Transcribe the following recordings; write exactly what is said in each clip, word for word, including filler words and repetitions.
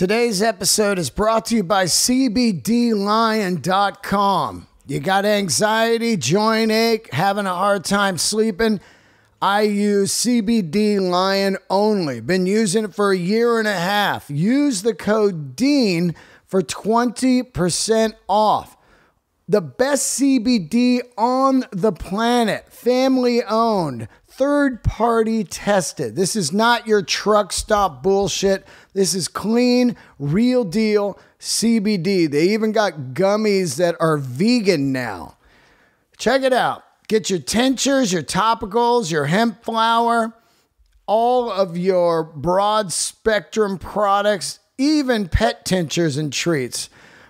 Today's episode is brought to you by C B D lion dot com. You got anxiety, joint ache, having a hard time sleeping? I use C B D Lion only. Been using it for a year and a half. Use the code DEAN for twenty percent off. The best C B D on the planet. Family owned. Third party tested. This is not your truck stop bullshit. This is clean, real deal C B D. They even got gummies that are vegan now. Check it out. Get your tinctures, your topicals, your hemp flower, all of your broad spectrum products, even pet tinctures and treats.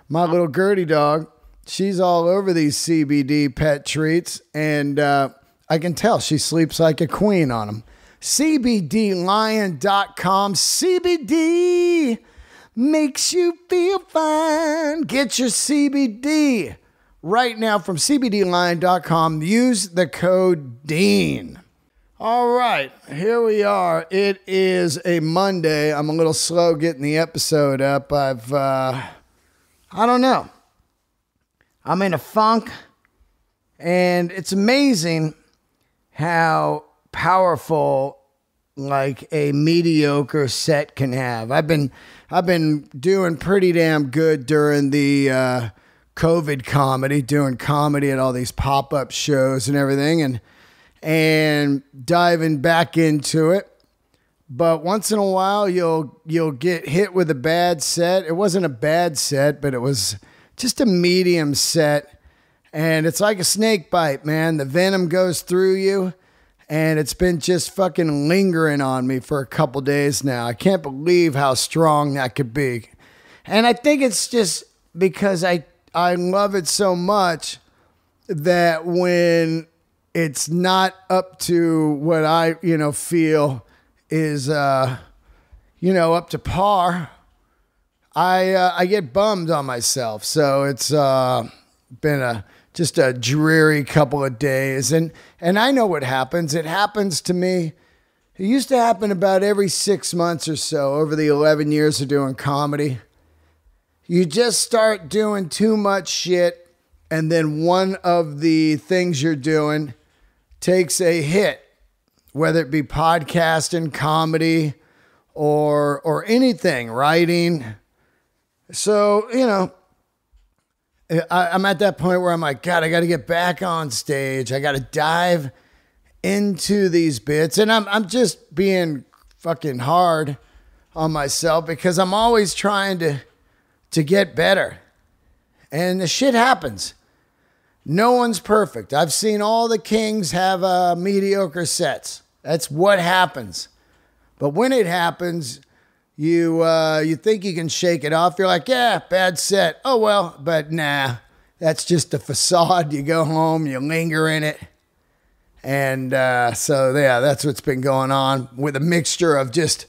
My little Gertie dog, she's all over these C B D pet treats, and uh, I can tell she sleeps like a queen on them. C B D lion dot com. C B D makes you feel fine. Get your C B D right now from C B D lion dot com. Use the code DEAN. All right, here we are. It is a Monday. I'm a little slow getting the episode up. I've, uh, I don't know. I'm in a funk, and it's amazing how powerful like a mediocre set can have. I've been, I've been doing pretty damn good during the, uh, COVID comedy, doing comedy at all these pop-up shows and everything, and and diving back into it. But once in a while you'll you'll get hit with a bad set. It wasn't a bad set, but it was just a medium set, and it's like a snake bite, man. The venom goes through you, and it's been just fucking lingering on me for a couple days now. I can't believe how strong that could be. And I think it's just because I I love it so much that when it's not up to what I, you know, feel is, uh, you know, up to par, I, uh, I get bummed on myself. So it's, uh, been a, just a dreary couple of days. And, and I know what happens. It happens to me. It used to happen about every six months or so over the eleven years of doing comedy. You just start doing too much shit, and then one of the things you're doing takes a hit, whether it be podcasting, comedy, or or anything, writing. So, you know, I, I'm at that point where I'm like, God, I got to get back on stage. I got to dive into these bits. And I'm I'm just being fucking hard on myself because I'm always trying to to get better. And the shit happens. No one's perfect. I've seen all the kings have uh, mediocre sets. That's what happens. But when it happens, you uh, you think you can shake it off. You're like, yeah, bad set. Oh, well, but nah, that's just a facade. You go home, you linger in it. And uh, so, yeah, that's what's been going on with a mixture of just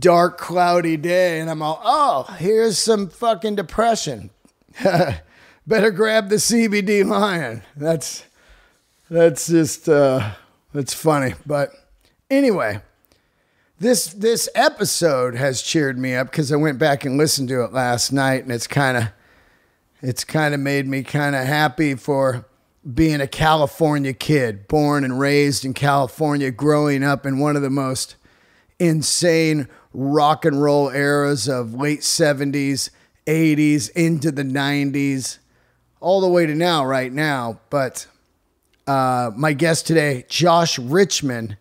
dark, cloudy day, and I'm all, oh, here's some fucking depression. Better grab the C B D Lion. That's that's just uh, that's funny. But anyway, this this episode has cheered me up because I went back and listened to it last night, and it's kind of it's kind of made me kind of happy for being a California kid, born and raised in California, growing up in one of the most insane rock and roll eras of late seventies, eighties, into the nineties, all the way to now, right now. But uh, my guest today, Josh Richman,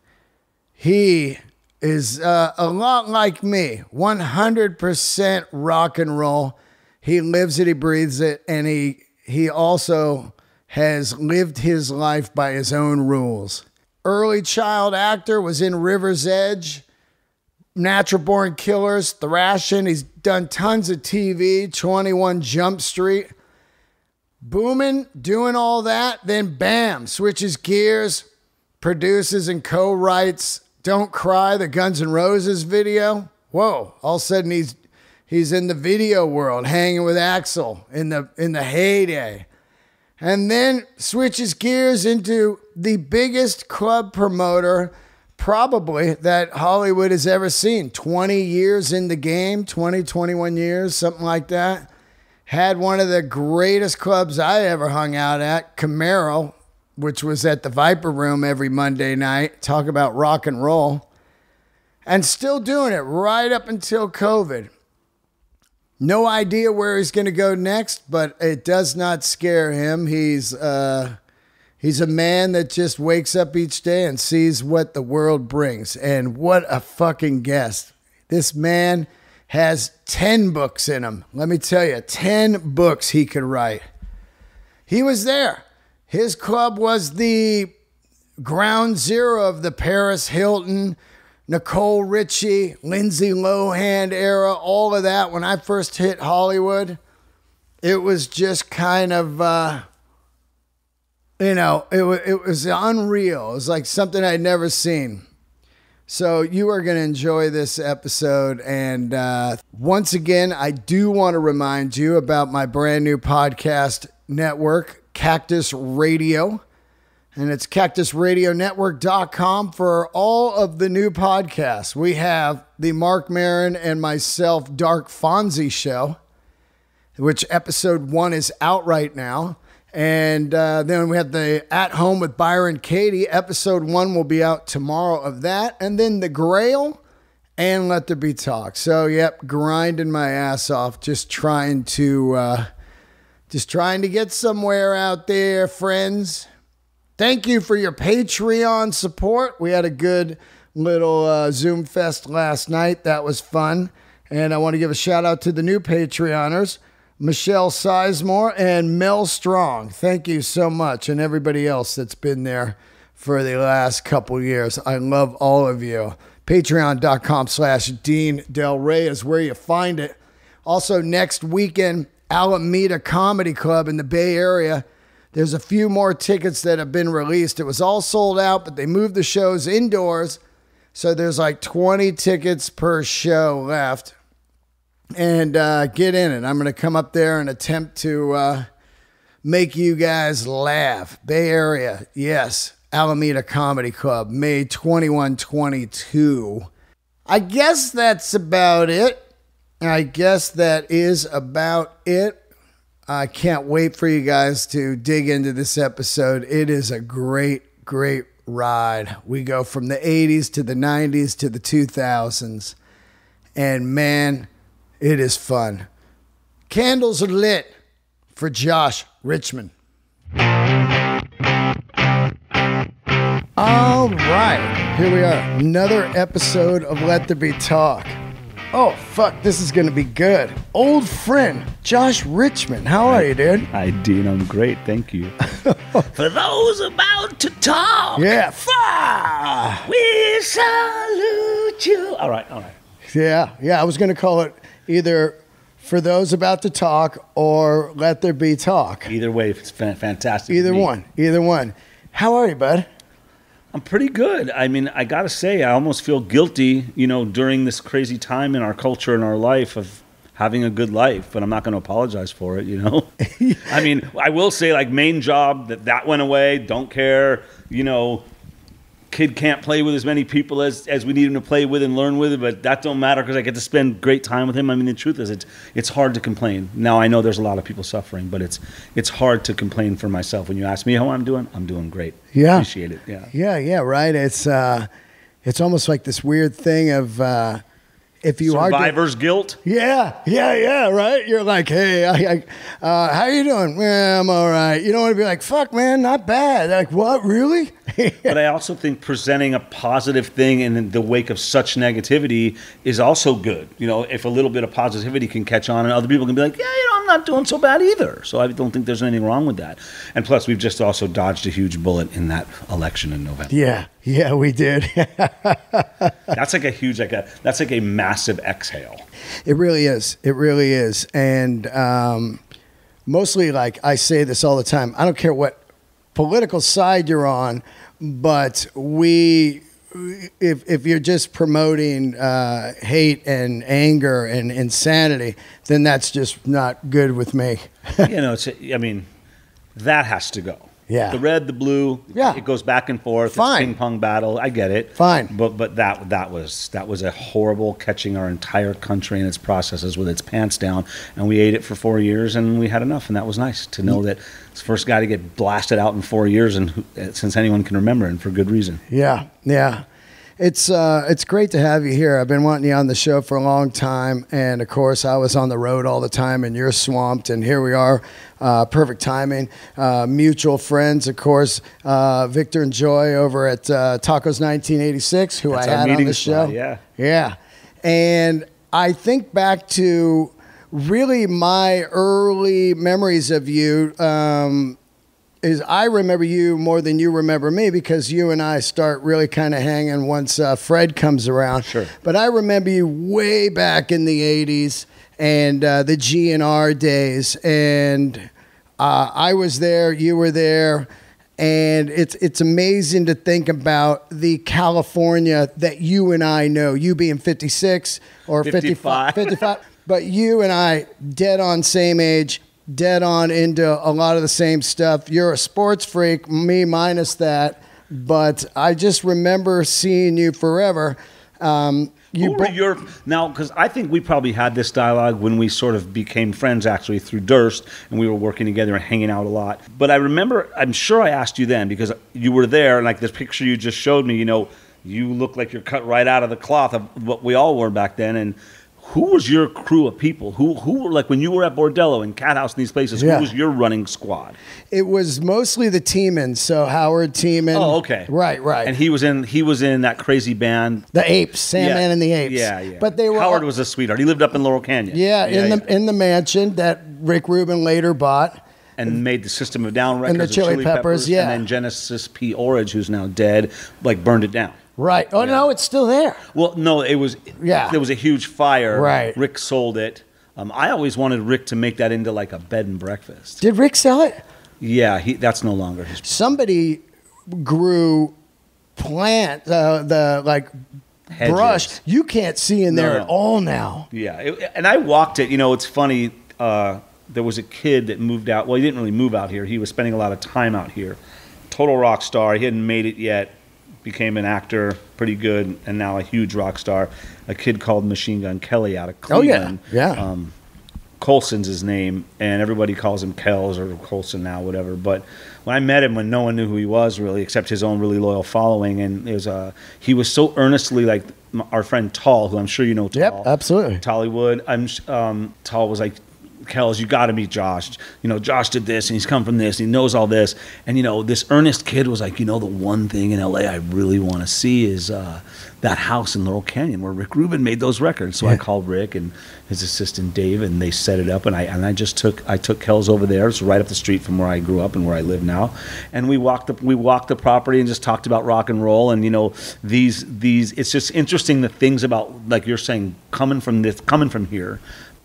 he is uh, a lot like me, one hundred percent rock and roll. He lives it, he breathes it, and he, he also has lived his life by his own rules. Early child actor, was in River's Edge, Natural Born Killers, Thrashin'. He's done tons of T V, twenty-one Jump Street. Booming, doing all that, then bam, switches gears, produces and co-writes Don't Cry, the Guns N' Roses video. Whoa, all of a sudden he's he's in the video world, hanging with Axl in the in the heyday. And then switches gears into the biggest club promoter, probably that Hollywood has ever seen. twenty years in the game, twenty, twenty-one years, something like that. Had one of the greatest clubs I ever hung out at, Camaro, which was at the Viper Room every Monday night. Talk about rock and roll. And still doing it right up until COVID. No idea where he's going to go next, but it does not scare him. He's, uh, he's a man that just wakes up each day and sees what the world brings. And what a fucking guest. This man has ten books in him. Let me tell you, ten books he could write. He was there. His club was the ground zero of the Paris Hilton, Nicole Richie, Lindsay Lohan era, all of that. When I first hit Hollywood, it was just kind of, uh, you know, it, it was unreal. It was like something I'd never seen. So you are going to enjoy this episode. And uh, once again, I do want to remind you about my brand new podcast network, Cactus Radio. And it's cactus radio network dot com for all of the new podcasts. We have the Mark Maron and myself Dark Fonzie show, which episode one is out right now. And uh, then we have the At Home with Byron Katie. Episode one will be out tomorrow of that. And then The Grail and Let There Be Talk. So, yep, grinding my ass off, just trying to, uh, just trying to get somewhere out there, friends. Thank you for your Patreon support. We had a good little uh, Zoom fest last night. That was fun. And I want to give a shout out to the new Patreoners, Michelle Sizemore and Mel Strong. Thank you so much. And everybody else that's been there for the last couple years. I love all of you. Patreon.com slash Dean Del Rey is where you find it. Also, next weekend, Alameda Comedy Club in the Bay Area. There's a few more tickets that have been released. It was all sold out, but they moved the shows indoors. So there's like twenty tickets per show left. And uh, get in it. I'm going to come up there and attempt to uh, make you guys laugh. Bay Area, yes. Alameda Comedy Club, May twenty-first, twenty-two. I guess that's about it. I guess that is about it. I can't wait for you guys to dig into this episode. It is a great, great ride. We go from the eighties to the nineties to the two thousands. And man, it is fun. Candles are lit for Josh Richman. All right, here we are. Another episode of Let There Be Talk. Oh, fuck, this is going to be good. Old friend, Josh Richman. How are I, you, dude? Hi, Dean. I'm great. Thank you. For those about to talk, yeah. Fuck, we salute you. All right, all right. Yeah, yeah, I was going to call it either For Those About to Talk or Let There Be Talk. Either way, it's fantastic. Either one, either one. How are you, bud? I'm pretty good. I mean, I got to say, I almost feel guilty, you know, during this crazy time in our culture and our life of having a good life, but I'm not going to apologize for it, you know? I mean, I will say, like, main job, that that went away, don't care, you know, kid can't play with as many people as, as we need him to play with and learn with, but that don't matter because I get to spend great time with him. I mean, the truth is it's, it's hard to complain. Now, I know there's a lot of people suffering, but it's it's hard to complain for myself. When you ask me how I'm doing, I'm doing great. Yeah. Appreciate it. Yeah, yeah, yeah, right. It's uh, it's almost like this weird thing of uh, if you Survivor's are- Survivor's guilt? Yeah, yeah, yeah, right? You're like, hey, I, I, uh, how are you doing? Well, I'm all right. You don't want to be like, fuck, man, not bad. They're like, what, really? But I also think presenting a positive thing in the wake of such negativity is also good. You know, if a little bit of positivity can catch on and other people can be like, yeah, you know, I'm not doing so bad either. So I don't think there's anything wrong with that. And plus, we've just also dodged a huge bullet in that election in November. Yeah. Yeah, we did. That's like a huge, like a, that's like a massive exhale. It really is. It really is. And um, mostly, like, I say this all the time. I don't care what political side you're on, but we, if if you're just promoting uh, hate and anger and insanity, then that's just not good with me. You know, it's, I mean, that has to go. Yeah. The red, the blue. Yeah. It goes back and forth. Fine. It's ping pong battle. I get it. Fine. But but that that was that was a horrible, catching our entire country and its processes with its pants down. And we ate it for four years, and we had enough. And that was nice to know that it's the first guy to get blasted out in four years, and since anyone can remember, and for good reason. Yeah. Yeah. It's uh, it's great to have you here. I've been wanting you on the show for a long time, and of course, I was on the road all the time, and you're swamped, and here we are, uh, perfect timing. Uh, mutual friends, of course, uh, Victor and Joy over at uh, Tacos nineteen eighty-six, who That's I had on the show. Spot, yeah, yeah, and I think back to really my early memories of you. Um, is I remember you more than you remember me, because you and I start really kind of hanging once uh, Fred comes around. Sure. But I remember you way back in the eighties and uh, the G and R days. And uh, I was there, you were there. And it's, it's amazing to think about the California that you and I know, you being fifty-six or fifty-five. fifty-five But you and I, dead on same age, dead on into a lot of the same stuff. You're a sports freak, me minus that, but I just remember seeing you forever. Um, you Who were your, now, because I think we probably had this dialogue when we sort of became friends, actually, through Durst, and we were working together and hanging out a lot. But I remember, I'm sure I asked you then, because you were there, and like this picture you just showed me, you know, you look like you're cut right out of the cloth of what we all wore back then. And who was your crew of people? Who, who were, like when you were at Bordello and Cat House and these places, yeah. who was your running squad? It was mostly the Teeman, so Howard Teeman. Oh, okay. Right, right. And he was in he was in that crazy band. The Apes, Sandman yeah. Man and the Apes. Yeah, yeah. But they were, Howard was a sweetheart. He lived up in Laurel Canyon. Yeah, yeah in yeah. the in the mansion that Rick Rubin later bought. And made the System of Down records. And the Chili, Chili Peppers, Peppers, yeah. And then Genesis P-Orridge, who's now dead, like burned it down. Right. Oh, yeah. No, it's still there. Well, no, it was, yeah. there was a huge fire. Right. Rick sold it. Um, I always wanted Rick to make that into like a bed and breakfast. Did Rick sell it? Yeah, he, that's no longer his. Somebody grew plant, uh, the like hedges. Brush. You can't see in there no. at all now. Yeah. It, and I walked it. You know, it's funny. Uh, there was a kid that moved out. Well, he didn't really move out here. He was spending a lot of time out here. Total rock star. He hadn't made it yet. Became an actor, pretty good, and now a huge rock star. A kid called Machine Gun Kelly out of Cleveland. Oh, yeah, yeah. Um, Colson's his name, and everybody calls him Kells or Colson now, whatever. But when I met him, when no one knew who he was, really, except his own really loyal following, and it was, uh, he was so earnestly, like our friend Tall, who I'm sure you know Tall. Yep, absolutely. Tollywood. I'm, um, Tall was like, Kells, you got to meet Josh. You know, Josh did this, and he's come from this, and he knows all this. And, you know, this earnest kid was like, you know, the one thing in L A I really want to see is uh, that house in Laurel Canyon where Rick Rubin made those records. So yeah. I called Rick and his assistant Dave, and they set it up. And I and I just took I took Kells over there. It's right up the street from where I grew up and where I live now. And we walked the we walked the property and just talked about rock and roll. And you know, these these it's just interesting the things about, like you're saying, coming from this coming from here.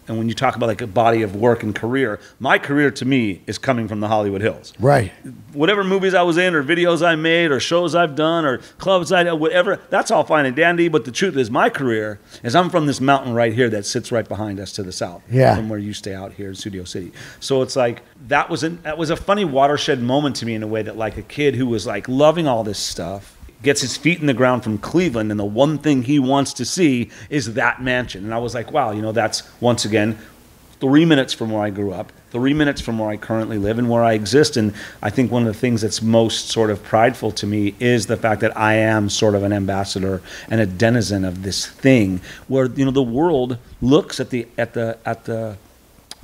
And when you talk about like a body of work and career, my career to me is coming from the Hollywood Hills. Right. Whatever movies I was in or videos I made or shows I've done or clubs I did, whatever, that's all fine and dandy. But the truth is my career is I'm from this mountain right here that sits right behind us to the south. Yeah. From where you stay out here in Studio City. So it's like that was, an, that was a funny watershed moment to me in a way that like a kid who was like loving all this stuff. Gets his feet in the ground from Cleveland, and the one thing he wants to see is that mansion. And I was like, wow, you know, that's, once again, three minutes from where I grew up, three minutes from where I currently live and where I exist. And I think one of the things that's most sort of prideful to me is the fact that I am sort of an ambassador and a denizen of this thing where, you know, the world looks at the, at the, at the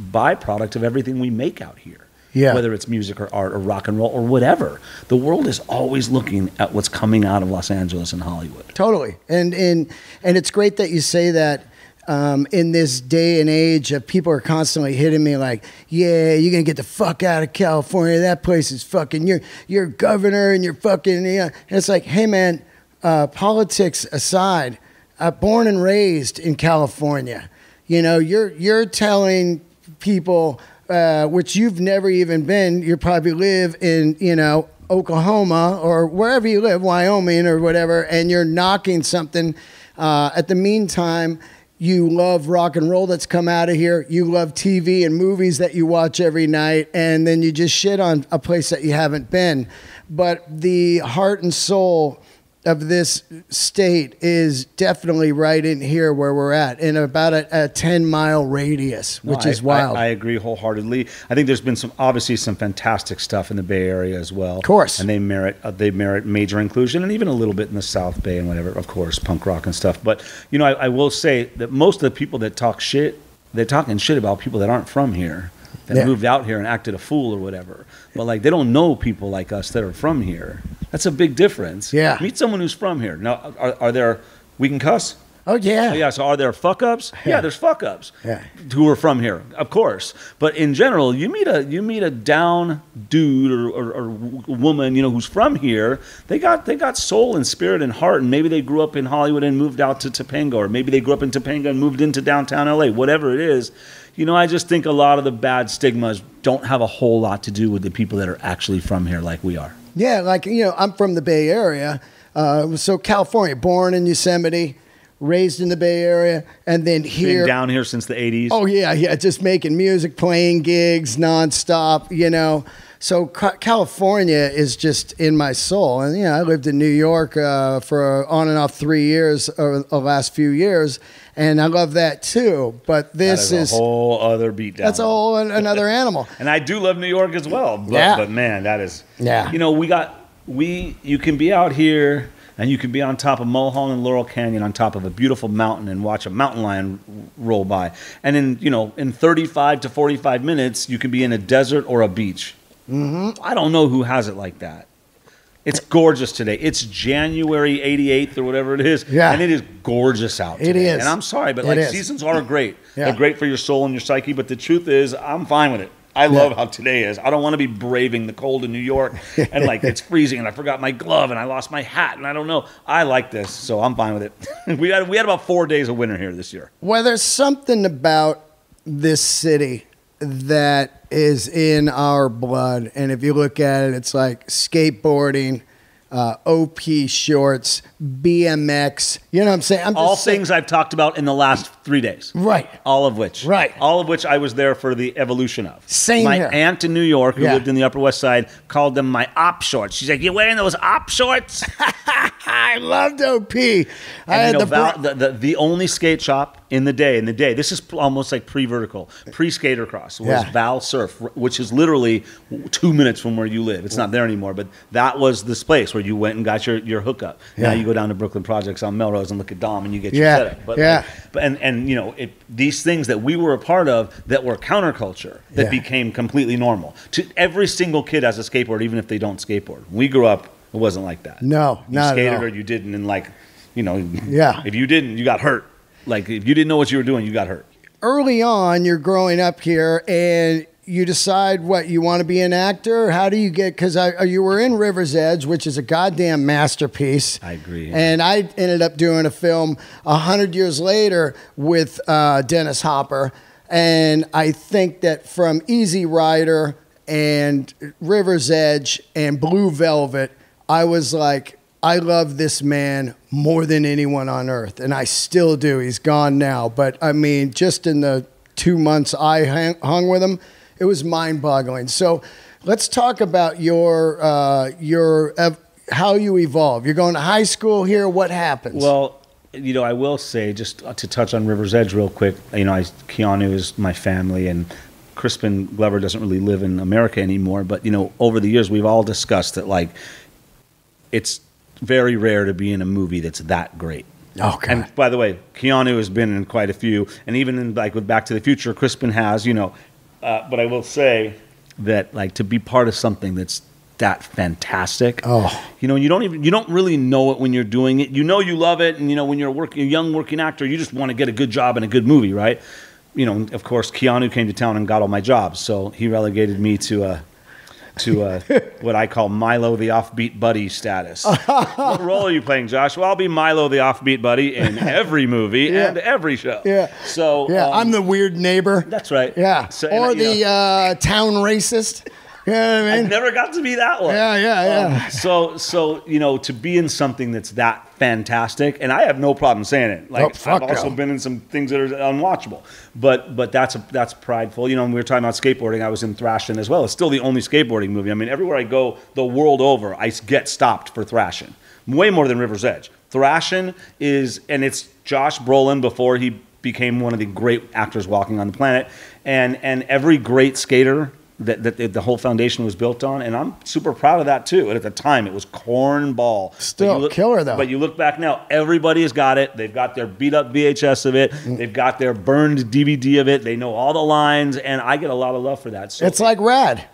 byproduct of everything we make out here. Yeah. Whether it's music or art or rock and roll or whatever, the world is always looking at what's coming out of Los Angeles and Hollywood. Totally, and and and it's great that you say that. Um, in this day and age, of people are constantly hitting me like, "Yeah, you're gonna get the fuck out of California. That place is fucking your your governor and your fucking." You know. And it's like, hey man, uh, politics aside, uh, born and raised in California, you know, you're you're telling people. Uh, which you've never even been, you probably live in, you know, Oklahoma or wherever you live, Wyoming or whatever, and you're knocking something. Uh, at the meantime, You love rock and roll that's come out of here. You love T V and movies that you watch every night. And then you just shit on a place that you haven't been. But the heart and soul of this state is definitely right in here where we're at, in about a, a ten mile radius, which no, I, is wild. I, I agree wholeheartedly. I think there's been some, obviously some fantastic stuff in the Bay Area as well. Of course. And they merit, uh, they merit major inclusion, and even a little bit in the South Bay and whatever, of course, punk rock and stuff. But, you know, I, I will say that most of the people that talk shit, they're talking shit about people that aren't from here, that yeah. moved out here and acted a fool or whatever. But like, they don't know people like us that are from here. That's a big difference. Yeah. Meet someone who's from here. Now, are, are there, we can cuss? Oh, yeah. So, yeah, so are there fuck-ups? Yeah. yeah, there's fuck-ups yeah. who are from here, of course. But in general, you meet a you meet a down dude or, or, or woman, you know, who's from here, they got they got soul and spirit and heart, and maybe they grew up in Hollywood and moved out to Topanga, or maybe they grew up in Topanga and moved into downtown L A, whatever it is. You know, I just think a lot of the bad stigmas don't have a whole lot to do with the people that are actually from here like we are. Yeah, like, you know, I'm from the Bay Area, uh, so California, born in Yosemite, raised in the Bay Area, and then here. Been down here since the eighties. Oh, yeah, yeah, just making music, playing gigs nonstop, you know. So California is just in my soul. And, you know, I lived in New York uh, for on and off three years, or the last few years, and I love that too. But this that is, is a whole other beatdown. That's a whole another animal. And I do love New York as well. But, yeah. but man, that is. Yeah. You know, we got we. You can be out here, and you can be on top of Mulholland and Laurel Canyon, on top of a beautiful mountain, and watch a mountain lion roll by. And in you know, in thirty-five to forty-five minutes, you can be in a desert or a beach. Mm-hmm. I don't know who has it like that. It's gorgeous today. It's January eighty-eighth or whatever it is, yeah. and it is gorgeous out today. It is. And I'm sorry, but it like is. Seasons are great. Yeah. They're great for your soul and your psyche, but the truth is I'm fine with it. I love yeah. how today is. I don't want to be braving the cold in New York and like it's freezing and I forgot my glove and I lost my hat and I don't know. I like this, so I'm fine with it. we, had, we had about four days of winter here this year. Well, there's something about this city that is in our blood, and if you look at it, it's like skateboarding, uh, O P shorts, B M X. You know what I'm saying? I'm just all saying, things I've talked about in the last three days, right? All of which, right? All of which I was there for the evolution of. Same my here. Aunt in New York, who yeah. lived in the Upper West Side, called them my op shorts. She's like, "You wearing those op shorts?" I loved O P. And I had you know, the, Val, the, the the only skate shop. In the day, in the day, this is almost like pre-vertical, pre-skater cross, was yeah. Val Surf, which is literally two minutes from where you live. It's not there anymore, but that was this place where you went and got your, your hookup. Yeah. Now you go down to Brooklyn Projects on Melrose and look at Dom and you get your yeah. setup. But yeah. like, but and, and you know, it, these things that we were a part of that were counterculture that yeah. became completely normal. To every single kid has a skateboard, even if they don't skateboard. When we grew up, it wasn't like that. No, you not skated at all. Or you didn't, and like, you know, yeah. if you didn't, you got hurt. Like, if you didn't know what you were doing, you got hurt. Early on, you're growing up here, and you decide what, you want to be an actor? How do you get, because you were in River's Edge, which is a goddamn masterpiece. I agree. And I ended up doing a film a hundred years later with uh, Dennis Hopper, and I think that from Easy Rider and River's Edge and Blue Velvet, I was like, I love this man more than anyone on earth, and I still do. He's gone now, but I mean, just in the two months I hung with him, it was mind-boggling. So let's talk about your uh, your how you evolve. You're going to high school here. What happens? Well, you know, I will say, just to touch on River's Edge real quick, you know, I, Keanu is my family, and Crispin Glover doesn't really live in America anymore, but, you know, over the years, we've all discussed that, like, it's very rare to be in a movie that's that great. Okay. And by the way, Keanu has been in quite a few, and even in, like, with Back to the Future, Crispin has, you know. Uh, but I will say that, like, to be part of something that's that fantastic, oh, you know, you don't even you don't really know it when you're doing it. You know, you love it, and you know, when you're working, a young working actor, you just want to get a good job and a good movie, right? You know, of course, Keanu came to town and got all my jobs, so he relegated me to a. Uh, to uh, what I call Milo the offbeat buddy status. What role are you playing, Josh? Well, I'll be Milo the offbeat buddy in every movie yeah. and every show. Yeah. So yeah, um, I'm the weird neighbor. That's right. Yeah. So, or and, the know, uh, town racist. Yeah, you know I mean? I never got to be that one. Yeah, yeah, yeah. Um, so, so you know, to be in something that's that fantastic, and I have no problem saying it. Like, oh, fuck I've also yeah. been in some things that are unwatchable, but but that's a, that's prideful. You know, when we were talking about skateboarding, I was in Thrashin' as well. It's still the only skateboarding movie. I mean, everywhere I go, the world over, I get stopped for Thrashin'. Way more than River's Edge. Thrashin' is, and it's Josh Brolin before he became one of the great actors walking on the planet, and and every great skater that, that the whole foundation was built on, and I'm super proud of that too. And at the time, it was cornball. Still look, killer though. But you look back now, everybody's got it. They've got their beat up V H S of it. Mm. They've got their burned D V D of it. They know all the lines, and I get a lot of love for that. So it's like Rad.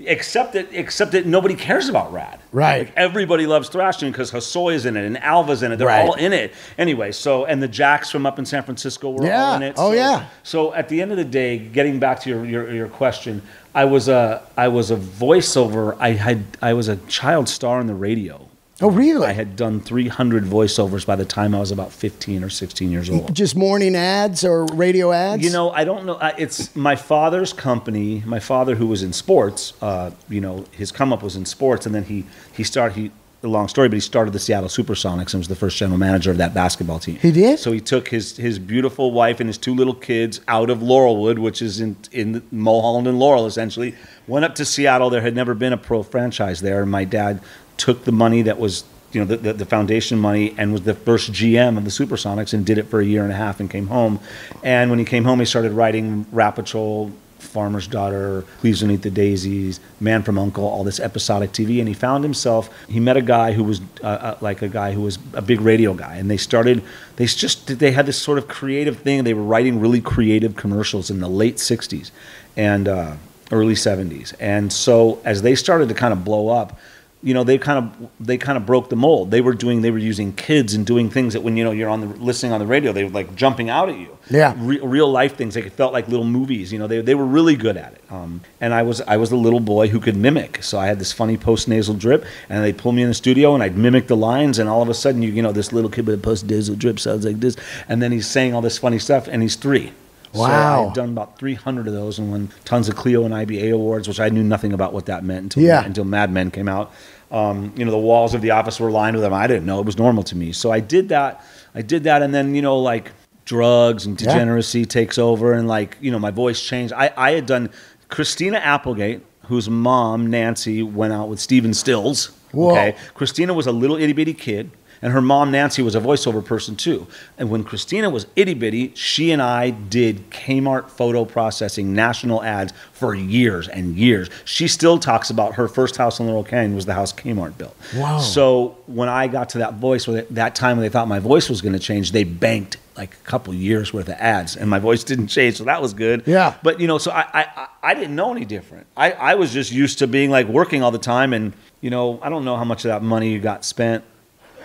Except that, except that nobody cares about Rad. Right. Like everybody loves Thrashin' because Hosoi is in it and Alva's in it. They're right. all in it. Anyway, so, and the Jacks from up in San Francisco were yeah. all in it. Oh, so, yeah. So at the end of the day, getting back to your, your, your question, I was a, I was a voiceover. I had, I was a child star on the radio. Oh, really? I had done three hundred voiceovers by the time I was about fifteen or sixteen years old. Just morning ads or radio ads? You know, I don't know. It's my father's company. My father, who was in sports, uh, you know, his come up was in sports. And then he, he started, he, a long story, but he started the Seattle Supersonics and was the first general manager of that basketball team. He did? So he took his, his beautiful wife and his two little kids out of Laurelwood, which is in, in Mulholland and Laurel, essentially. Went up to Seattle. There had never been a pro franchise there. And my dad took the money that was, you know, the, the, the foundation money, and was the first G M of the Supersonics, and did it for a year and a half and came home. And when he came home, he started writing Rat Patrol, Farmer's Daughter, Please Don't Eat the Daisies, Man from U N C L E, all this episodic T V. And he found himself, he met a guy who was uh, uh, like a guy who was a big radio guy. And they started, they just, they had this sort of creative thing. They were writing really creative commercials in the late sixties and uh, early seventies. And so as they started to kind of blow up, you know, they kind of they kind of broke the mold. They were doing they were using kids and doing things that when you know you're on the listening on the radio, they were like jumping out at you. Yeah, Re real life things. They felt like little movies. You know, they they were really good at it. Um, and I was I was the little boy who could mimic. So I had this funny post nasal drip, and they pulled me in the studio, and I'd mimic the lines, and all of a sudden you you know this little kid with a post nasal drip sounds like this, and then he's saying all this funny stuff, and he's three. Wow. So I've done about three hundred of those and won tons of Clio and I B A awards, which I knew nothing about what that meant until, yeah. until Mad Men came out. Um, you know, the walls of the office were lined with them. I didn't know. It was normal to me. So I did that. I did that. And then, you know, like drugs and degeneracy yeah. takes over. And like, you know, my voice changed. I, I had done Christina Applegate, whose mom, Nancy, went out with Steven Stills. Whoa. Okay. Christina was a little itty bitty kid. And her mom, Nancy, was a voiceover person, too. And when Christina was itty-bitty, she and I did Kmart photo processing national ads for years and years. She still talks about her first house in Laurel Canyon was the house Kmart built. Wow. So when I got to that voice, that time when they thought my voice was going to change, they banked like a couple years worth of ads, and my voice didn't change, so that was good. Yeah. But, you know, so I, I, I didn't know any different. I, I was just used to being, like, working all the time, and, you know, I don't know how much of that money got spent.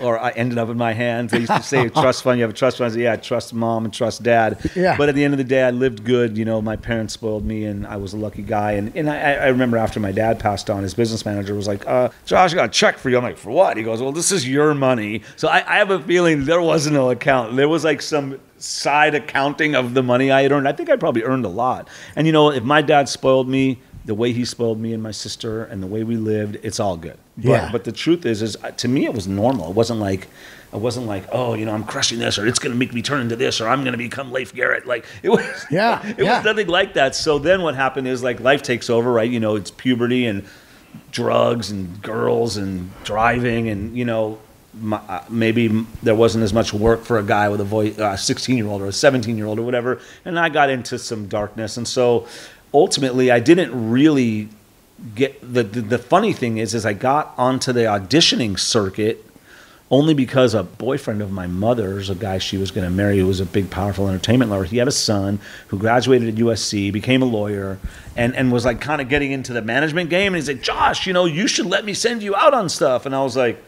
Or I ended up in my hands. They used to say, trust fund, you have a trust fund. I said, yeah, I trust mom and trust dad. Yeah. But at the end of the day, I lived good. You know, my parents spoiled me, and I was a lucky guy. And, and I, I remember after my dad passed on, his business manager was like, uh, Josh, I got a check for you. I'm like, for what? He goes, well, this is your money. So I, I have a feeling there wasn't an account. There was like some side accounting of the money I had earned. I think I probably earned a lot. And, you know, if my dad spoiled me, the way he spoiled me and my sister and the way we lived, it's all good. But, yeah. but the truth is, is to me, it was normal. It wasn't like, it wasn't like, oh, you know, I'm crushing this, or it's going to make me turn into this, or I'm going to become Leif Garrett. Like it was, yeah, it yeah. was nothing like that. So then what happened is like life takes over, right? You know, it's puberty and drugs and girls and driving and, you know, My, uh, maybe there wasn't as much work for a guy with a voice, uh, sixteen year old or a seventeen year old or whatever. And I got into some darkness. And so ultimately I didn't really get the, the, the funny thing is, is I got onto the auditioning circuit only because a boyfriend of my mother's, a guy she was going to marry, who was a big, powerful entertainment lawyer. He had a son who graduated at U S C, became a lawyer, and, and was like kind of getting into the management game. And he's like, Josh, you know, you should let me send you out on stuff. And I was like,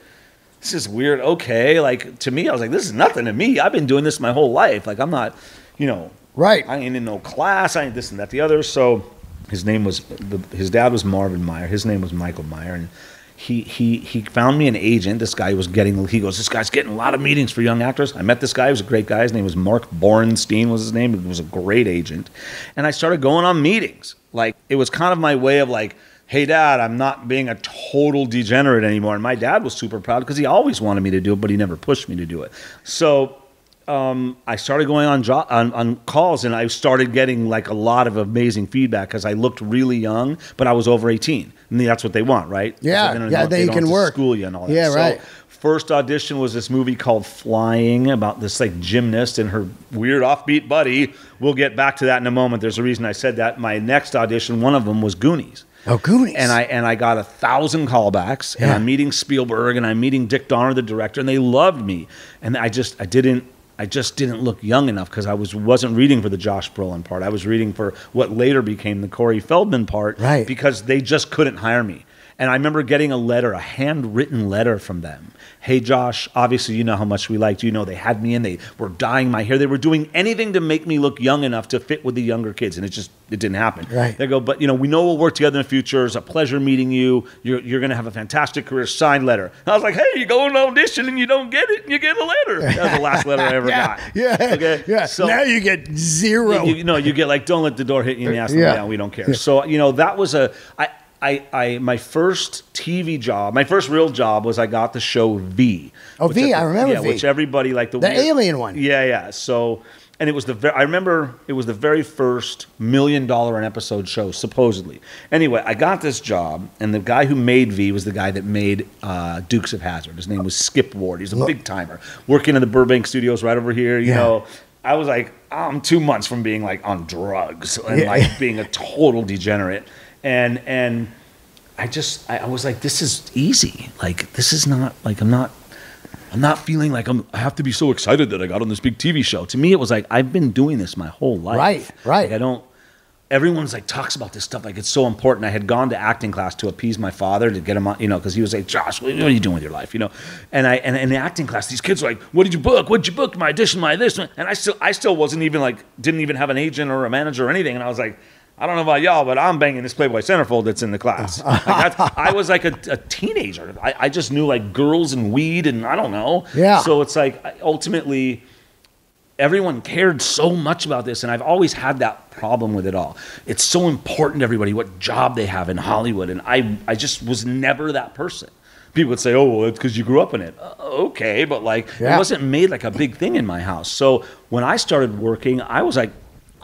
this is weird. Okay. Like to me, I was like, this is nothing to me. I've been doing this my whole life. Like I'm not, you know, right. I ain't in no class. I ain't this and that, the other. So his name was, the, his dad was Marvin Meyer. His name was Michael Meyer. And he, he, he found me an agent. This guy was getting, he goes, this guy's getting a lot of meetings for young actors. I met this guy. He was a great guy. His name was Mark Borenstein was his name. He was a great agent. And I started going on meetings. Like it was kind of my way of like, hey, Dad, I'm not being a total degenerate anymore. And my dad was super proud because he always wanted me to do it, but he never pushed me to do it. So um, I started going on, jo on, on calls, and I started getting like a lot of amazing feedback because I looked really young, but I was over eighteen. And that's what they want, right? Yeah, so they yeah, they, they can work. School you and all that. Yeah, so, right. First audition was this movie called Flying about this like gymnast and her weird offbeat buddy. We'll get back to that in a moment. There's a reason I said that. My next audition, one of them was Goonies. Oh, Goonies. And I, and I got a thousand callbacks, yeah. and I'm meeting Spielberg, and I'm meeting Dick Donner, the director, and they loved me. And I just, I didn't, I just didn't look young enough because I was, wasn't reading for the Josh Brolin part. I was reading for what later became the Corey Feldman part, right. because they just couldn't hire me. And I remember getting a letter, a handwritten letter from them. Hey, Josh, obviously you know how much we liked you. You know, they had me in. They were dyeing my hair. They were doing anything to make me look young enough to fit with the younger kids. And it just, it didn't happen. Right. They go, but, you know, we know we'll work together in the future. It's a pleasure meeting you. You're, you're going to have a fantastic career. Signed letter. And I was like, hey, you go on audition and you don't get it, and you get a letter. That was the last letter I ever yeah, got. Yeah. Okay? Yeah. So now you get zero. You, you know, you get like, don't let the door hit you in the ass. Yeah. Down. We don't care. Yeah. So, you know, that was a... I, I, I, my first T V job, my first real job was I got the show V. Oh, V, I remember yeah, V. Which everybody liked. The, the weird, alien one. Yeah, yeah. So, and it was the, I remember it was the very first million dollar an episode show, supposedly. Anyway, I got this job, and the guy who made V was the guy that made uh, Dukes of Hazzard. His name was Skip Ward. He's a Look. big timer. Working in the Burbank studios right over here, you yeah. know. I was like, I'm two months from being like on drugs and yeah. like being a total degenerate. And and I just I, I was like, this is easy. Like this is not like I'm not I'm not feeling like I'm I have to be so excited that I got on this big T V show. To me, it was like I've been doing this my whole life. Right, right. Like, I don't. Everyone's like talks about this stuff like it's so important. I had gone to acting class to appease my father to get him on, you know, because he was like, Josh, what are you doing with your life, you know? And I and in the acting class, these kids were like, what did you book? What did you book? My audition, my this, and I still I still wasn't even like didn't even have an agent or a manager or anything, and I was like, I don't know about y'all, but I'm banging this Playboy centerfold that's in the class. Like that's, I was like a, a teenager. I, I just knew like girls and weed and I don't know. Yeah. So it's like ultimately everyone cared so much about this, and I've always had that problem with it all. It's so important to everybody what job they have in Hollywood, and I, I just was never that person. People would say, oh, well, it's because you grew up in it. Uh, okay, but like yeah. it wasn't made like a big thing in my house. So when I started working, I was like,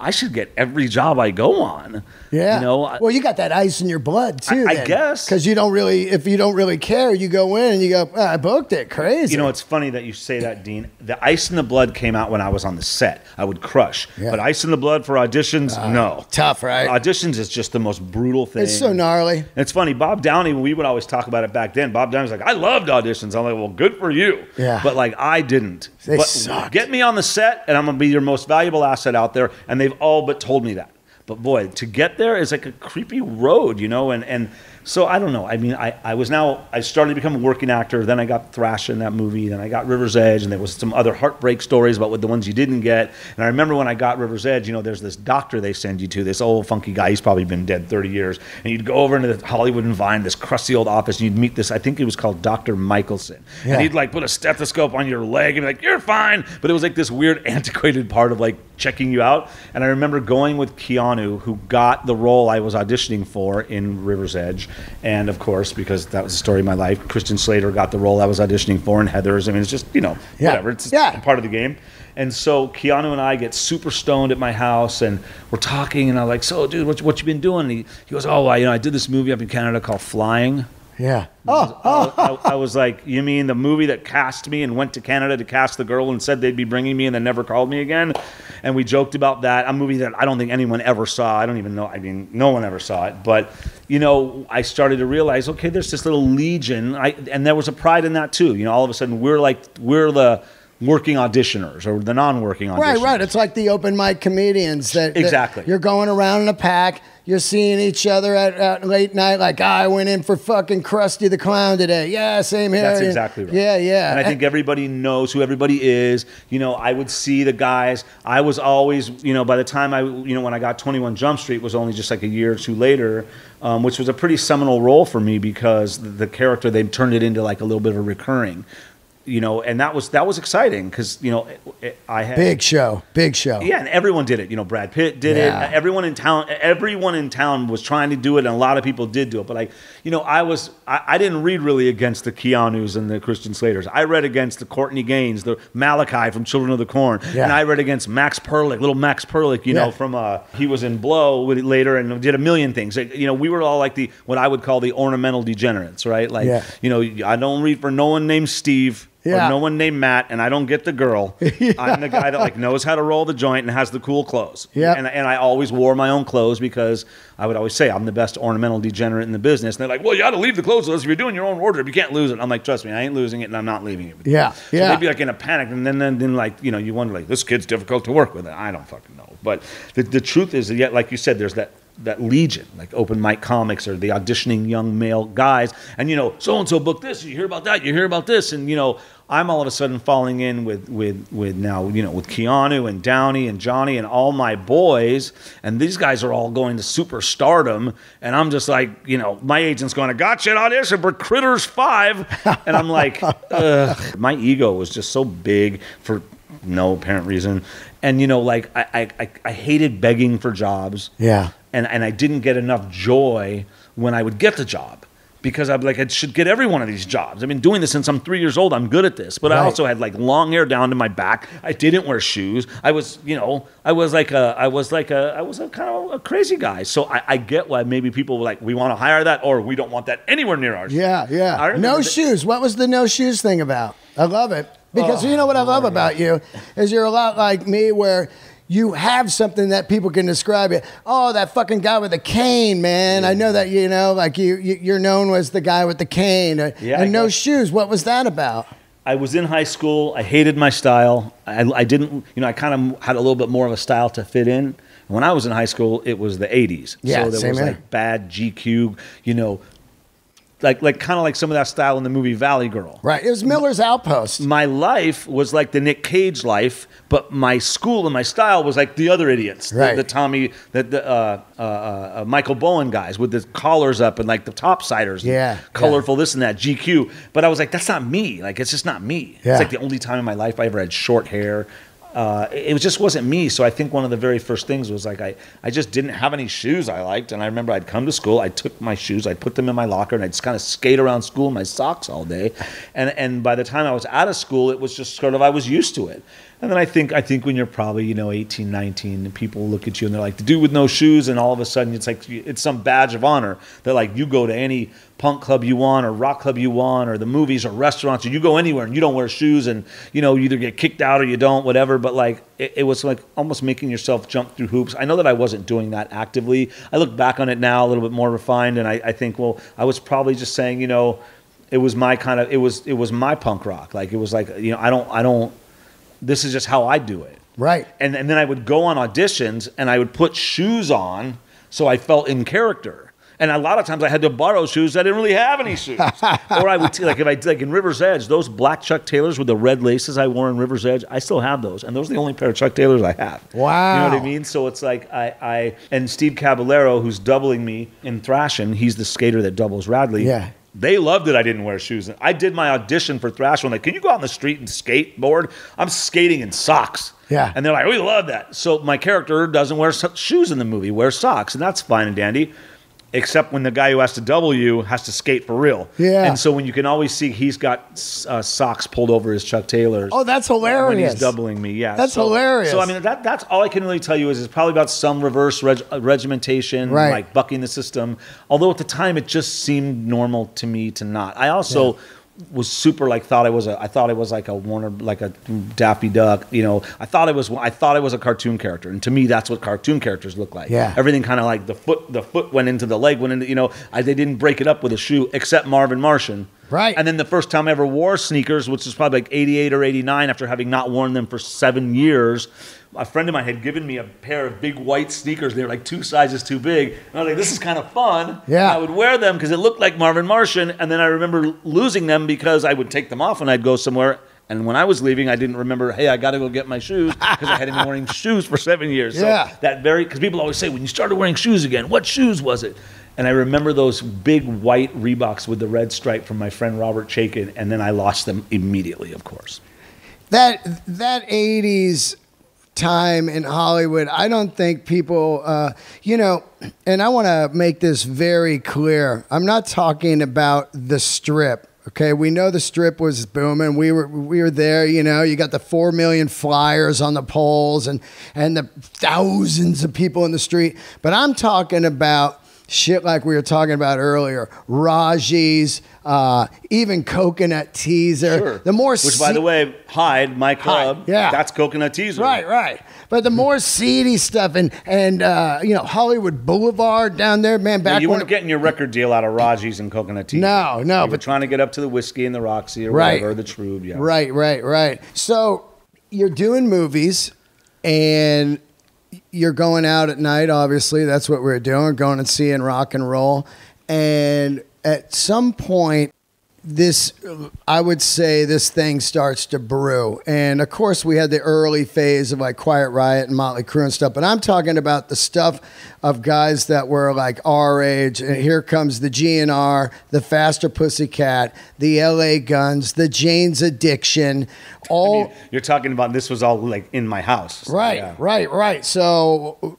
I should get every job I go on. Yeah. You know, I, well, you got that ice in your blood too. I, I guess because you don't really, if you don't really care, you go in and you go, oh, I booked it, crazy. You know, it's funny that you say that, Dean. The ice in the blood came out when I was on the set. I would crush, yeah. but ice in the blood for auditions, uh, no. Tough, right? Auditions is just the most brutal thing. It's so gnarly. And it's funny, Bob Downey. We would always talk about it back then. Bob Downey's like, I loved auditions. I'm like, well, good for you. Yeah. But like, I didn't. They but sucked. Get me on the set, and I'm gonna be your most valuable asset out there. And they've all but told me that. But boy, to get there is like a creepy road, you know? And, and so I don't know. I mean, I, I was now, I started to become a working actor. Then I got Thrashin', that movie. Then I got River's Edge. And there was some other heartbreak stories about what the ones you didn't get. And I remember when I got River's Edge, you know, there's this doctor they send you to, this old funky guy. He's probably been dead thirty years. And you'd go over into the Hollywood and Vine, this crusty old office. And you'd meet this, I think it was called Doctor Michelson. Yeah. And he'd like put a stethoscope on your leg and be like, you're fine. But it was like this weird antiquated part of like checking you out. And I remember going with Keanu, who got the role I was auditioning for in River's Edge. And of course, because that was the story of my life, Christian Slater got the role I was auditioning for in Heathers. I mean, it's just, you know, yeah. whatever. It's yeah. part of the game. And so Keanu and I get super stoned at my house, and we're talking, and I'm like, so, dude, what, what you been doing? And he, he goes, oh, I, you know, I did this movie up in Canada called Flying. Yeah. Oh, oh. I, I, I was like, you mean the movie that cast me and went to Canada to cast the girl and said they'd be bringing me and then never called me again? And we joked about that. A movie that I don't think anyone ever saw. I don't even know. I mean, no one ever saw it. But, you know, I started to realize, okay, there's this little legion. I, and there was a pride in that, too. You know, all of a sudden we're like, we're the working auditioners or the non-working auditioners. Right, right. It's like the open mic comedians that, that exactly. you're going around in a pack. You're seeing each other at, at late night, like, oh, I went in for fucking Krusty the Clown today. Yeah, same here. That's exactly right. Yeah, yeah. And I think everybody knows who everybody is. You know, I would see the guys. I was always, you know, by the time I, you know, when I got twenty-one Jump Street was only just like a year or two later, um, which was a pretty seminal role for me because the character, they turned it into like a little bit of a recurring you know, and that was that was exciting because, you know, it, it, I had big show, big show. Yeah, and everyone did it. You know, Brad Pitt did yeah. it. Everyone in town, everyone in town was trying to do it, and a lot of people did do it. But like, you know, I was I, I didn't read really against the Keanus and the Christian Slaters. I read against the Courtney Gaines, the Malachi from Children of the Corn, yeah. and I read against Max Perlich, little Max Perlich. You yeah. know, from uh, he was in Blow later and did a million things. Like, you know, we were all like the what I would call the ornamental degenerates, right? Like, yeah. you know, I don't read for no one named Steve. Yeah. Or no one named Matt, and I don't get the girl. yeah. I'm the guy that like knows how to roll the joint and has the cool clothes. Yeah. And, and I always wore my own clothes because I would always say I'm the best ornamental degenerate in the business. And they're like, well, you ought to leave the clothes with us. If you're doing your own wardrobe, you can't lose it. I'm like, trust me, I ain't losing it, and I'm not leaving it. Yeah. So yeah. they'd be like in a panic, and then, then, then like, you know, you wonder, like, this kid's difficult to work with. And I don't fucking know. But the, the truth is, yet, like you said, there's that that legion, like open mic comics or the auditioning young male guys. And, you know, so-and-so booked this, you hear about that, you hear about this. And, you know, I'm all of a sudden falling in with, with, with now, you know, with Keanu and Downey and Johnny and all my boys. And these guys are all going to superstardom. And I'm just like, you know, my agent's going, I got you an audition for Critters five. And I'm like, ugh. My ego was just so big for no apparent reason. And, you know, like I, I, I hated begging for jobs. Yeah. And and I didn't get enough joy when I would get the job because I'm like, I should get every one of these jobs. I've been doing this since I'm three years old. I'm good at this. But right. I also had like long hair down to my back. I didn't wear shoes. I was, you know, I was like a, I was like a, I was a kind of a crazy guy. So I, I get why maybe people were like, we want to hire that or we don't want that anywhere near ours. Yeah, yeah. No shoes. What was the no shoes thing about? I love it. Because oh, you know what I love Lord, about yeah. you is you're a lot like me where you have something that people can describe it. Oh, that fucking guy with the cane, man. Yeah. I know that, you know, like you, you, you're known as the guy with the cane. Or, yeah, and no shoes. What was that about? I was in high school. I hated my style. I, I didn't, you know, I kind of had a little bit more of a style to fit in. When I was in high school, it was the eighties. Yeah, so there was like bad G Q, you know, like like kind of like some of that style in the movie Valley Girl. Right. It was Miller's Outpost. My life was like the Nick Cage life, but my school and my style was like the other idiots. Right. The, the Tommy, the, the uh, uh, uh, Michael Bowen guys with the collars up and like the topsiders. Yeah. Colorful yeah. this and that, G Q. But I was like, that's not me. Like, it's just not me. Yeah. It's like the only time in my life I ever had short hair. Uh, it just wasn't me. So I think one of the very first things was like I, I just didn't have any shoes I liked. And I remember I'd come to school, I took my shoes, I'd put them in my locker, and I'd just kind of skate around school in my socks all day. And and by the time I was out of school, it was just sort of I was used to it. And then I think I think when you're probably, you know, eighteen, nineteen, and people look at you and they're like, the dude with no shoes, and all of a sudden it's like it's some badge of honor. They're like, you go to any punk club you want or rock club you want or the movies or restaurants, or you go anywhere and you don't wear shoes, and, you know, you either get kicked out or you don't, whatever. But like it, it was like almost making yourself jump through hoops. I know that I wasn't doing that actively. I look back on it now a little bit more refined, and I, I think, well, I was probably just saying, you know, it was my kind of it was it was my punk rock. Like it was like, you know, I don't I don't this is just how I do it. Right. And and then I would go on auditions and I would put shoes on so I felt in character. And a lot of times I had to borrow shoes. I didn't really have any shoes. Or I would, like if I like in River's Edge, those black Chuck Taylors with the red laces I wore in River's Edge, I still have those. And those are the only pair of Chuck Taylors I have. Wow. You know what I mean? So it's like I, I and Steve Caballero, who's doubling me in Thrashin', he's the skater that doubles Radley. Yeah. They loved it. I didn't wear shoes. I did my audition for Thrashin'. I'm like, can you go out on the street and skateboard? I'm skating in socks. Yeah. And they're like, we love that. So my character doesn't wear so shoes in the movie, wears socks. And that's fine and dandy. Except when the guy who has to double you has to skate for real. Yeah. And so when you can always see he's got uh, socks pulled over his Chuck Taylors. Oh, that's hilarious. When he's doubling me, yeah. That's so hilarious. So, I mean, that that's all I can really tell you is it's probably about some reverse reg regimentation, right. Like bucking the system. Although at the time it just seemed normal to me to not. I also... Yeah. was super like thought I was a I thought I was like a Warner like a Daffy Duck, you know. I thought it was I thought I was a cartoon character, and to me that's what cartoon characters look like. Yeah, everything kind of like the foot the foot went into the leg went into, you know. I, they didn't break it up with a shoe except Marvin Martian. Right. And then the first time I ever wore sneakers, which was probably like eighty-eight or eighty-nine, after having not worn them for seven years. A friend of mine had given me a pair of big white sneakers. They were like two sizes too big. And I was like, this is kind of fun. Yeah. And I would wear them because it looked like Marvin Martian. And then I remember losing them because I would take them off when I'd go somewhere. And when I was leaving, I didn't remember, hey, I got to go get my shoes, because I hadn't been wearing shoes for seven years. Yeah. So that very, because people always say, when you started wearing shoes again, what shoes was it? And I remember those big white Reeboks with the red stripe from my friend Robert Chaikin, and then I lost them immediately, of course. That that eighties time in Hollywood, I don't think people, uh, you know, and I want to make this very clear. I'm not talking about the Strip. Okay, we know the Strip was booming. We were we were there, you know. You got the four million flyers on the poles and and the thousands of people in the street. But I'm talking about shit like we were talking about earlier, Raji's, uh, even Coconut Teaser. Sure. The more, which by the way, Hyde, my club, Hyde, yeah, that's Coconut Teaser. Right, right. But the more seedy stuff and and uh, you know, Hollywood Boulevard down there, man. Back yeah, you weren't getting your record deal out of Raji's and Coconut Teaser. No, no. You were but trying to get up to the Whiskey and the Roxy or right, whatever, the Trub. Yeah. Right, right, right. So you're doing movies and you're going out at night, obviously. That's what we're doing, going and seeing rock and roll. And at some point, this, I would say, this thing starts to brew. And, of course, we had the early phase of, like, Quiet Riot and Motley Crue and stuff. But I'm talking about the stuff of guys that were, like, our age. And here comes the G N R, the Faster Pussycat, the L A Guns, the Jane's Addiction. All I mean, you're talking about this was all, like, in my house. So, right, yeah. right, right. So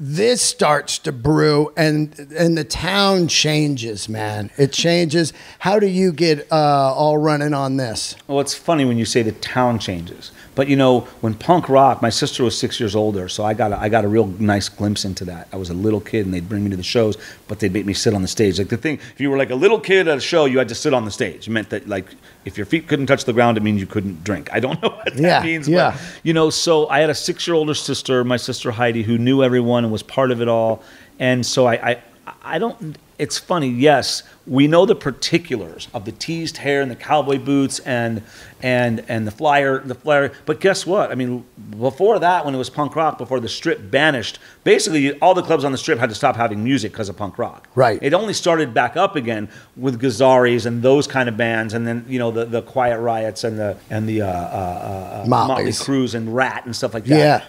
this starts to brew, and and the town changes, man. It changes. How do you get uh, all running on this? Well, it's funny when you say the town changes, but you know, when punk rock, my sister was six years older, so I got a, I got a real nice glimpse into that. I was a little kid, and they'd bring me to the shows, but they'd make me sit on the stage. Like the thing, if you were like a little kid at a show, you had to sit on the stage. It meant that like if your feet couldn't touch the ground, it means you couldn't drink. I don't know what that yeah, means, yeah. but you know. So I had a six-year-older sister, my sister Heidi, who knew everyone and was part of it all, and so I, I, I don't. It's funny. Yes, we know the particulars of the teased hair and the cowboy boots and and and the flyer, the flyer. But guess what? I mean, before that, when it was punk rock, before the Strip banished, basically all the clubs on the Strip had to stop having music because of punk rock. Right. It only started back up again with Gazaris and those kind of bands, and then you know the the Quiet Riots and the and the uh, uh, uh, Motley Crue and Rat and stuff like that. Yeah.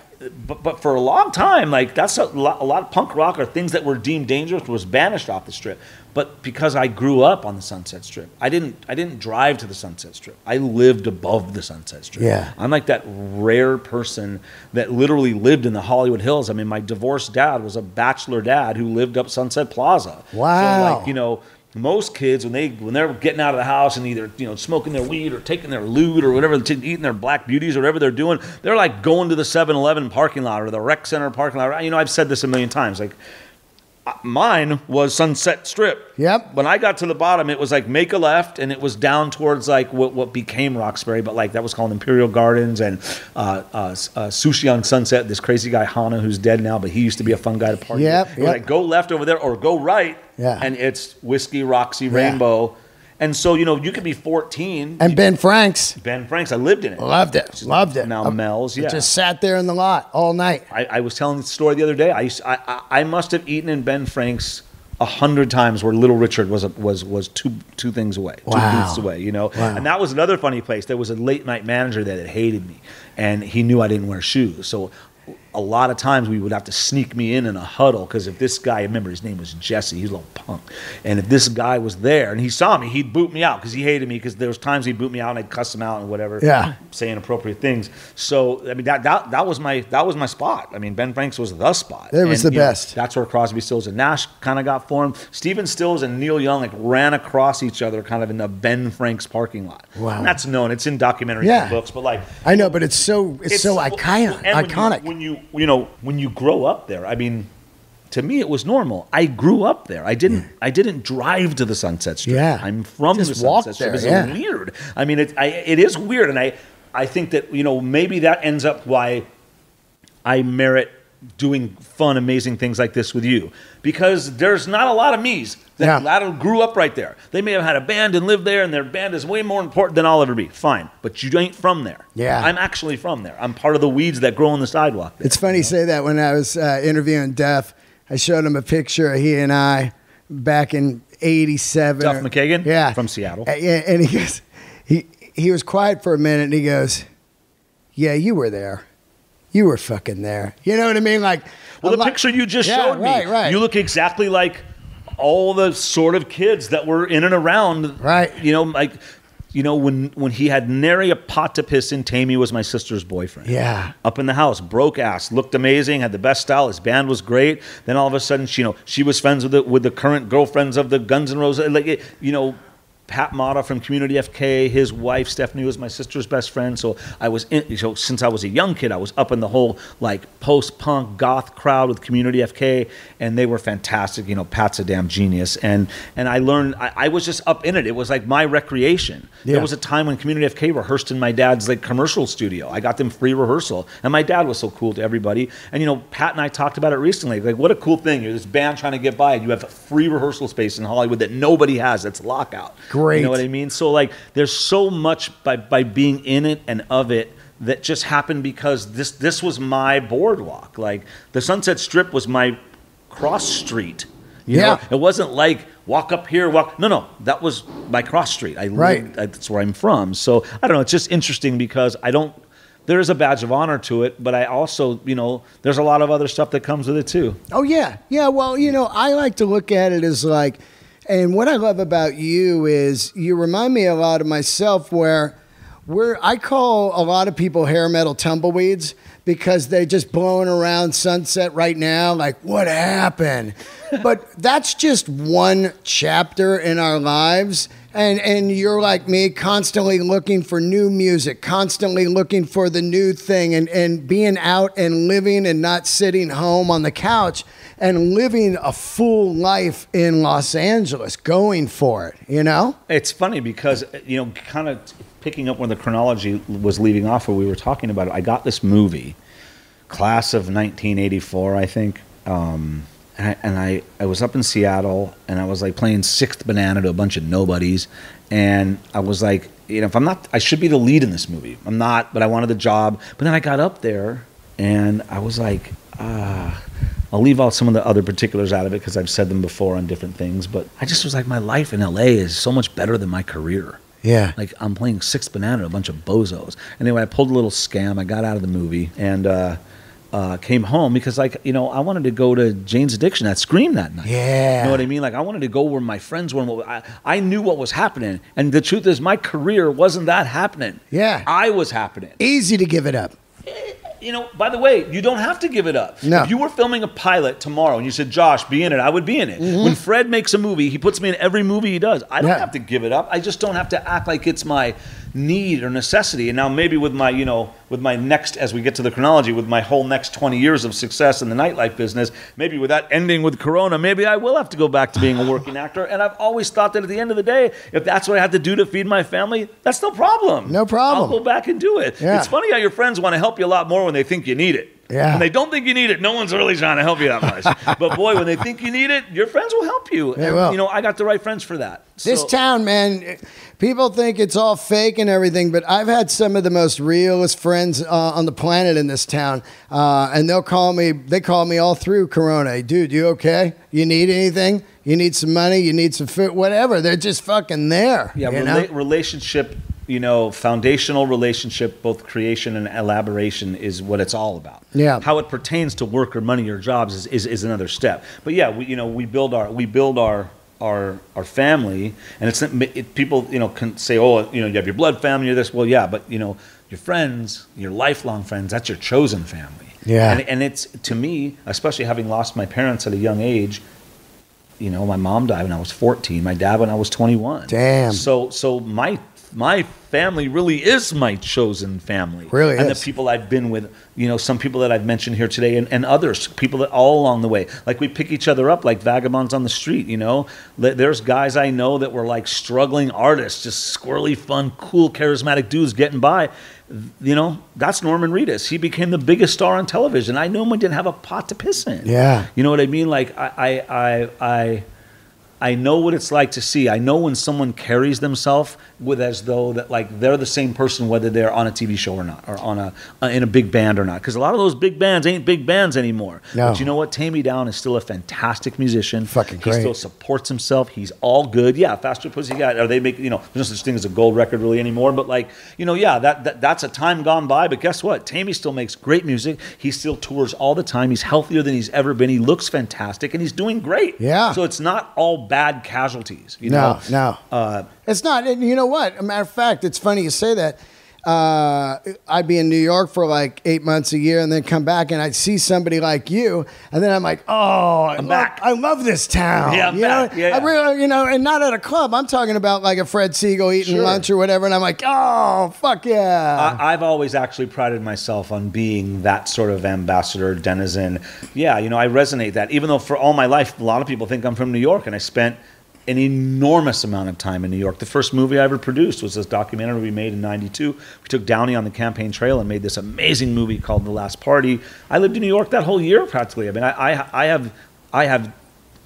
But, but for a long time, like that's a lot, a lot of punk rock or things that were deemed dangerous was banished off the Strip. But because I grew up on the Sunset Strip, I didn't I didn't drive to the Sunset Strip. I lived above the Sunset Strip. Yeah. I'm like that rare person that literally lived in the Hollywood Hills. I mean, my divorced dad was a bachelor dad who lived up Sunset Plaza. Wow. So like, you know, most kids when they when they're getting out of the house and either you know smoking their weed or taking their lewd or whatever, eating their Black Beauties or whatever they're doing, they're like going to the seven eleven parking lot or the rec center parking lot. You know, I've said this a million times. Like mine was Sunset Strip. Yep. When I got to the bottom, it was like make a left, and it was down towards like what what became Roxbury, but like that was called Imperial Gardens and uh, uh, uh, Sushi on Sunset. This crazy guy Hana, who's dead now, but he used to be a fun guy to party yep, with. Yep. Like go left over there or go right. Yeah. And it's Whiskey, Roxy, Rainbow. Yeah. And so, you know, you could be fourteen. And Ben know, Franks. Ben Franks. I lived in it. Loved it. Just Loved it. Now Mel's. Yeah. I just sat there in the lot all night. I, I was telling the story the other day. I, used, I, I must have eaten in Ben Franks a hundred times where Little Richard was, a, was, was two, two things away. Wow. Two booths away, you know. Wow. And that was another funny place. There was a late night manager there that hated me. And he knew I didn't wear shoes. So a lot of times we would have to sneak me in in a huddle because if this guy, remember his name was Jesse, he's a little punk, and if this guy was there and he saw me, he'd boot me out because he hated me because there was times he'd boot me out and I'd cuss him out and whatever, yeah, say inappropriate things. So I mean that that that was my that was my spot. I mean Ben Franks was the spot. It was and, the best. Know, that's where Crosby, Stills and Nash kind of got formed. Stephen Stills and Neil Young like ran across each other kind of in the Ben Franks parking lot. Wow, and that's known. It's in documentaries yeah. and books, but like I know, but it's so it's, it's so iconic. Iconic. When you, when you You know, when you grow up there, I mean, to me it was normal. I grew up there. I didn't. Yeah. I didn't drive to the Sunset Strip. Yeah. I'm from Just the Sunset Strip. It's yeah. weird. I mean, it. I, it is weird, and I. I think that you know maybe that ends up why I merit doing fun, amazing things like this with you because there's not a lot of me's that yeah. a lot of grew up right there. They may have had a band and lived there, and their band is way more important than I'll ever be. Fine, but you ain't from there. Yeah, I'm actually from there. I'm part of the weeds that grow on the sidewalk. There, it's funny you know? You say that when I was uh, interviewing Duff, I showed him a picture of he and I back in eighty-seven. Duff McKagan, yeah, from Seattle. Uh, yeah, and he goes, he he was quiet for a minute, and he goes, "Yeah, you were there." You were fucking there. You know what I mean? Like, well, the lot, picture you just yeah, showed me, right, right. you look exactly like all the sort of kids that were in and around. Right. You know, like, you know, when, when he had nary a pot to piss in, Tammy was my sister's boyfriend. Yeah. Up in the house, broke ass, looked amazing, had the best style, his band was great. Then all of a sudden, she, you know, she was friends with the, with the current girlfriends of the Guns N' Roses. Like, it, you know, Pat Motta from Community F K, his wife, Stephanie, was my sister's best friend. So I was in, so since I was a young kid, I was up in the whole like post-punk goth crowd with Community F K, and they were fantastic. You know, Pat's a damn genius. And and I learned, I, I was just up in it. It was like my recreation. Yeah. There was a time when Community F K rehearsed in my dad's like commercial studio. I got them free rehearsal. And my dad was so cool to everybody. And you know, Pat and I talked about it recently. Like, what a cool thing. You're this band trying to get by, and you have a free rehearsal space in Hollywood that nobody has. That's Lockout. Great. Great. You know what I mean? So like, there's so much by, by being in it and of it that just happened because this this was my boardwalk. Like the Sunset Strip was my cross street. You yeah. know, it wasn't like walk up here, walk. No, no, that was my cross street. I right. lived, I, that's where I'm from. So I don't know. It's just interesting because I don't. There is a badge of honor to it, but I also, you know, there's a lot of other stuff that comes with it too. Oh yeah, yeah. Well, you know, I like to look at it as like. And what I love about you is you remind me a lot of myself where we're, I call a lot of people hair metal tumbleweeds because they're just blowing around Sunset right now. Like, what happened? But that's just one chapter in our lives. And, and you're like me, constantly looking for new music, constantly looking for the new thing, and, and being out and living and not sitting home on the couch and living a full life in Los Angeles, going for it, you know? It's funny because, you know, kind of picking up where the chronology was leaving off where we were talking about it, I got this movie, Class of nineteen eighty-four, I think, um... And, I, and I, I was up in Seattle, and I was like playing Sixth Banana to a bunch of nobodies. And I was like, you know, if I'm not, I should be the lead in this movie. I'm not, but I wanted the job. But then I got up there, and I was like, ah, I'll leave out some of the other particulars out of it because I've said them before on different things. But I just was like, my life in L A is so much better than my career. Yeah. Like, I'm playing Sixth Banana to a bunch of bozos. Anyway, I pulled a little scam. I got out of the movie, and, uh, Uh, came home because, like, you know, I wanted to go to Jane's Addiction at Scream that night. Yeah. You know what I mean? Like, I wanted to go where my friends were. And what, I, I knew what was happening. And the truth is, my career wasn't that happening. Yeah. I was happening. Easy to give it up. You know, by the way, you don't have to give it up. No. If you were filming a pilot tomorrow and you said, Josh, be in it, I would be in it. Mm-hmm. When Fred makes a movie, he puts me in every movie he does. I don't yeah. have to give it up. I just don't have to act like it's my need or necessity. And now maybe with my, you know, with my next, as we get to the chronology, with my whole next twenty years of success in the nightlife business, maybe with that ending with Corona, maybe I will have to go back to being a working actor. And I've always thought that at the end of the day, if that's what I had to do to feed my family, that's no problem. No problem. I'll go back and do it. Yeah. It's funny how your friends want to help you a lot more when they think you need it. Yeah. When they don't think you need it, no one's really trying to help you that much. But boy, when they think you need it, your friends will help you. They and, will. You know, I got the right friends for that. This so. town, man, people think it's all fake and everything, but I've had some of the most realest friends uh, on the planet in this town. Uh, and they'll call me, they call me all through Corona. Dude, you okay? You need anything? You need some money? You need some food? Whatever. They're just fucking there. Yeah, you rela know? relationship. You know, foundational relationship, both creation and elaboration, is what it's all about. Yeah. How it pertains to work or money or jobs is, is, is another step. But yeah, we, you know, we build our we build our our our family, and it's it, people you know can say, oh, you know, you have your blood family or this. Well, yeah, but you know, your friends, your lifelong friends, that's your chosen family. Yeah. And, and it's, to me, especially having lost my parents at a young age. You know, my mom died when I was fourteen. My dad when I was twenty-one. Damn. So so my. My family really is my chosen family. Really And is. The people I've been with, you know, some people that I've mentioned here today and, and others, people that all along the way. Like, we pick each other up like vagabonds on the street, you know? There's guys I know that were like struggling artists, just squirrely, fun, cool, charismatic dudes getting by. You know, that's Norman Reedus. He became the biggest star on television. I know him, didn't have a pot to piss in. Yeah. You know what I mean? Like, I, I, I... I I know what it's like to see. I know when someone carries themselves with as though that like they're the same person, whether they're on a T V show or not, or on a uh, in a big band or not. Because a lot of those big bands ain't big bands anymore. No. But you know what? Tame Me Down is still a fantastic musician. Fucking great. He still supports himself. He's all good. Yeah, Faster Pussycat. Are they making? You know, there's no such thing as a gold record really anymore. But like, you know, yeah, that, that that's a time gone by. But guess what? Tammy still makes great music. He still tours all the time. He's healthier than he's ever been. He looks fantastic, and he's doing great. Yeah. So it's not all bad casualties, you no, know? No, no. Uh, it's not. And you know what? A matter of fact, it's funny you say that. Uh, I'd be in New York for like eight months a year and then come back and I'd see somebody like you. And then I'm like, oh, I'm I, back. Love, I love this town. Yeah, I'm you back. Know? Yeah, yeah. I really, you know, and not at a club. I'm talking about like a Fred Siegel eating sure. lunch or whatever. And I'm like, oh, fuck yeah. I, I've always actually prided myself on being that sort of ambassador, denizen. Yeah, you know, I resonate that. Even though for all my life, a lot of people think I'm from New York, and I spent an enormous amount of time in New York. The first movie I ever produced was this documentary we made in ninety-two. We took Downey on the campaign trail and made this amazing movie called The Last Party. I lived in New York that whole year practically. I mean, I, I, I have I have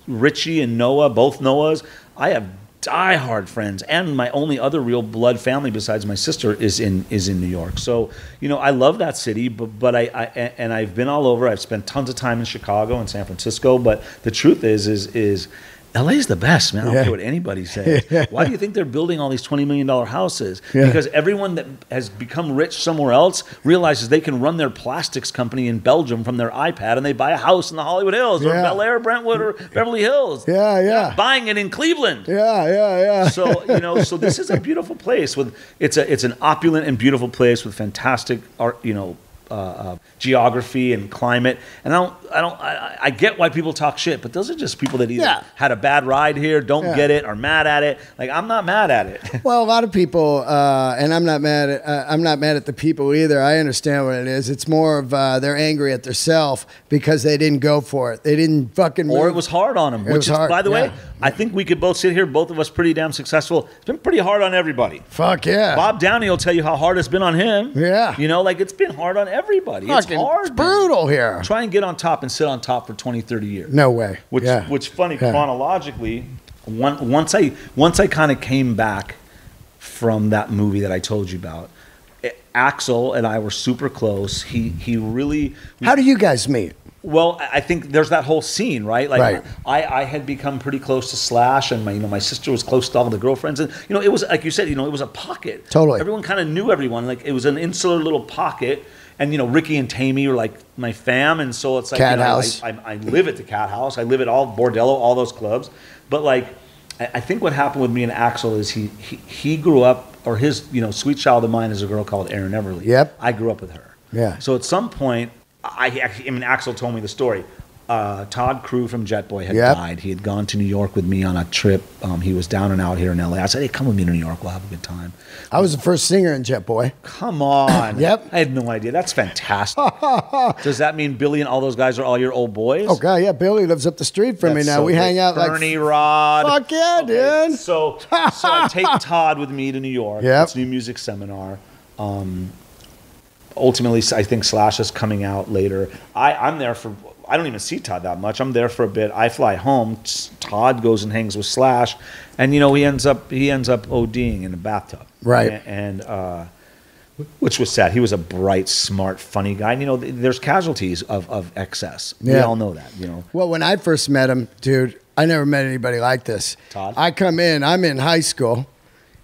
Richie and Noah, both Noahs. I have diehard friends, and my only other real blood family besides my sister is in is in New York. So, you know, I love that city, but, but I, I and I've been all over. I've spent tons of time in Chicago and San Francisco, but the truth is, is, is L A's the best, man. I don't yeah. care what anybody says. Yeah. Why do you think they're building all these twenty million dollar houses? Yeah. Because everyone that has become rich somewhere else realizes they can run their plastics company in Belgium from their iPad, and they buy a house in the Hollywood Hills yeah. or Bel Air, Brentwood, or Beverly Hills. Yeah, yeah. Buying it in Cleveland. Yeah, yeah, yeah. So, you know, so this is a beautiful place with it's a it's an opulent and beautiful place with fantastic art, you know, Uh, uh, geography and climate, and I don't, I don't, I, I get why people talk shit, but those are just people that either yeah. had a bad ride here, don't yeah. get it, are mad at it. Like, I'm not mad at it. Well, a lot of people, uh, and I'm not mad at, uh, I'm not mad at the people either. I understand what it is. It's more of uh, they're angry at themselves because they didn't go for it. They didn't fucking. Or move. It was hard on them. It which was is, hard. By the yeah. way, I think we could both sit here, both of us, pretty damn successful. It's been pretty hard on everybody. Fuck yeah. Bob Downey will tell you how hard it's been on him. Yeah. You know, like it's been hard on everybody. Fucking it's hard. It's brutal here. Try and get on top and sit on top for twenty, thirty years. No way. Which, yeah. which funny, yeah. chronologically, one, once I, once I kind of came back from that movie that I told you about, it, Axl and I were super close. He, he really... We, how do you guys meet? Well, I think there's that whole scene, right? Like, right. I, I had become pretty close to Slash, and my, you know, my sister was close to all the girlfriends, and you know, it was like you said, you know, it was a pocket. Totally. Everyone kind of knew everyone. Like, it was an insular little pocket. And, you know, Ricky and Tammy were like my fam. And so it's like, Cat you know, House. I, I, I live at the Cat House. I live at all Bordello, all those clubs. But like, I, I think what happened with me and Axl is he, he, he grew up, or his, you know, sweet child of mine is a girl called Erin Everly. Yep. I grew up with her. Yeah. So at some point, I, I mean, Axl told me the story. Uh, Todd Crew from Jet Boy had yep. died. He had gone to New York with me on a trip. Um, he was down and out here in L A. I said, hey, come with me to New York. We'll have a good time. I was the first singer in Jet Boy. Come on. Yep. I had no idea. That's fantastic. Does that mean Billy and all those guys are all your old boys? Oh, God, yeah. Billy lives up the street from That's me now. So we hang out Bernie like... Bernie Rod. Fuck yeah, okay. dude. So, so I take Todd with me to New York. Yep. It's a new music seminar. Um, ultimately, I think Slash is coming out later. I, I'm there for... I don't even see Todd that much. I'm there for a bit. I fly home. Todd goes and hangs with Slash, and you know he ends up he ends up ODing in the bathtub. Right. And, and uh, which was sad. He was a bright, smart, funny guy. And, you know, there's casualties of of excess. Yeah. We all know that. You know. Well, when I first met him, dude, I never met anybody like this. Todd. I come in. I'm in high school.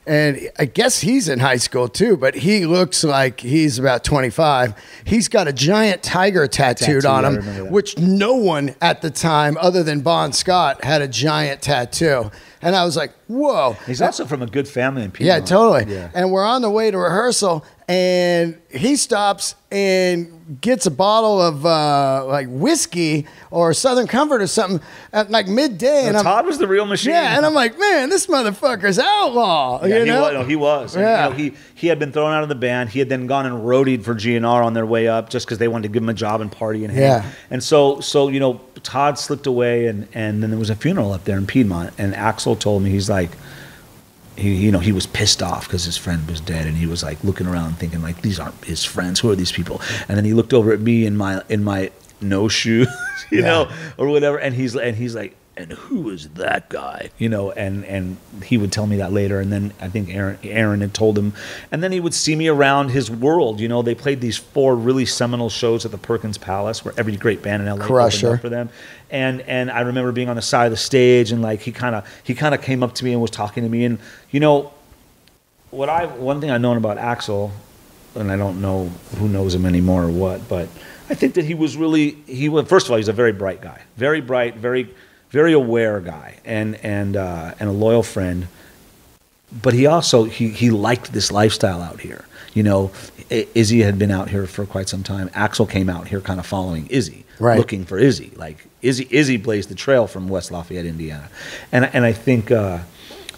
And I guess he's in high school too, but he looks like he's about twenty-five. He's got a giant tiger tattooed Tattoo, on him, which no one at the time other than Bon Scott had a giant tattoo. And I was like, whoa. He's also from a good family in Piedmont. Yeah, totally. Yeah. And we're on the way to rehearsal, and he stops and gets a bottle of uh, like whiskey or Southern Comfort or something at like midday. And, and Todd I'm, was the real machine. Yeah, and I'm like, man, this motherfucker's outlaw. Yeah, you know? He was, no, he was. Yeah. And, you know, he, he had been thrown out of the band. He had then gone and roadied for G N R on their way up just because they wanted to give him a job and party and hang. Yeah. And so, so, you know, Todd slipped away, and, and then there was a funeral up there in Piedmont, and Axl told me, he's like, he, you know, he was pissed off because his friend was dead, and he was like looking around thinking like, these aren't his friends, who are these people? And then he looked over at me in my in my no shoes, you yeah. know, or whatever, and he's and he's like, and who is that guy? You know, and, and he would tell me that later. And then I think Erin, Erin had told him. And then he would see me around his world. You know, they played these four really seminal shows at the Perkins Palace where every great band in L A Crusher. Opened up for them. And and I remember being on the side of the stage, and like he kind of he kind of came up to me and was talking to me. And, you know, what I one thing I've known about Axl, and I don't know who knows him anymore or what, but I think that he was really, he was, first of all, he's a very bright guy, very bright, very... very aware guy, and and uh, and a loyal friend, but he also he he liked this lifestyle out here. You know, Izzy had been out here for quite some time. Axl came out here, kind of following Izzy, right. Looking for Izzy. Like Izzy, Izzy blazed the trail from West Lafayette, Indiana, and and I think uh,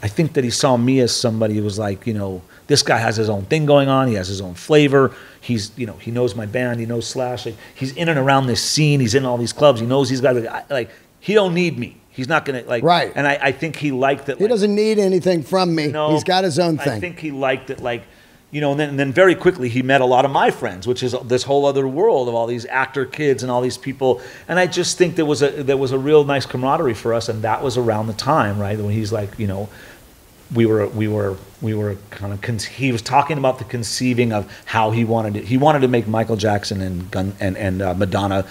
I think that he saw me as somebody who was like, you know, this guy has his own thing going on. He has his own flavor. He's, you know, he knows my band. He knows Slash. Like, he's in and around this scene. He's in all these clubs. He knows these guys. Like. I, like He don't need me. He's not gonna like. Right. And I, I think he liked that. He like, doesn't need anything from me. No, he's got his own thing. I think he liked it, like, you know. And then, and then very quickly he met a lot of my friends, which is this whole other world of all these actor kids and all these people. And I just think there was a there was a real nice camaraderie for us. And that was around the time, right, when he's like, you know, we were we were we were kind of he was talking about the conceiving of how he wanted it. He wanted to make Michael Jackson and Gun and and uh, Madonna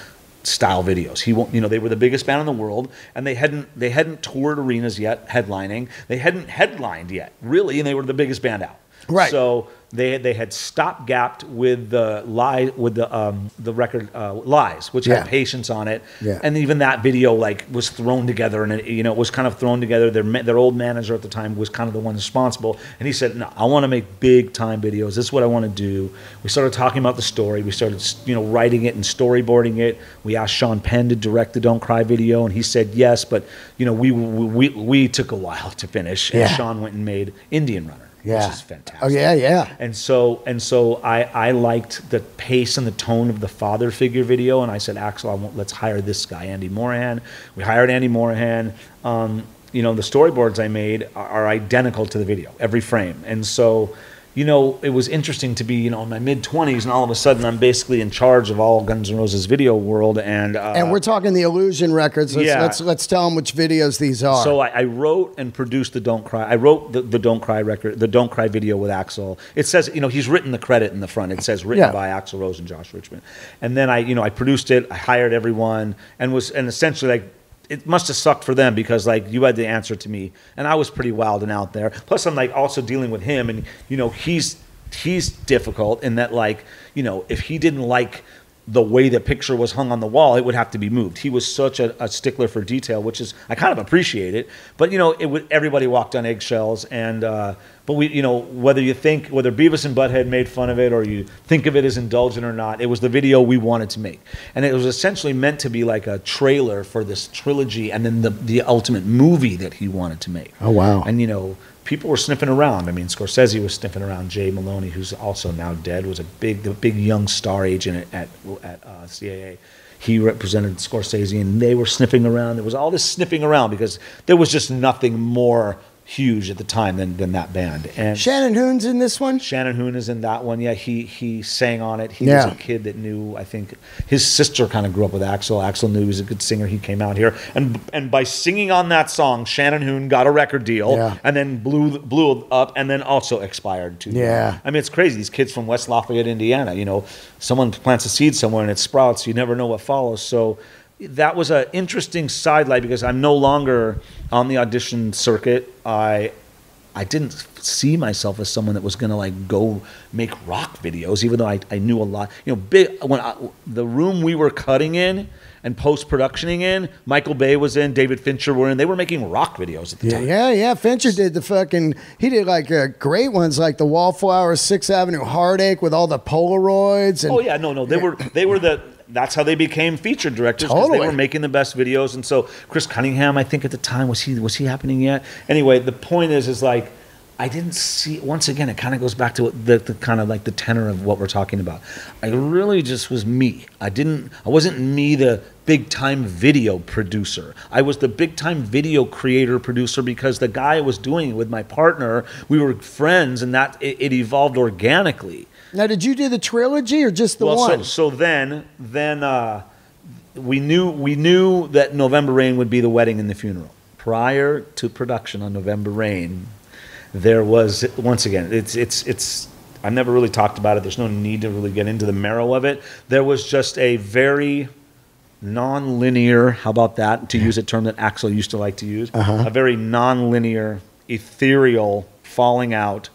style videos. He won't, you know, they were the biggest band in the world, and they hadn't they hadn't toured arenas yet, headlining. They hadn't headlined yet, really, and they were the biggest band out. Right. So they they had stop gapped with the lie with the um the record uh, Lies, which yeah. had Patience on it. Yeah. And even that video like was thrown together, and it, you know, it was kind of thrown together. Their their old manager at the time was kind of the one responsible, and he said, "No, I want to make big time videos. This is what I want to do." We started talking about the story. We started, you know, writing it and storyboarding it. We asked Sean Penn to direct the Don't Cry video, and he said yes, but you know, we we we, we took a while to finish, and yeah. Sean went and made Indian Runner. Yeah. Which is fantastic. Oh yeah, yeah. And so and so I, I liked the pace and the tone of the father figure video, and I said, Axl, I won't, let's hire this guy, Andy Morahan. We hired Andy Morahan. Um, you know, the storyboards I made are, are identical to the video, every frame. And so, you know, it was interesting to be, you know, in my mid twenties, and all of a sudden I'm basically in charge of all Guns N' Roses video world. And uh, and we're talking the Illusion records. Let's, yeah. let's, let's tell them which videos these are. So I, I wrote and produced the Don't Cry. I wrote the, the Don't Cry record, the Don't Cry video with Axl. It says, you know, he's written the credit in the front. It says written yeah. by Axl Rose and Josh Richman. And then I, you know, I produced it. I hired everyone, and was, and essentially like, it must have sucked for them, because like you had the answer to me, and I was pretty wild and out there. Plus I'm like also dealing with him, and you know, he's he's difficult in that, like, you know, if he didn't like the way the picture was hung on the wall, it would have to be moved. He was such a, a stickler for detail, which is, I kind of appreciate it, but you know, it would, everybody walked on eggshells. And uh, but we, you know, whether you think, whether Beavis and Butthead made fun of it or you think of it as indulgent or not, it was the video we wanted to make. And it was essentially meant to be like a trailer for this trilogy, and then the, the ultimate movie that he wanted to make. Oh, wow. And, you know, people were sniffing around. I mean, Scorsese was sniffing around. Jay Maloney, who's also now dead, was a big the big young star agent at, at uh, C A A. He represented Scorsese, and they were sniffing around. There was all this sniffing around because there was just nothing more huge at the time than, than that band. And Shannon Hoon's in this one? Shannon Hoon is in that one, yeah. He he sang on it. He yeah. was a kid that knew, I think, his sister kind of grew up with Axl. Axl knew he was a good singer. He came out here. And and by singing on that song, Shannon Hoon got a record deal yeah. and then blew blew up, and then also expired too. Yeah. I mean, it's crazy. These kids from West Lafayette, Indiana, you know, someone plants a seed somewhere and it sprouts. You never know what follows. So that was an interesting sidelight, because I'm no longer on the audition circuit. I I didn't see myself as someone that was going to like go make rock videos, even though I, I knew a lot. You know, big, when I, the room we were cutting in and post-productioning in, Michael Bay was in, David Fincher were in. They were making rock videos at the yeah, time. Yeah, yeah. Fincher did the fucking, he did like uh, great ones like the Wallflower, Sixth Avenue Heartache with all the Polaroids. And, oh yeah, no, no. They yeah. were they were the... That's how they became featured directors, because totally. They were making the best videos. And so Chris Cunningham, I think at the time, was he was he happening yet? Anyway, the point is, is like, I didn't see, once again, it kind of goes back to the, the kind of like the tenor of what we're talking about. I really just was me. I didn't, I wasn't me, the big time video producer. I was the big time video creator producer, because the guy I was doing it with, my partner, we were friends, and that it, it evolved organically. Now, did you do the trilogy or just the well, one? So, so then, then uh, we knew we knew that November Rain would be the wedding and the funeral. Prior to production on November Rain, there was, once again, it's it's it's I've never really talked about it. There's no need to really get into the marrow of it. There was just a very non-linear, how about that, to use a term that Axl used to like to use, uh-huh. a very non-linear, ethereal falling out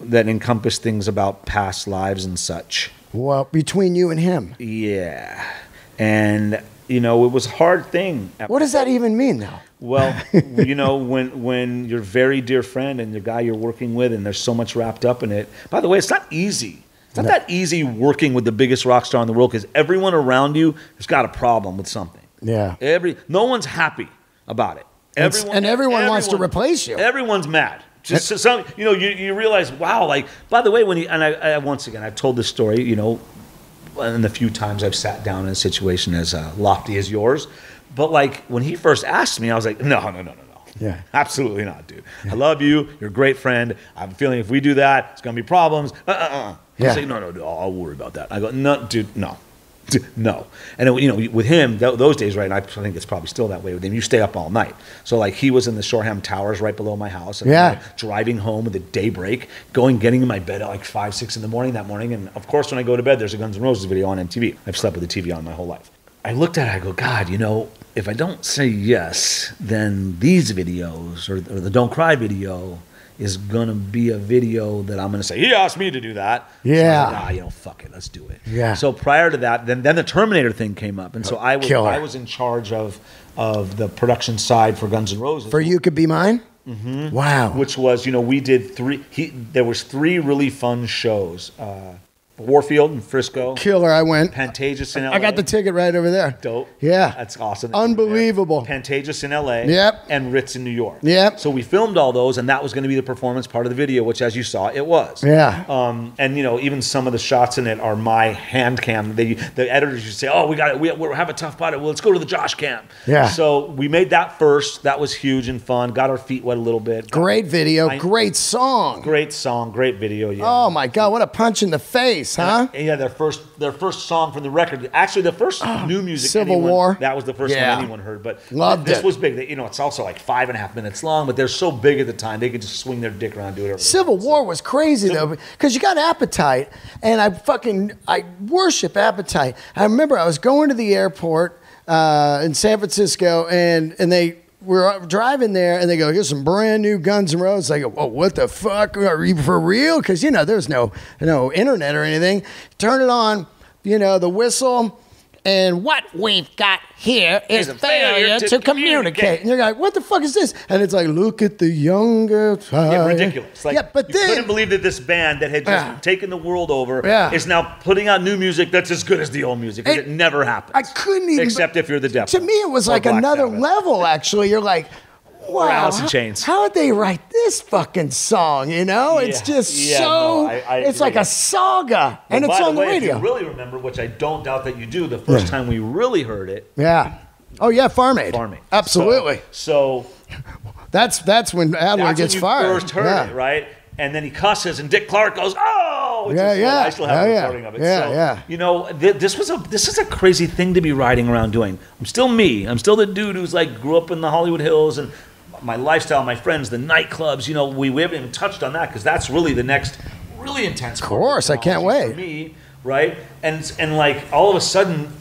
that encompassed things about past lives and such. Well, between you and him. Yeah. And, you know, it was a hard thing. What does that even mean, though? Well, you know, when when your very dear friend and the guy you're working with, and there's so much wrapped up in it. By the way, it's not easy. It's not no. that easy working with the biggest rock star in the world, because everyone around you has got a problem with something. Yeah. Every No one's happy about it. Everyone, and, and everyone, everyone wants everyone, to replace you. Everyone's mad. Just so some, you know, you, you realize, wow, like, by the way, when he, and I, I, once again, I've told this story, you know, and the few times I've sat down in a situation as uh, lofty as yours, but like, when he first asked me, I was like, no, no, no, no, no. Yeah. Absolutely not, dude. Yeah. I love you. You're a great friend. I have a feeling if we do that, it's going to be problems. Uh, uh, uh. He's yeah. like, no, no, no, I'll worry about that. I go, no, dude, no. No. And, it, you know, with him, th those days, right, and I think it's probably still that way with him, you stay up all night. So, like, he was in the Shoreham Towers right below my house. And yeah. Like, driving home at the daybreak, going, getting in my bed at, like, five, six in the morning that morning. And, of course, when I go to bed, there's a Guns N' Roses video on M T V. I've slept with the T V on my whole life. I looked at it, I go, God, you know, if I don't say yes, then these videos, or, or the Don't Cry video, is going to be a video that I'm going to say, he asked me to do that. Yeah. So like, ah, you know, fuck it. Let's do it. Yeah. So prior to that, then then the Terminator thing came up. And so I was, I was in charge of, of the production side for Guns N' Roses. For You Could Be Mine? Mm-hmm. Wow. Which was, you know, we did three, he, there was three really fun shows. Uh, Warfield in Frisco. Killer, I went. Pantages in L A. I got the ticket right over there. Dope. Yeah. That's awesome. Unbelievable. Pantages in L A. Yep. And Ritz in New York. Yep. So we filmed all those, and that was going to be the performance part of the video, which, as you saw, it was. Yeah. Um, and, you know, even some of the shots in it are my hand cam. They, the editors used to say, oh, we got it. We, we have a tough body. Well, let's go to the Josh cam. Yeah. So we made that first. That was huge and fun. Got our feet wet a little bit. Great video. I, great song. Great song. Great video. Yeah. Oh, my God. What a punch in the face. Huh? And, yeah, their first their first song from the record. Actually, the first oh, new music. Civil anyone, War. That was the first yeah. one anyone heard. But Loved this it. was big. They, you know, it's also like five and a half minutes long, but they're so big at the time, they could just swing their dick around and do whatever. Civil War so. was crazy, so, though, because you got Appetite, and I fucking, I worship Appetite. I remember I was going to the airport uh, in San Francisco, and, and they... we're driving there, and they go, here's some brand new Guns N' Roses. I go, whoa, what the fuck? Are you for real? Because, you know, there's no, no internet or anything. Turn it on, you know, the whistle, and what we've got here is a failure, failure to, to communicate. communicate. And you're like, what the fuck is this? And it's like, look at the younger time. Yeah, ridiculous. Like, yeah, but you then, couldn't believe that this band that had just uh, taken the world over yeah. is now putting out new music that's as good as the old music. It, it never happens. I couldn't even. Except if you're the devil. To me, it was like another Sabbath. level, actually. You're like, wow, Alice in Chains. How, how did they write this fucking song? You know, yeah, it's just yeah, so. No, I, I it's agree. like a saga, well, and it's on the, way, the radio. If you really remember, which I don't doubt that you do. The first yeah. time we really heard it. Yeah. Oh yeah, Farm Aid. Farm Aid. Absolutely. So, so that's that's when Adler that's gets when you fired. First heard yeah. it, right? And then he cusses, and Dick Clark goes, "Oh, which yeah, is yeah." I still have oh, a recording yeah. of it. Yeah, so, yeah. You know, th this was a this is a crazy thing to be riding around doing. I'm still me. I'm still the dude who's like grew up in the Hollywood Hills and. My lifestyle, my friends, the nightclubs, you know, we, we haven't even touched on that because that's really the next really intense part. Of course, I can't wait. For me, right? And, and like all of a sudden,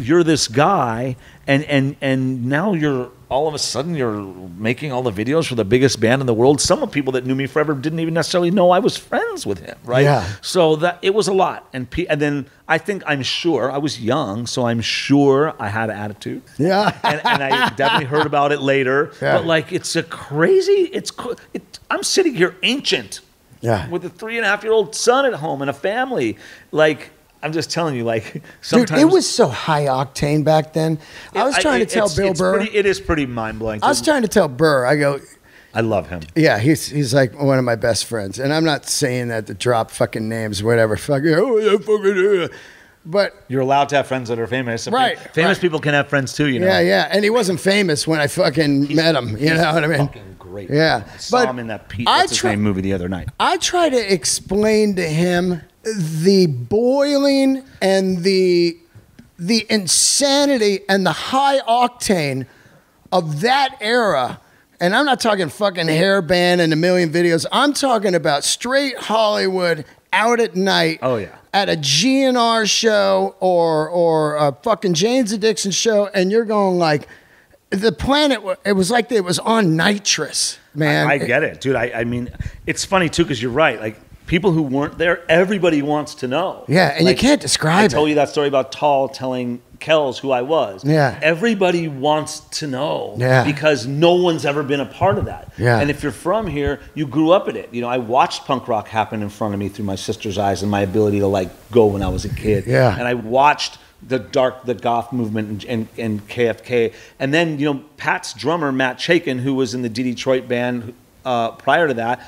you're this guy and, and, and now you're all of a sudden you're making all the videos for the biggest band in the world. Some of people that knew me forever didn't even necessarily know I was friends with him, right? Yeah. So that, it was a lot. And, P, and then I think I'm sure, I was young, so I'm sure I had an attitude. Yeah. And, and I definitely heard about it later. Yeah. But like, it's a crazy, it's, it, I'm sitting here ancient yeah. with a three and a half year old son at home and a family. Like, I'm just telling you, like, sometimes... Dude, it was so high octane back then. I was trying I, it, to tell it's, Bill it's Burr... Pretty, it is pretty mind-blowing. I was trying to tell Burr, I go... I love him. Yeah, he's he's like one of my best friends. And I'm not saying that to drop fucking names, whatever. Fuck, oh, fucking... But... You're allowed to have friends that are famous. Right. Famous right. people can have friends, too, you know? Yeah, yeah. And he wasn't famous when I fucking he's, met him. You know what I mean? Fucking great. Yeah. Man. I saw but him in that Pete, what's his name movie the other night. I try to explain to him... the boiling and the the insanity and the high octane of that era. And I'm not talking fucking hair band and a million videos. I'm talking about straight Hollywood out at night. Oh, yeah. At a G N R show or, or a fucking Jane's Addiction show. And you're going like, the planet, it was like it was on nitrous, man. I, I get it, dude. I, I mean, it's funny, too, because you're right. Like, people who weren't there, everybody wants to know. Yeah, and like, you can't describe it. I told it. you that story about Tall telling Kells who I was. Yeah. Everybody wants to know. Yeah. Because no one's ever been a part of that. Yeah. And if you're from here, you grew up in it. You know, I watched punk rock happen in front of me through my sister's eyes and my ability to, like, go when I was a kid. Yeah. And I watched the dark, the goth movement, and, and, and K F K. And then, you know, Pat's drummer, Matt Chaikin, who was in the Detroit band uh, prior to that,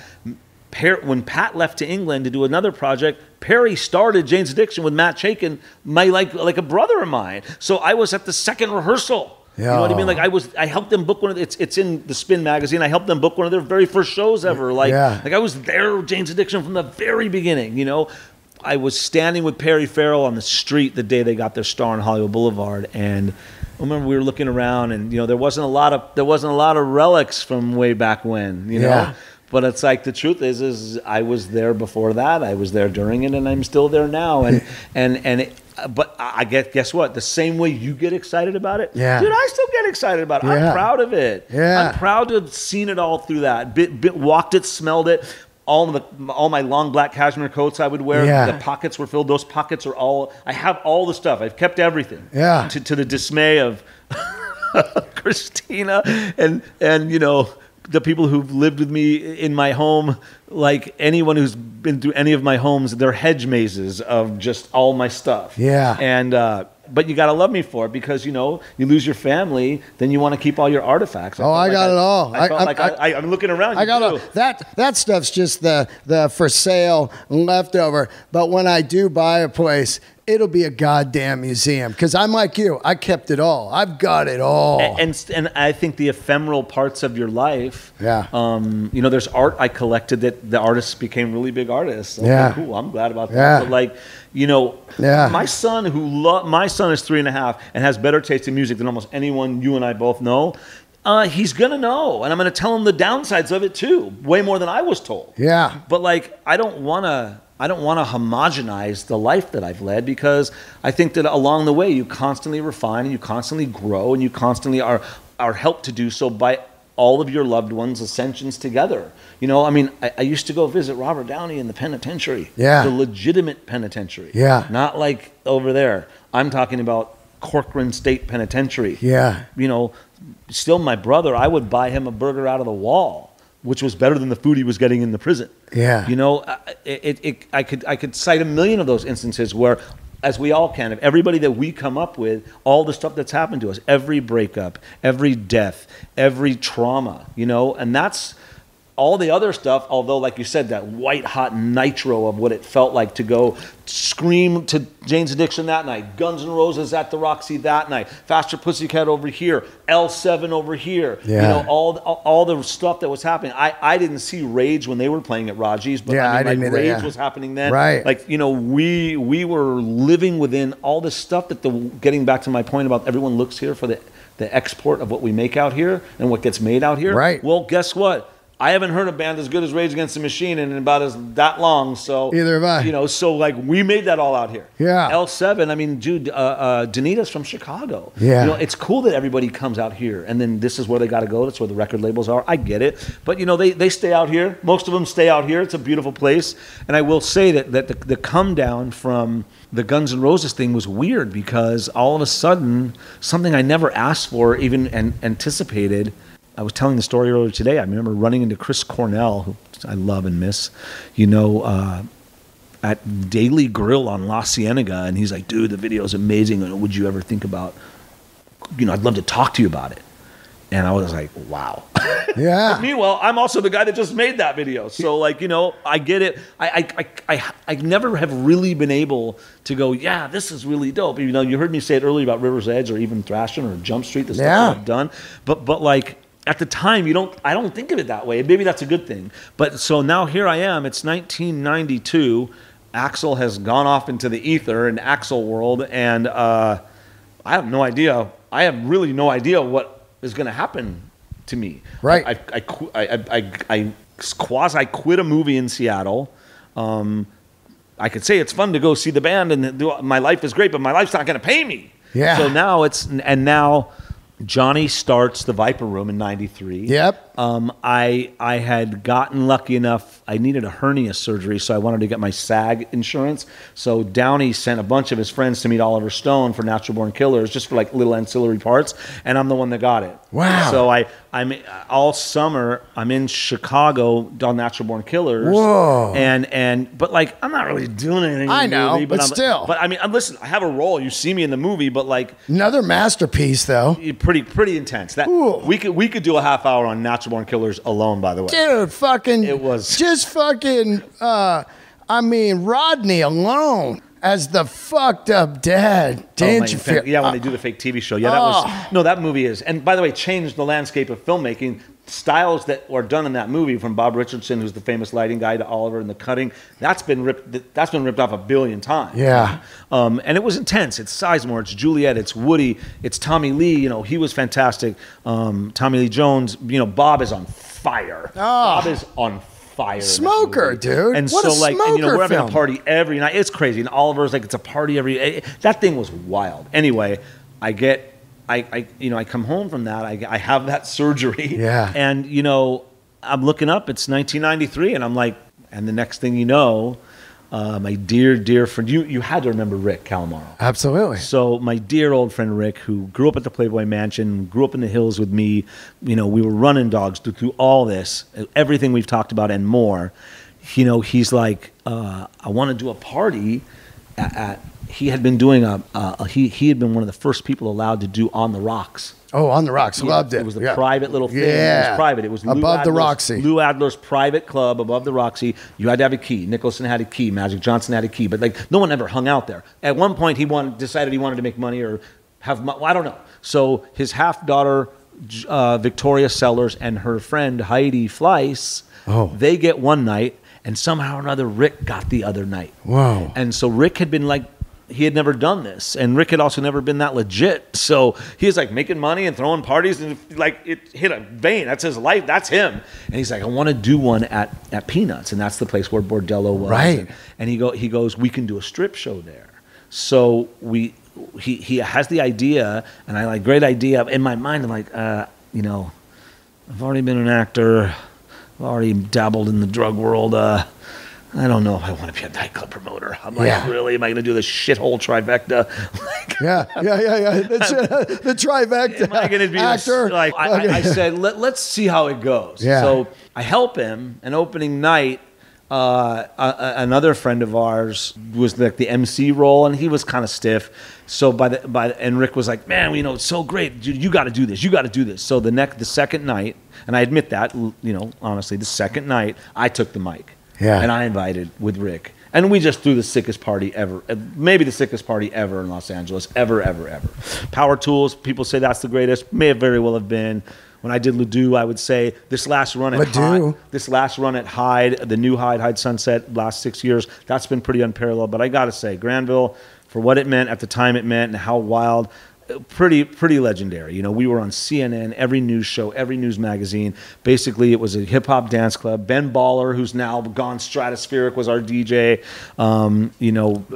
Perry, when Pat left to England to do another project, Perry started Jane's Addiction with Matt Chaikin, my, like, like a brother of mine. So I was at the second rehearsal. Yeah. You know what I mean? Like I was, I helped them book one of the, it's, it's in the Spin magazine. I helped them book one of their very first shows ever. Like, yeah. like I was there with Jane's Addiction from the very beginning, you know? I was standing with Perry Farrell on the street the day they got their star on Hollywood Boulevard, and I remember we were looking around, and you know there wasn't a lot of there wasn't a lot of relics from way back when, you know. Yeah. But it's like the truth is, is I was there before that, I was there during it, and I'm still there now. And and and it, but I get guess what? The same way you get excited about it, yeah. dude, I still get excited about it. Yeah. I'm proud of it. Yeah. I'm proud to have seen it all through that. Bit, bit, walked it, smelled it. All the all my long black cashmere coats I would wear, yeah. the pockets were filled. Those pockets are all, I have all the stuff. I've kept everything. Yeah. To, to the dismay of Christina and, and, you know, the people who've lived with me in my home, like anyone who's been through any of my homes, they're hedge mazes of just all my stuff. Yeah. And, uh, but you got to love me for it because, you know, you lose your family, then you want to keep all your artifacts. I oh, I like got I, it all. I felt I, like I, I, I'm looking around. I got all, that. That stuff's just the, the for sale leftover. But when I do buy a place, it'll be a goddamn museum because I'm like you. I kept it all. I've got it all. And, and, and I think the ephemeral parts of your life. Yeah. Um, you know, there's art I collected that the artists became really big artists. I'm yeah. Like, cool. I'm glad about that. Yeah. But like, you know, yeah. my son who lo my son is three and a half and has better taste in music than almost anyone you and I both know. Uh, he's going to know. And I'm going to tell him the downsides of it too. Way more than I was told. Yeah. But like, I don't want to. I don't want to homogenize the life that I've led because I think that along the way you constantly refine and you constantly grow and you constantly are are helped to do so by all of your loved ones' ascensions together. You know, I mean, I, I used to go visit Robert Downey in the penitentiary, yeah, the legitimate penitentiary, yeah, not like over there. I'm talking about Corcoran State Penitentiary, yeah. You know, still my brother. I would buy him a burger out of the wall, which was better than the food he was getting in the prison. Yeah, you know, it, it, it, I could I could cite a million of those instances where, as we all can, if everybody that we come up with, all the stuff that's happened to us, every breakup, every death, every trauma, you know, and that's all the other stuff. Although, like you said, that white hot nitro of what it felt like to go scream to Jane's Addiction that night, Guns N' Roses at the Roxy that night, Faster Pussycat over here, L seven over here, yeah. you know, all, all all the stuff that was happening. I, I didn't see Rage when they were playing at Raji's, but yeah, I mean, I like Rage that, yeah. was happening then. Right. Like, you know, we we were living within all this stuff that the, getting back to my point about everyone looks here for the, the export of what we make out here and what gets made out here. Right. Well, guess what? I haven't heard a band as good as Rage Against the Machine in about as that long. So either have I. You know, so like we made that all out here. Yeah. L seven. I mean, dude, uh, uh, Danita's from Chicago. Yeah. You know, it's cool that everybody comes out here, and then this is where they got to go. That's where the record labels are. I get it, but you know, they they stay out here. Most of them stay out here. It's a beautiful place. And I will say that that the, the come down from the Guns N' Roses thing was weird because all of a sudden something I never asked for, even an, anticipated. I was telling the story earlier today. I remember running into Chris Cornell, who I love and miss, you know, uh, at Daily Grill on La Cienega. And he's like, dude, the video is amazing. And would you ever think about, you know, I'd love to talk to you about it. And I was like, wow. Yeah. Meanwhile, I'm also the guy that just made that video. So like, you know, I get it. I, I, I, I never have really been able to go, yeah, this is really dope. You know, you heard me say it earlier about River's Edge or even Thrashin' or Jump Street, the stuff yeah. that I've done. But, but like... At the time, you don't. I don't think of it that way. Maybe that's a good thing. But so now here I am. It's nineteen ninety-two. Axl has gone off into the ether in Axl world, and uh, I have no idea. I have really no idea what is going to happen to me. Right. I, I, I, I, I quasi quit a movie in Seattle. Um, I could say it's fun to go see the band and do, my life is great, but my life's not going to pay me. Yeah. So now it's, and now Johnny starts the Viper Room in ninety-three. Yep. Um, I, I had gotten lucky enough. I needed a hernia surgery, so I wanted to get my SAG insurance. So Downey sent a bunch of his friends to meet Oliver Stone for Natural Born Killers, just for like little ancillary parts. And I'm the one that got it. Wow. So I, I'm all summer, I'm in Chicago on Natural Born Killers. Whoa. And, and, but like, I'm not really doing anything. I in the know, movie, but, but I'm, still. But I mean, I'm, listen, I have a role. You see me in the movie, but like. Another masterpiece though. Pretty, pretty intense. That Ooh. we could, we could do a half hour on Natural Born Killers alone, by the way. Dude, fucking. It was. Just fucking, uh, I mean, Rodney alone. As the fucked up dad, didn't oh, you feel? Yeah, when uh, they do the fake T V show. Yeah, that uh, was no. That movie is, and by the way, changed the landscape of filmmaking. Styles that were done in that movie, from Bob Richardson, who's the famous lighting guy, to Oliver and the cutting. That's been ripped. That's been ripped off a billion times. Yeah, um, and it was intense. It's Sizemore. It's Juliet. It's Woody. It's Tommy Lee. You know, he was fantastic. Um, Tommy Lee Jones. You know, Bob is on fire. Oh. Bob is on fire. Fire smoker, dude. And what so, a like, and, you know, we're having film. a party every night. It's crazy. And Oliver's like, it's a party every. It, that thing was wild. Anyway, I get, I, I, you know, I come home from that. I, I have that surgery. Yeah. And you know, I'm looking up. It's nineteen ninety-three, and I'm like, and the next thing you know, uh, my dear, dear friend, you, you had to remember Rick Calamaro. Absolutely. So my dear old friend Rick, who grew up at the Playboy Mansion, grew up in the hills with me. You know, we were running dogs through, through all this, everything we've talked about and more. You know, he's like, uh, I want to do a party at, at he had been doing a, uh, he, he had been one of the first people allowed to do On the Rocks. Oh, On the Rocks. Yeah, loved it. It was a yeah. private little thing. Yeah. It was private. It was Lou Above Adler's, the Roxy. Lou Adler's private club above the Roxy. You had to have a key. Nicholson had a key. Magic Johnson had a key. But like, no one ever hung out there. At one point, he wanted, decided he wanted to make money or have money. Well, I don't know. So his half-daughter, uh, Victoria Sellers, and her friend, Heidi Fleiss, oh. they get one night. And somehow or another, Rick got the other night. Wow. And so Rick had been like, he had never done this, and Rick had also never been that legit. So he was like making money and throwing parties, and like it hit a vein. That's his life. That's him. And he's like, I want to do one at at Peanuts, and that's the place where Bordello was. Right. And, and he go he goes, we can do a strip show there. So we he he has the idea, and I like great idea. In my mind, I'm like, uh, you know, I've already been an actor. I've already dabbled in the drug world. Uh, I don't know if I want to be a nightclub promoter. I'm like, yeah. really? Am I going to do this shithole trifecta? Like, yeah, yeah, yeah, yeah. The, the trifecta. Am I going to be actor? This, like, I, okay. I, I said, Let, let's see how it goes. Yeah. So I help him. And opening night, uh, a, a, another friend of ours was like the M C role, and he was kind of stiff. So by the by, the, and Rick was like, man, you know, it's so great. Dude, you got to do this. You got to do this. So the next, the second night, and I admit that, you know, honestly, the second night, I took the mic. Yeah. And I invited with Rick. And we just threw the sickest party ever. Maybe the sickest party ever in Los Angeles. Ever, ever, ever. Power Tools, people say that's the greatest. May have very well have been. When I did Ledoux, I would say this last run at Hyde, this last run at Hyde, the new Hyde, Hyde Sunset, last six years, that's been pretty unparalleled. But I got to say, Granville, for what it meant at the time it meant and how wild, pretty pretty legendary. You know, we were on C N N, every news show, every news magazine. Basically, it was a hip-hop dance club. Ben Baller, who's now gone stratospheric, was our D J. Um, you know,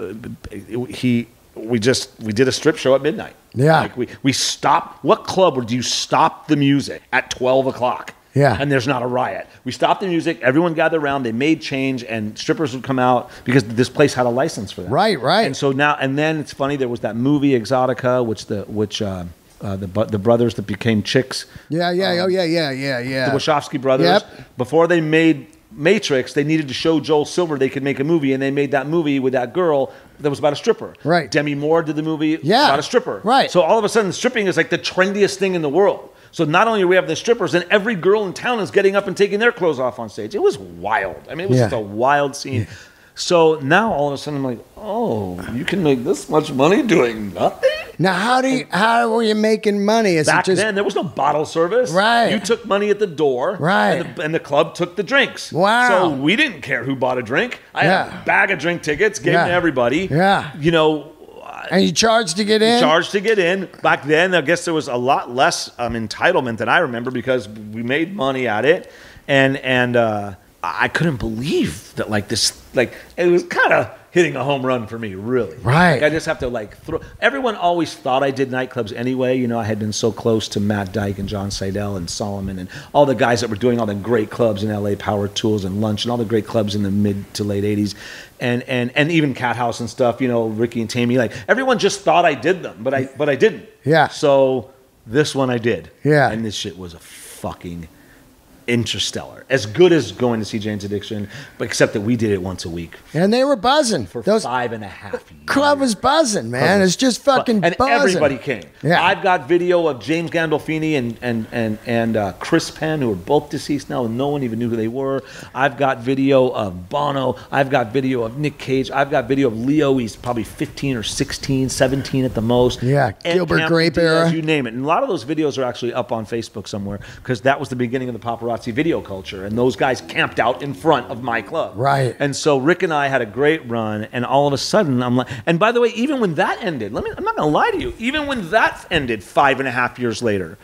he we just we did a strip show at midnight. Yeah. Like we we stopped. What club do you stop the music at twelve o'clock? Yeah. And there's not a riot. We stopped the music. Everyone gathered around. They made change, and strippers would come out because this place had a license for that. Right, right. And so now, and then it's funny. There was that movie Exotica, which the which uh, uh, the the brothers that became Chicks. Yeah, yeah, um, oh yeah, yeah, yeah, yeah. The Wachowski brothers. Yep. Before they made Matrix, they needed to show Joel Silver they could make a movie, and they made that movie with that girl that was about a stripper. Right. Demi Moore did the movie yeah. about a stripper. Right. So all of a sudden, stripping is like the trendiest thing in the world. So not only do we have the strippers, and every girl in town is getting up and taking their clothes off on stage. It was wild. I mean, it was yeah. just a wild scene. Yeah. So now all of a sudden I'm like, oh, you can make this much money doing nothing? Now how do you, how were you making money? Is Back it just... then there was no bottle service. Right. You took money at the door. Right. And the, and the club took the drinks. Wow. So we didn't care who bought a drink. I yeah. had a bag of drink tickets, gave yeah. them to everybody. Yeah. You know. And you charged to get in? Charged to get in. Back then, I guess there was a lot less um, entitlement than I remember because we made money at it. And and uh, I couldn't believe that, like, this, like, it was kind of hitting a home run for me, really. Right. Like, I just have to, like, throw. Everyone always thought I did nightclubs anyway. You know, I had been so close to Matt Dyke and John Seidel and Solomon and all the guys that were doing all the great clubs in L A, Power Tools and Lunch, and all the great clubs in the mid to late eighties. And, and and even Cat House and stuff, you know, Ricky and Tammy, like everyone just thought I did them, but I but I didn't. Yeah. So this one I did. Yeah. And this shit was a fucking interstellar. As good as going to see Jane's Addiction, but except that we did it once a week. And they were buzzing for Those, five and a half years. Club was buzzing, man. Was it's just fucking bu and buzzing. And everybody came. Yeah. I've got video of James Gandolfini and and and and uh, Chris Penn, who are both deceased now, and no one even knew who they were. I've got video of Bono. I've got video of Nick Cage. I've got video of Leo. He's probably fifteen or sixteen, seventeen at the most. Yeah, Ed Gilbert Camp Grape era. You name it. And a lot of those videos are actually up on Facebook somewhere because that was the beginning of the paparazzi video culture, and those guys camped out in front of my club. Right. And so Rick and I had a great run, and all of a sudden I'm like, and by the way, even when that ended, let me, I'm not going to lie to you, even when that ended five and a half years later,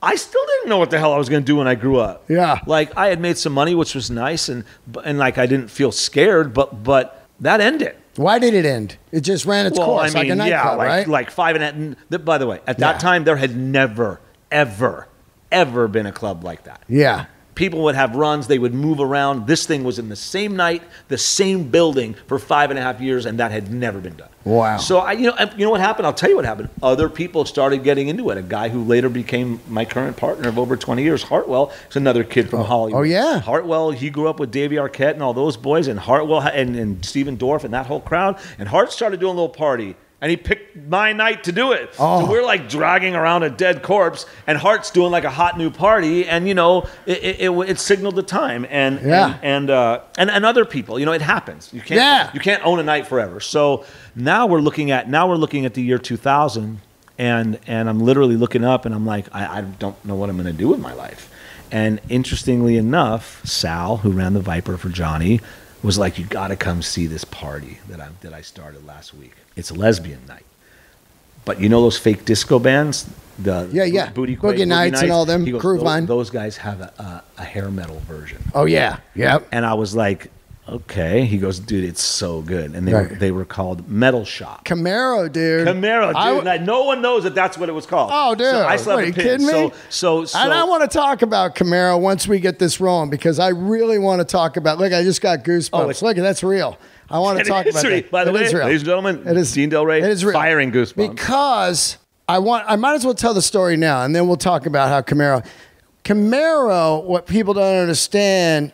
I still didn't know what the hell I was going to do when I grew up. Yeah. Like I had made some money, which was nice, and and like I didn't feel scared, but but that ended. Why did it end? It just ran its well, course I mean, like a nightclub, yeah, like, right? Like five and a, by the way, at that yeah. time there had never, ever, ever been a club like that. Yeah. People would have runs. They would move around. This thing was in the same night, the same building for five and a half years, and that had never been done. Wow. So I, you know, you know what happened? I'll tell you what happened. Other people started getting into it. A guy who later became my current partner of over twenty years, Hartwell. It's another kid from Hollywood. Oh yeah. Hartwell. He grew up with Davy Arquette and all those boys, and Hartwell and, and Stephen Dorff and that whole crowd. And Hart started doing a little party. And he picked my night to do it. Oh. So we're like dragging around a dead corpse, and Hart's doing like a hot new party, and you know it it, it, it signaled the time, and yeah. and and, uh, and and other people, you know, it happens. You can't yeah. you can't own a night forever. So now we're looking at now we're looking at the year two thousand, and and I'm literally looking up, and I'm like, I, I don't know what I'm going to do with my life. And interestingly enough, Sal, who ran the Viper for Johnny, was like, you got to come see this party that I that I started last week. It's a lesbian night, but you know those fake disco bands, the yeah yeah booty Quake, boogie nights, nights and all them goes, Groove those, Line. Those guys have a, a, a hair metal version. Oh yeah, yeah. And I was like, okay. He goes, dude, it's so good. And they right. were, they were called Metal Shop. Camaro, dude. Camaro, dude. I, no one knows that that's what it was called. Oh, dude. So I slept what, are you kidding me? So, so, so, and I want to talk about Camaro once we get this rolling because I really want to talk about. Look, I just got goosebumps. Oh, it's, look, that's real. I want to talk about it. By the way, ladies and gentlemen, it is Dean Del Rey it is real. Firing goosebumps. Because I want, I might as well tell the story now, and then we'll talk about how Camaro, Camaro, what people don't understand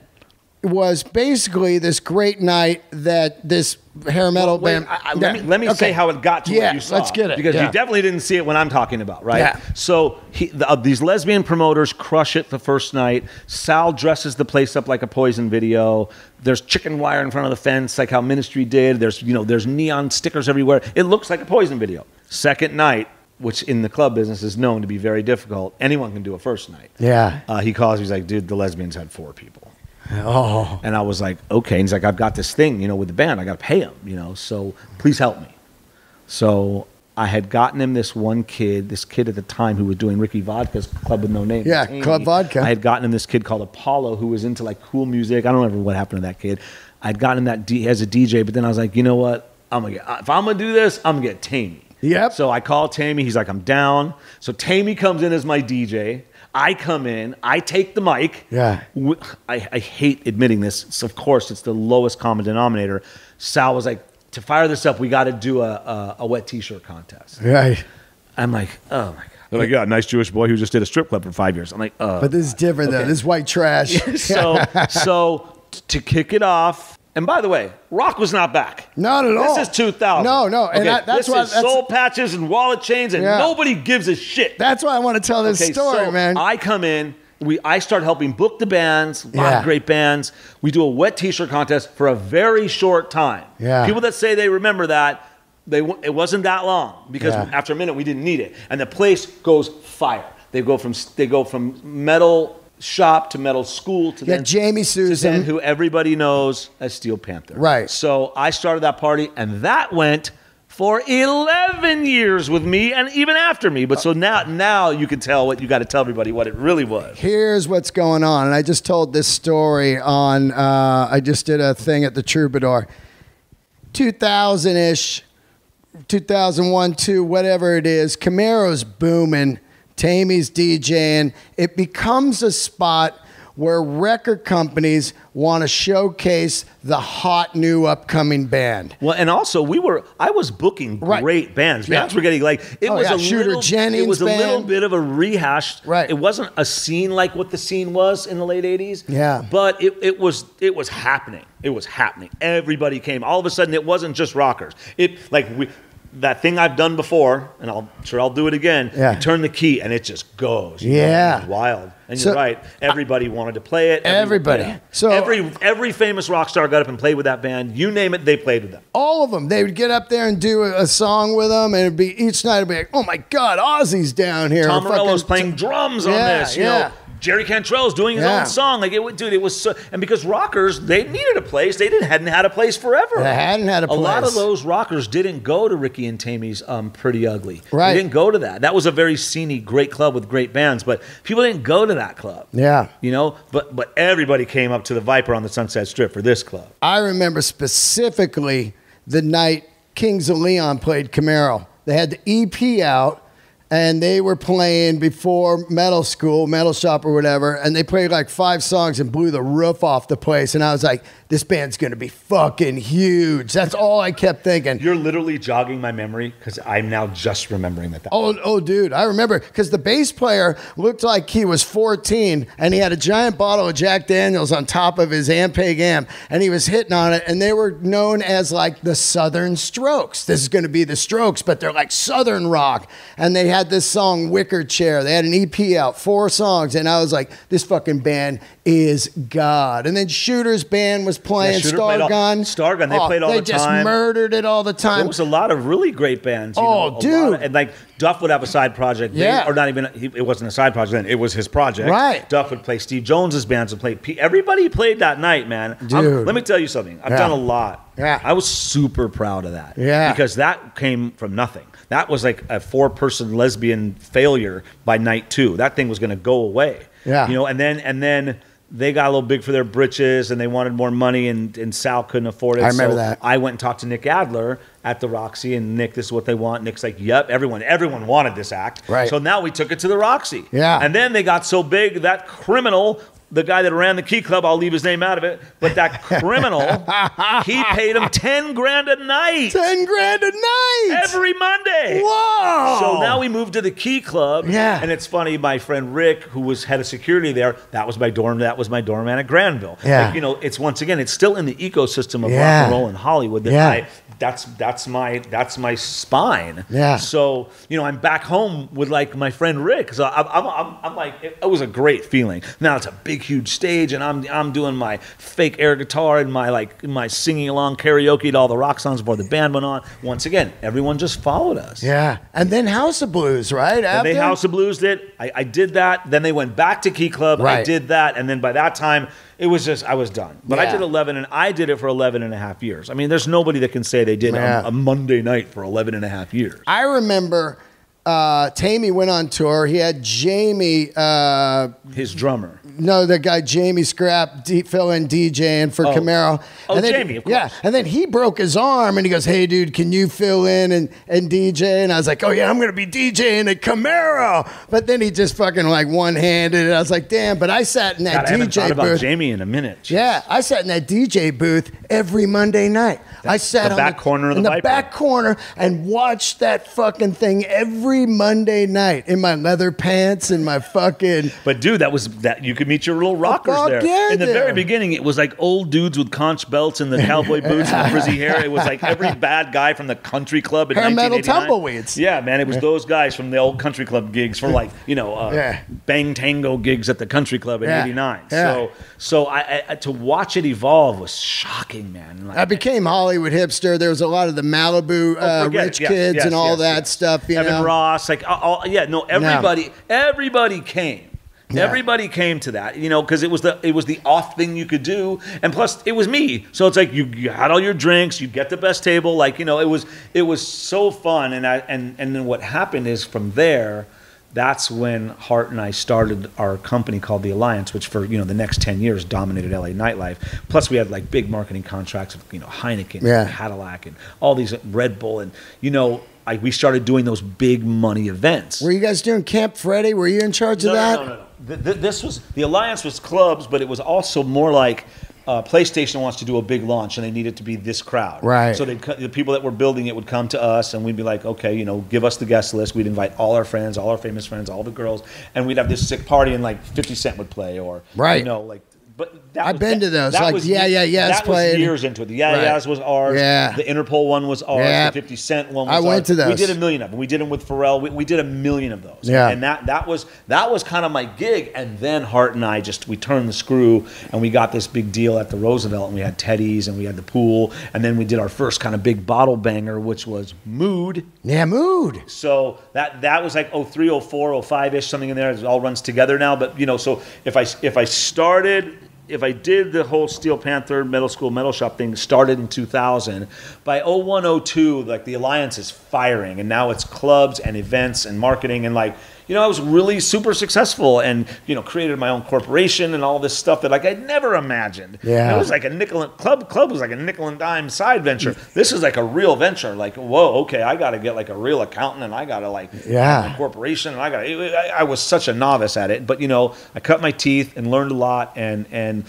was basically this great night that this hair metal well, wait, band. I, I, yeah. Let me, let me okay. say how it got to yeah, what you saw. Let's get it. Because yeah. you definitely didn't see it when I'm talking about, right? Yeah. So he, the, uh, these lesbian promoters crush it the first night. Sal dresses the place up like a Poison video. There's chicken wire in front of the fence, like how Ministry did. There's, you know, there's neon stickers everywhere. It looks like a Poison video. Second night, which in the club business is known to be very difficult. Anyone can do a first night. Yeah. Uh, he calls. He's like, dude, the lesbians had four people. Oh. And I was like, okay. And he's like, I've got this thing, you know, with the band. I got to pay him, you know, so please help me. So I had gotten him this one kid, this kid at the time who was doing Ricky Vodka's Club With No Name. Yeah, Tammy. Club Vodka. I had gotten him this kid called Apollo who was into like cool music. I don't remember what happened to that kid. I'd gotten him that D as a D J, but then I was like, you know what? I'm gonna get, if I'm going to do this, I'm going to get Tammy. Yep. So I call Tammy. He's like, I'm down. So Tammy comes in as my D J. I come in, I take the mic. Yeah. I, I hate admitting this. So of course, it's the lowest common denominator. Sal was like, to fire this up, we got to do a, a, a wet t-shirt contest. Right. I'm like, oh, my God. They're like, yeah, nice Jewish boy who just did a strip club for five years. I'm like, oh. But this is different, okay. though. This is white trash. so so to kick it off, and by the way, rock was not back. Not at all. This is two thousand. No, no. Okay, and I, that's this why, is that's, soul patches and wallet chains, and yeah. nobody gives a shit. That's why I want to tell this okay, story, so man. I come in. We, I start helping book the bands, a lot yeah. of great bands. We do a wet t-shirt contest for a very short time. Yeah. People that say they remember that, they it wasn't that long because yeah. after a minute we didn't need it. And the place goes fire. They go from, they go from metal... shop to metal school to yeah, then Jamie Susan, to then who everybody knows as Steel Panther. Right. So I started that party, and that went for eleven years with me and even after me. But so now, now you can tell what you got to tell everybody what it really was. Here's what's going on. And I just told this story on, uh, I just did a thing at the Troubadour. two thousand-ish, two thousand one, two, whatever it is, Camaro's booming, Tammy's DJing. It becomes a spot where record companies want to showcase the hot new upcoming band. Well, and also we were, I was booking great right. bands. Bands yeah. were getting like, it oh, was yeah. a Shooter little, Jennings it was band. a little bit of a rehash. Right. It wasn't a scene like what the scene was in the late eighties. Yeah. But it, it was, it was happening. It was happening. Everybody came. All of a sudden it wasn't just rockers. It like we, that thing I've done before, and I'm sure I'll do it again, yeah. you turn the key and it just goes. Yeah. Know, wild. And so, you're right, everybody I, wanted to play it. Everybody. everybody. So every every famous rock star got up and played with that band. You name it, they played with them. All of them. They would get up there and do a, a song with them, and it'd be each night it'd be like, oh my God, Ozzy's down here. Tom Morello's playing drums on yeah, this. You yeah. know, Jerry Cantrell's doing his yeah. own song. Like it, dude, it was so, and because rockers, they needed a place. They didn't hadn't had a place forever. They hadn't had a place. A lot of those rockers didn't go to Ricky and Tammy's um, Pretty Ugly. Right. They didn't go to that. That was a very sceney, great club with great bands, but people didn't go to that club. Yeah. You know, but but everybody came up to the Viper on the Sunset Strip for this club. I remember specifically the night Kings of Leon played Camaro. They had the E P out. And they were playing before Metal School, Metal Shop or whatever, and they played like five songs and blew the roof off the place. And I was like, this band's going to be fucking huge. That's all I kept thinking. You're literally jogging my memory because I'm now just remembering that. that oh, oh, dude, I remember because the bass player looked like he was fourteen and he had a giant bottle of Jack Daniels on top of his Ampeg amp and he was hitting on it. And they were known as like the Southern Strokes. This is going to be the Strokes, but they're like Southern rock. And they had this song Wicker Chair. They had an E P out, four songs, and I was like, this fucking band is God. And then Shooter's band was playing, yeah, Shooter Stargun. Stargun, they oh, played all they the time. They just murdered it all the time. There was a lot of really great bands. You oh, know, dude. Of, and like Duff would have a side project. Yeah. They, or not even, he, it wasn't a side project then, it was his project. Right. Duff would play Steve Jones's bands and play, P everybody played that night, man. Dude. Let me tell you something. I've yeah. done a lot. Yeah. I was super proud of that. Yeah. Because that came from nothing. That was like a four-person lesbian failure by night two. That thing was going to go away. Yeah. You know, and then and then they got a little big for their britches and they wanted more money and, and Sal couldn't afford it. I remember so that. I went and talked to Nick Adler at the Roxy and Nick, this is what they want. Nick's like, yep, everyone, everyone wanted this act. Right. So now we took it to the Roxy. Yeah. And then they got so big that criminal, the guy that ran the Key Club, I'll leave his name out of it, but that criminal, he paid him ten grand a night. Ten grand a night every Monday. Whoa! So now we moved to the Key Club. Yeah. And it's funny, my friend Rick, who was head of security there, that was my dorm. That was my dorm man at Granville. Yeah. Like, you know, it's once again, it's still in the ecosystem of yeah. rock and roll in Hollywood. That yeah. I, that's that's my that's my spine. Yeah. So you know, I'm back home with like my friend Rick. So I'm I'm I'm, I'm like, it, it was a great feeling. Now it's a big, huge stage, and I'm I'm doing my fake air guitar and my like my singing along karaoke to all the rock songs before the band went on. Once again, everyone just followed us. Yeah, and then House of Blues, right? And they House of Blues did. I, I did that. Then they went back to Key Club. Right. I did that, and then by that time, it was just I was done. But yeah. I did eleven, and I did it for eleven and a half years. I mean, there's nobody that can say they did yeah. on a Monday night for eleven and a half years. I remember. Uh, Tammy went on tour. He had Jamie, uh, his drummer. No, the guy Jamie Scrap, D fill in DJing for oh. Camaro. Oh, and then, Jamie, of course. Yeah, and then he broke his arm, and he goes, "Hey, dude, can you fill in and and D J?" And I was like, "Oh yeah, I'm gonna be DJing at Camaro." But then he just fucking like one handed, and I was like, "Damn!" But I sat in that God, D J I haven't thought booth. About Jamie in a minute. Jeez. Yeah, I sat in that D J booth every Monday night. That's I sat the on back the, corner of the, in the back corner and watched that fucking thing every Monday night in my leather pants and my fucking. But dude, that was that you could meet your little rockers oh, there. Yeah, in the yeah. very beginning, it was like old dudes with conch belts and the cowboy boots and the frizzy hair. It was like every bad guy from the country club in nineteen eighty-nine. Hair metal tumbleweeds. Yeah, man, it was those guys from the old country club gigs for like you know uh, yeah. bang tango gigs at the country club in yeah. eighty-nine. Yeah. So so I, I to watch it evolve was shocking, man. Like, I became Hollywood hipster. There was a lot of the Malibu uh, oh, forget, rich yes, kids yes, and all yes, that yes. stuff. You Evan know. Ross. Like, all, yeah, no, everybody, no. everybody came. Yeah. Everybody came to that, you know, because it was the it was the off thing you could do, and plus it was me. So it's like you, you had all your drinks, you get the best table, like, you know, it was it was so fun. And I and and then what happened is from there, that's when Hart and I started our company called The Alliance, which for, you know, the next ten years dominated L A nightlife. Plus we had like big marketing contracts with, you know, Heineken, yeah. and Cadillac, and all these, Red Bull, and, you know. Like we started doing those big money events. Were you guys doing Camp Freddy? Were you in charge no, of that? No, no, no. The, the, this was the Alliance was clubs, but it was also more like uh, PlayStation wants to do a big launch, and they needed to be this crowd. Right. So they'd, the people that were building it would come to us, and we'd be like, okay, you know, give us the guest list. We'd invite all our friends, all our famous friends, all the girls, and we'd have this sick party, and like fifty cent would play, or right, you know, like. But that I've was, been that, to those. That like, was, yeah, yeah, yeah. That was playing. years into it. The yeah, right. yeahs was ours. Yeah. The Interpol one was ours. Yeah. The fifty cent one was I ours. I went to those. We did a million of them. We did them with Pharrell. We, we did a million of those. Yeah. And that that was that was kind of my gig. And then Hart and I just, we turned the screw, and we got this big deal at the Roosevelt, and we had Teddy's, and we had the pool. And then we did our first kind of big bottle banger, which was Mood. Yeah, Mood. So that that was like oh three, oh four, oh five-ish, something in there. It all runs together now. But, you know, so if I if I started... If I did the whole Steel Panther Metal School Metal Shop thing, started in two thousand, by oh one, oh two, like the Alliance is firing, and now it's clubs and events and marketing, and like, you know, I was really super successful, and, you know, created my own corporation and all this stuff that like I'd never imagined. Yeah, it was like a nickel and club club was like a nickel and dime side venture. This is like a real venture. Like, whoa, okay, I got to get like a real accountant, and I got to like yeah a corporation, and I got. I, I was such a novice at it, but you know, I cut my teeth and learned a lot, and and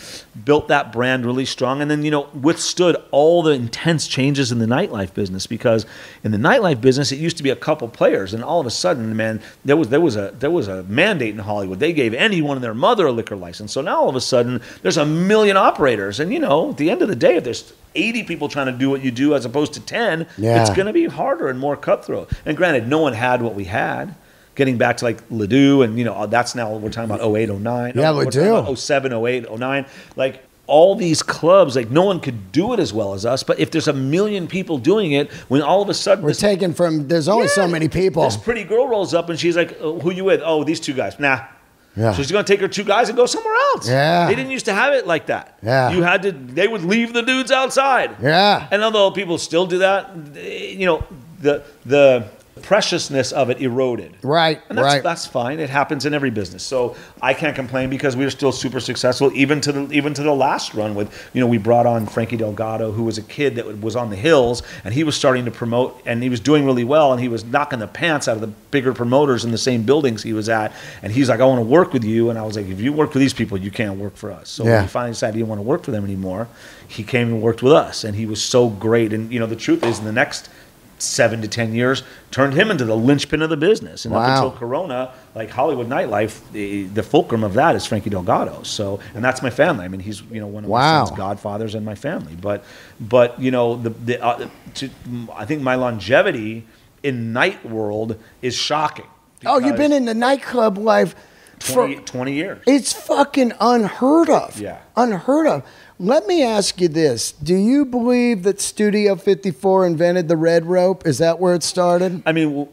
built that brand really strong, and then, you know, withstood all the intense changes in the nightlife business, because in the nightlife business it used to be a couple players, and all of a sudden, man, there was there. was a there was a mandate in Hollywood. They gave anyone and their mother a liquor license. So now all of a sudden there's a million operators, and you know, at the end of the day, if there's eighty people trying to do what you do as opposed to ten, yeah. it's going to be harder and more cutthroat. And granted, no one had what we had. Getting back to like Ledoux, and you know, that's now we're talking about oh eight, oh nine. Yeah, Ledoux. oh seven, oh eight, oh nine. Like all these clubs, like no one could do it as well as us. But if there's a million people doing it, when all of a sudden we're taken from, there's only yeah, so many people. This pretty girl rolls up and she's like, oh, "Who you with? Oh, these two guys. Nah." Yeah. So she's gonna take her two guys and go somewhere else. Yeah. They didn't used to have it like that. Yeah. You had to. They would leave the dudes outside. Yeah. And although people still do that, they, you know, the the. preciousness of it eroded. Right, and that's, right. That's fine. It happens in every business. So I can't complain, because we were still super successful, even to the even to the last run with, you know, we brought on Frankie Delgado, who was a kid that was on the Hills, and he was starting to promote, and he was doing really well, and he was knocking the pants out of the bigger promoters in the same buildings he was at, and he's like, I want to work with you. And I was like, if you work with these people, you can't work for us. So yeah. when he finally decided he didn't want to work for them anymore, he came and worked with us, and he was so great. And you know, the truth is, in the next seven to ten years turned him into the linchpin of the business. And wow. up until Corona, like Hollywood nightlife, the, the fulcrum of that is Frankie Delgado. So, and that's my family. I mean, he's, you know, one of wow. my son's godfathers in my family. But, but you know, the, the uh, to, I think my longevity in night world is shocking. Oh, you've been in the nightclub life for twenty, twenty years. It's fucking unheard of. Yeah. Unheard of. Let me ask you this. Do you believe that Studio fifty-four invented the red rope? Is that where it started? I mean,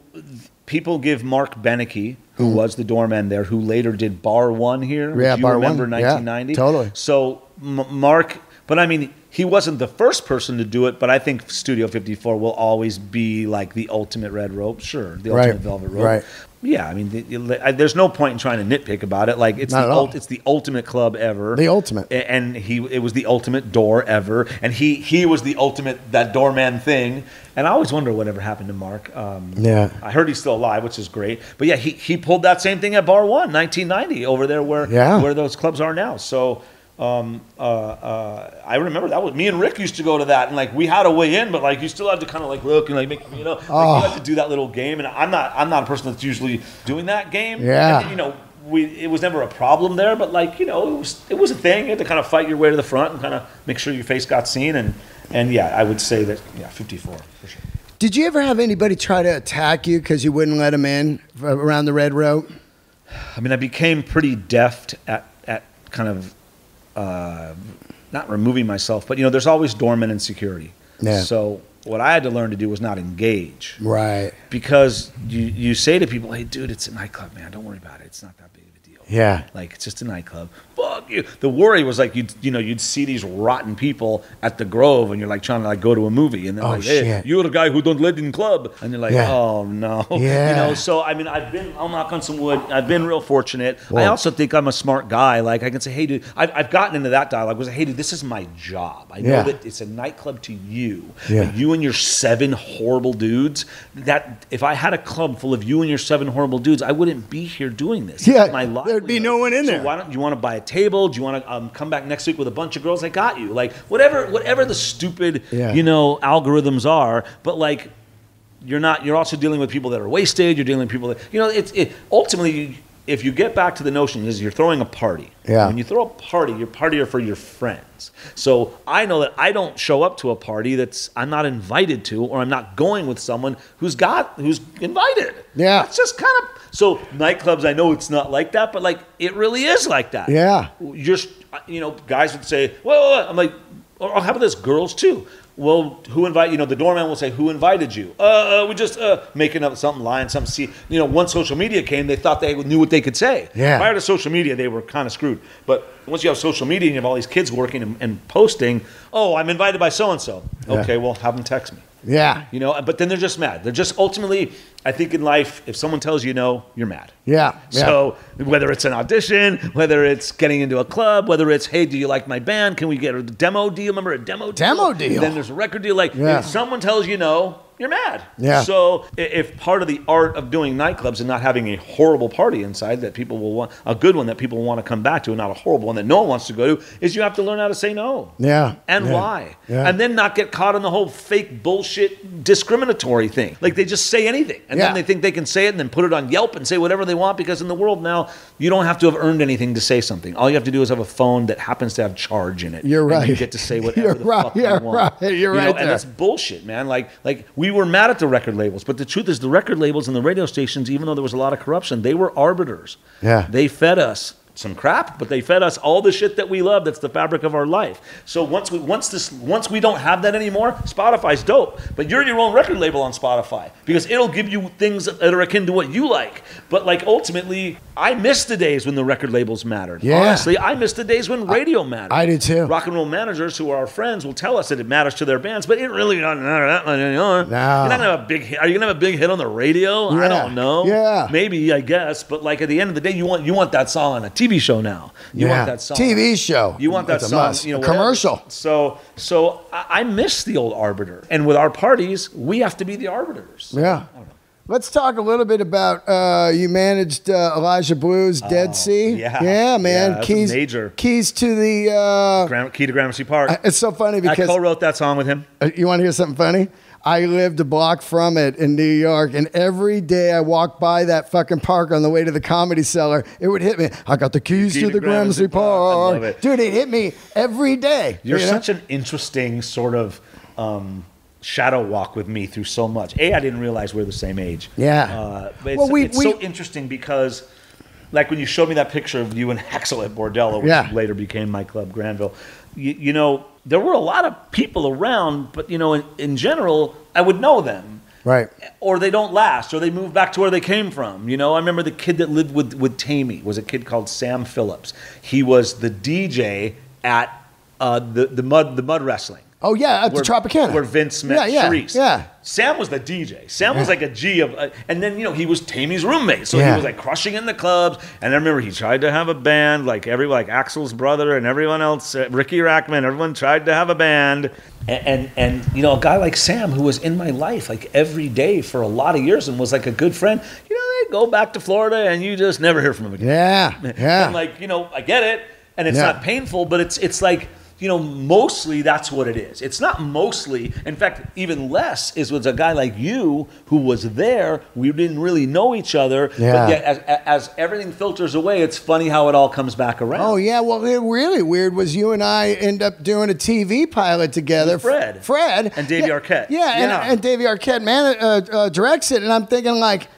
people give Mark Beneke, who mm. was the doorman there, who later did Bar One here. Yeah, Bar One. You remember nineteen ninety? Yeah, totally. So M Mark, but I mean, he wasn't the first person to do it, but I think Studio fifty-four will always be like the ultimate red rope. Sure, the ultimate right. velvet rope. Right. Yeah, I mean, the, the, I, there's no point in trying to nitpick about it. Like, it's the, ult, it's the ultimate club ever. The ultimate. And he, it was the ultimate door ever. And he, he was the ultimate, that doorman thing. And I always wonder whatever happened to Mark. Um, yeah. I heard he's still alive, which is great. But yeah, he, he pulled that same thing at Bar One, nineteen ninety, over there where, yeah. where those clubs are now. So... Um, uh, uh, I remember that was me and Rick used to go to that, and like we had a way in, but like you still had to kind of like look and like make, you know, like oh. you had to do that little game. And I'm not, I'm not a person that's usually doing that game. Yeah, and, you know, we it was never a problem there, but like, you know, it was it was a thing. You had to kind of fight your way to the front and kind of make sure your face got seen. And and yeah, I would say that yeah, fifty-four for sure. Did you ever have anybody try to attack you because you wouldn't let them in around the red rope? I mean, I became pretty deft at at kind of. Uh, not removing myself, but you know, there's always doormen and security. Yeah. So what I had to learn to do was not engage. Right. Because you, you say to people, hey dude, it's a nightclub, man. Don't worry about it. It's not that big of a deal. Yeah. Like, it's just a nightclub. Fuck you. The worry was like, you'd, you know, you'd see these rotten people at the Grove and you're like trying to like go to a movie. And they're oh, like, hey, shit. You're the guy who don't let in club. And you're like, yeah. oh, no. Yeah. You know, so, I mean, I've been, I'll knock on some wood. I've been real fortunate. Whoa. I also think I'm a smart guy. Like, I can say, hey, dude, I've, I've gotten into that dialogue. I was like, hey, dude, this is my job. I know yeah. that it's a nightclub to you. Yeah. But you and your seven horrible dudes, that if I had a club full of you and your seven horrible dudes, I wouldn't be here doing this. Yeah. It's my life. There'd be no one in there. So why don't you want to buy a table? Do you want to um, come back next week with a bunch of girls? I got you. Like whatever, whatever the stupid, yeah. you know, algorithms are. But like, you're not. You're also dealing with people that are wasted. You're dealing with people that, you know. It's it, ultimately, you, if you get back to the notion is you're throwing a party. Yeah. When you throw a party, you're partier for your friends. So I know that I don't show up to a party that's I'm not invited to, or I'm not going with someone who's got who's invited. Yeah. It's just kind of. So nightclubs, I know it's not like that, but like it really is like that. Yeah. You're, you know, guys would say, well, I'm like, oh, how about this? Girls too. Well, who invited, you know, the doorman will say, who invited you? Uh, uh we just, uh, making up something, lying, something. See, you know, once social media came, they thought they knew what they could say. Yeah. Prior to social media, they were kind of screwed. But once you have social media and you have all these kids working and, and posting, oh, I'm invited by so-and-so. Yeah. Okay, well, have them text me. Yeah. You know, but then they're just mad. They're just ultimately, I think in life, if someone tells you no, you're mad. Yeah. yeah. So whether it's an audition, whether it's getting into a club, whether it's, hey, do you like my band? Can we get a demo deal? Remember a demo deal? Demo deal. And then there's a record deal. Like yeah. if someone tells you no, you're mad. Yeah. So if part of the art of doing nightclubs and not having a horrible party inside that people will want, a good one that people want to come back to and not a horrible one that no one wants to go to, is you have to learn how to say no. Yeah. And yeah. why. Yeah. And then not get caught in the whole fake bullshit discriminatory thing. Like they just say anything. And yeah. then they think they can say it and then put it on Yelp and say whatever they want, because in the world now, you don't have to have earned anything to say something. All you have to do is have a phone that happens to have charge in it. You're right. And you get to say whatever you're the right. fuck you're I want. Right. You're you know? right there. And that's bullshit, man. Like, like we We were mad at the record labels, but the truth is the record labels and the radio stations, even though there was a lot of corruption, they were arbiters. Yeah. They fed us some crap, but they fed us all the shit that we love. That's the fabric of our life. So once we once this once we don't have that anymore, Spotify's dope. But you're your own record label on Spotify because it'll give you things that are akin to what you like. But like ultimately, I miss the days when the record labels mattered. Yeah. Honestly, I miss the days when radio I, mattered. I did too. Rock and roll managers who are our friends will tell us that it matters to their bands, but it really doesn't matter that much anymore. No. You're not gonna have a big hit. Are you gonna have a big hit on the radio? Yeah. I don't know. Yeah. Maybe, I guess. But like at the end of the day, you want you want that song on a T V. T V show now. You yeah. want that song. T V show. You want that song. You know, commercial. So so I miss the old arbiter. And with our parties, we have to be the arbiters. Yeah. I don't know. Let's talk a little bit about, uh, you managed uh, Elijah Blue's Dead oh, Sea. Yeah. Yeah, man. Yeah, that was keys, major. Keys to the... Uh, Gram Key to Gramercy Park. I, it's so funny because... I co-wrote that song with him. Uh, you want to hear something funny? I lived a block from it in New York, and every day I walked by that fucking park on the way to the Comedy Cellar, it would hit me. I got the keys Key to, to the Gramercy Park. Park. I love it. Dude, it hit me every day. You're you know? such an interesting sort of... Um, shadow walk with me through so much. A, I didn't realize we we're the same age. Yeah. Uh, but it's, well, we, it's we, so interesting because, like, when you showed me that picture of you and Axl at Bordello, which yeah. later became my club, Granville, you, you know, there were a lot of people around, but, you know, in, in general, I would know them. Right. Or they don't last, or they move back to where they came from. You know, I remember the kid that lived with, with Tammy was a kid called Sam Phillips. He was the D J at uh, the, the, mud, the mud wrestling. Oh, yeah, at where, the Tropicana. Where Vince met yeah, yeah, Sharice. Yeah. Sam was the D J. Sam yeah. was like a G of... Uh, and then, you know, he was Tammy's roommate. So yeah. he was like crushing in the clubs. And I remember he tried to have a band, like every, like Axel's brother and everyone else, uh, Ricky Rackman, everyone tried to have a band. And, and, and, you know, a guy like Sam who was in my life like every day for a lot of years and was like a good friend, you know, they go back to Florida and you just never hear from him again. Yeah, yeah. And like, you know, I get it. And it's yeah. not painful, but it's it's like... You know, mostly that's what it is. It's not mostly. In fact, even less is with a guy like you who was there. We didn't really know each other. Yeah. But yet, as, as everything filters away, it's funny how it all comes back around. Oh, yeah. Well, it really weird was you and I end up doing a T V pilot together. With Fred. Fred. And Davey yeah, Arquette. Yeah, yeah. And, and Davey Arquette man, uh, uh, directs it. And I'm thinking like,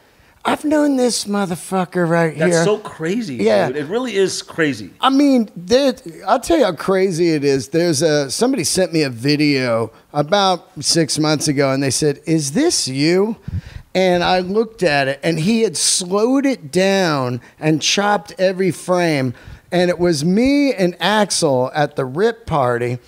I've known this motherfucker right That's here. That's so crazy, yeah. dude. It really is crazy. I mean, there, I'll tell you how crazy it is. There's a somebody sent me a video about six months ago, and they said, "Is this you?" And I looked at it, and he had slowed it down and chopped every frame. And it was me and Axl at the rip party.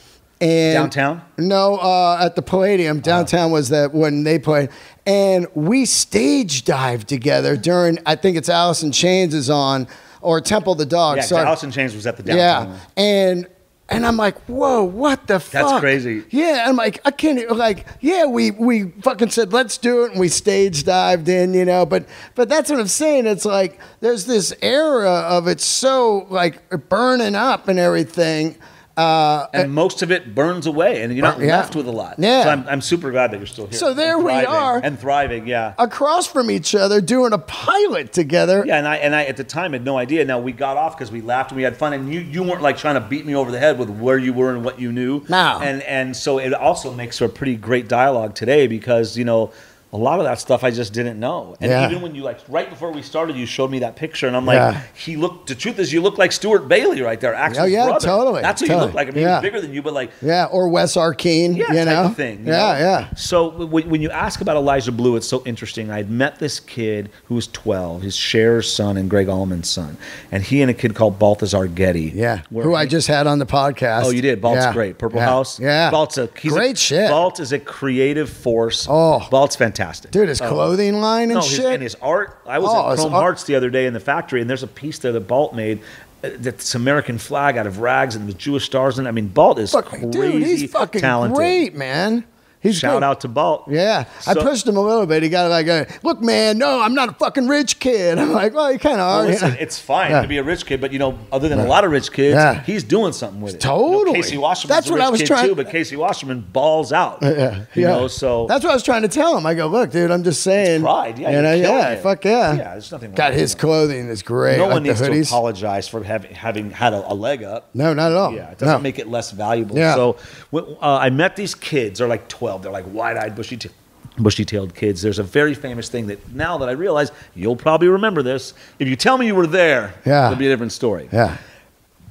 And downtown? No, uh, at the Palladium. Downtown oh. was that when they played. And we stage dived together during, I think it's Alice in Chains is on, or Temple of the Dog. Yeah, so Alice in Chains was at the downtown. Yeah, and... And I'm like, whoa, what the fuck? That's crazy. Yeah, I'm like, I can't, like, yeah, we we fucking said, let's do it, and we stage dived in, you know, but but that's what I'm saying. It's like, there's this era of it's so, like, burning up and everything. Uh, and most of it burns away, and you're not yeah. left with a lot. Yeah. So I'm, I'm super glad that you're still here. So there we are. And thriving, yeah. Across from each other, doing a pilot together. Yeah, and I, and I at the time, had no idea. Now, we got off because we laughed and we had fun, and you, you weren't, like, trying to beat me over the head with where you were and what you knew. No. And, and so it also makes for a pretty great dialogue today because, you know, a lot of that stuff I just didn't know. And yeah. even when you, like, right before we started, you showed me that picture, and I'm like, yeah. he looked, the truth is, you look like Stuart Bailey right there, Axel's oh, yeah, brother. Totally. That's what totally. you look like. I mean, yeah. he's bigger than you, but like. Yeah, or Wes Arkeen, yeah, you know? Type of thing, you yeah, know? yeah. So when you ask about Elijah Blue, it's so interesting. I had met this kid who was twelve, his Cher's son and Greg Allman's son, and he and a kid called Balthazar Getty. Yeah, who he, I just had on the podcast. Oh, you did? Balt's yeah. great. Purple yeah. House? Yeah. Balt's a, he's great a, shit. Balt is a creative force. Oh. Balt's fantastic. Dude, his clothing uh, line and no, his, shit. and his art. I was oh, at Chrome Hearts the other day in the factory, and there's a piece there that Balt made that's American flag out of rags and the Jewish stars. And I mean, Balt is Fuck, crazy Dude, he's fucking talented. great, man. He's Shout good. out to Balt. Yeah. So, I pushed him a little bit. He got like, a, look, man, no, I'm not a fucking rich kid. I'm like, well, you kind of are. Well, listen, it's fine yeah. to be a rich kid, but, you know, other than yeah. a lot of rich kids, yeah. he's doing something with it. Totally. You know, Casey Wasserman's That's a what rich I was kid, trying too, but Casey Wasserman balls out. Yeah. yeah. You know, so. That's what I was trying to tell him. I go, look, dude, I'm just saying. It's pride. Yeah, you know, yeah, it. fuck yeah. Yeah, there's nothing wrong God, with his clothing is great. No like one needs to apologize for having, having had a, a leg up. No, not at all. Yeah, it doesn't no. make it less valuable. Yeah. So uh, I met these kids. They're like twelve. They're like wide-eyed, bushy-tailed bushy kids. There's a very famous thing that now that I realize, you'll probably remember this. If you tell me you were there, yeah. it'll be a different story. Yeah.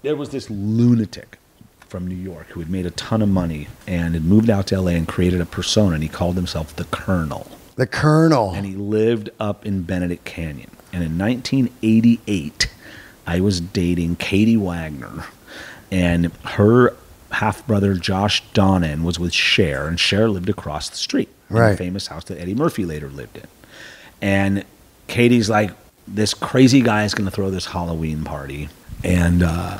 There was this lunatic from New York who had made a ton of money and had moved out to L A and created a persona, and he called himself the Colonel. The Colonel. And he lived up in Benedict Canyon. And in nineteen eighty-eight, I was dating Katie Wagner, and her half-brother Josh Donnan was with Cher, and Cher lived across the street right. in the famous house that Eddie Murphy later lived in. And Katie's like, this crazy guy is going to throw this Halloween party, and uh,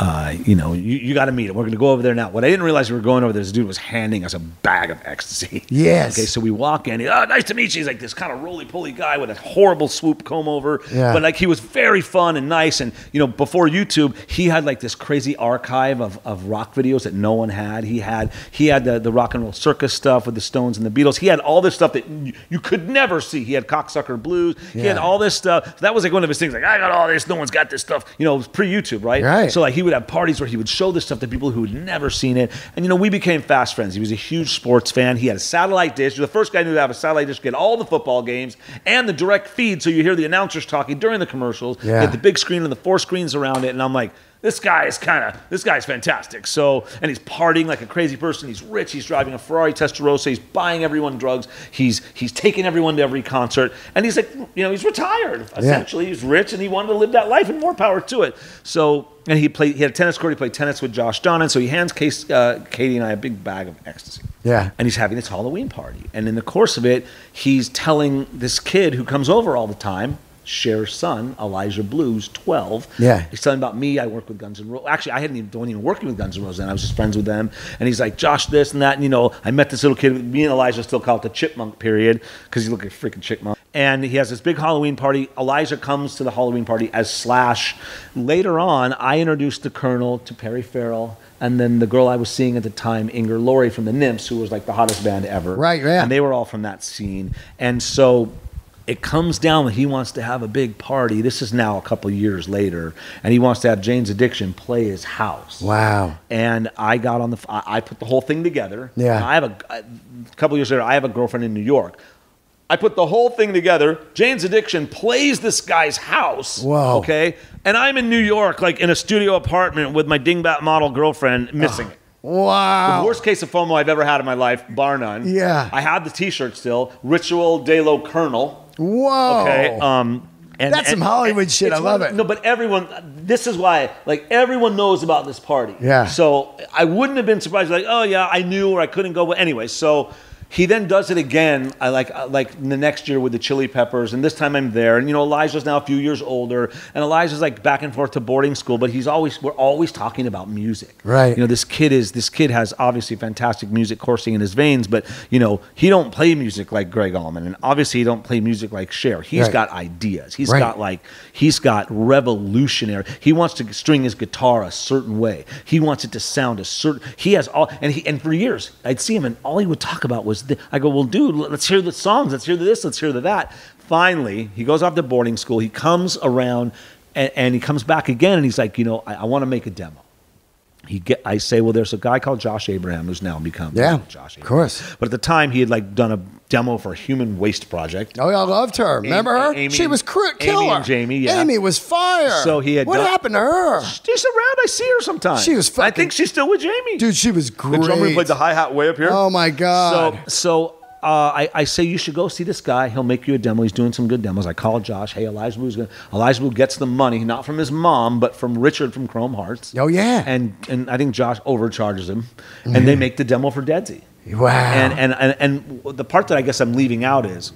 uh, you know, you, you got to meet him. We're going to go over there now. What I didn't realize we were going over there, this dude was handing us a bag of ecstasy. Yes. Okay, so we walk in. He, oh, nice to meet you. He's like this kind of roly-poly guy with a horrible swoop comb over, yeah. but like he was very fun and nice. And you know, before YouTube, he had like this crazy archive of of rock videos that no one had. He had he had the the rock and roll circus stuff with the Stones and the Beatles. He had all this stuff that you, you could never see. He had Cocksucker Blues. Yeah. He had all this stuff. That was like one of his things. Like, I got all this. No one's got this stuff. You know, it was pre-YouTube, right? Right. So like he would have parties where he would show this stuff to people who had never seen it. And you know, we became fast friends. He was a huge sports fan. He had a satellite dish. He was the first guy who knew to have a satellite dish to get all the football games and the direct feed, so you hear the announcers talking during the commercials. Yeah. He had the big screen and the four screens around it. And I'm like, this guy is kind of, this guy's fantastic. So, and he's partying like a crazy person. He's rich. He's driving a Ferrari Testarossa. He's buying everyone drugs. He's he's taking everyone to every concert. And he's like, you know, he's retired. Essentially, yeah. he's rich, and he wanted to live that life, and more power to it. So, and he played. He had a tennis court. He played tennis with Josh Donnan. So he hands Case, uh, Katie and I a big bag of ecstasy. Yeah. And he's having this Halloween party. And in the course of it, he's telling this kid who comes over all the time, Cher's son, Elijah Blue's twelve. Yeah. He's telling about me. I work with Guns N' Roses. Actually, I hadn't even, wasn't even working with Guns N' Roses then. I was just friends with them. And he's like, Josh, this and that. And, you know, I met this little kid. Me and Elijah still call it the chipmunk period because you look like a freaking chipmunk. And he has this big Halloween party. Elijah comes to the Halloween party as Slash. Later on, I introduced the Colonel to Perry Farrell. And then the girl I was seeing at the time, Inger Laurie from the Nymphs, who was like the hottest band ever. Right, yeah. And they were all from that scene. And so it comes down that he wants to have a big party. This is now a couple years later, and he wants to have Jane's Addiction play his house. Wow! And I got on the, I put the whole thing together. Yeah. I have a, a couple years later, I have a girlfriend in New York. I put the whole thing together. Jane's Addiction plays this guy's house. Whoa. Okay. And I'm in New York, like in a studio apartment with my dingbat model girlfriend, missing oh. it. Wow. The worst case of FOMO I've ever had in my life, bar none. Yeah. I have the T-shirt still. Ritual De Lo Colonel. Whoa. Okay. Um, and, That's and, some Hollywood and, shit. I love it. No, but everyone, this is why, like, everyone knows about this party. Yeah. So I wouldn't have been surprised, like, oh, yeah, I knew or I couldn't go. But anyway, so he then does it again, I like, like the next year with the Chili Peppers, and this time I'm there. And, you know, Elijah's now a few years older, and Elijah's like back and forth to boarding school, but he's always, we're always talking about music. Right. You know, this kid is, this kid has obviously fantastic music coursing in his veins, but, you know, he don't play music like Greg Allman, and obviously he don't play music like Cher. He's right. got ideas. He's right. got like, he's got revolutionary, he wants to string his guitar a certain way. He wants it to sound a certain, he has all, and he, and for years, I'd see him and all he would talk about was, the, I go, well, dude, let's hear the songs. Let's hear the this. Let's hear the that. Finally, he goes off to boarding school. He comes around, and, and he comes back again, and he's like, you know, I, I want to make a demo. He get, I say, well, there's a guy called Josh Abraham who's now become yeah, Josh Abraham. Of course. But at the time, he had like done a demo for a Human Waste Project. Oh, yeah, I loved her. Remember a her? Amy, she was cr killer. Amy and Jamie, yeah. Amy was fire. So he had what done, happened to her? She's around. I see her sometimes. She was fucking, I think she's still with Jamie. Dude, she was great. The drummer played the hi-hat way up here. Oh, my God. So, so uh, I, I say, you should go see this guy. He'll make you a demo. He's doing some good demos. I call Josh. Hey, Elijah Blue's gonna, Elijah Blue gets the money, not from his mom, but from Richard from Chrome Hearts. Oh, yeah. And, and I think Josh overcharges him. Mm. And they make the demo for Deadsy. Wow. And, and and and the part that I guess I'm leaving out is,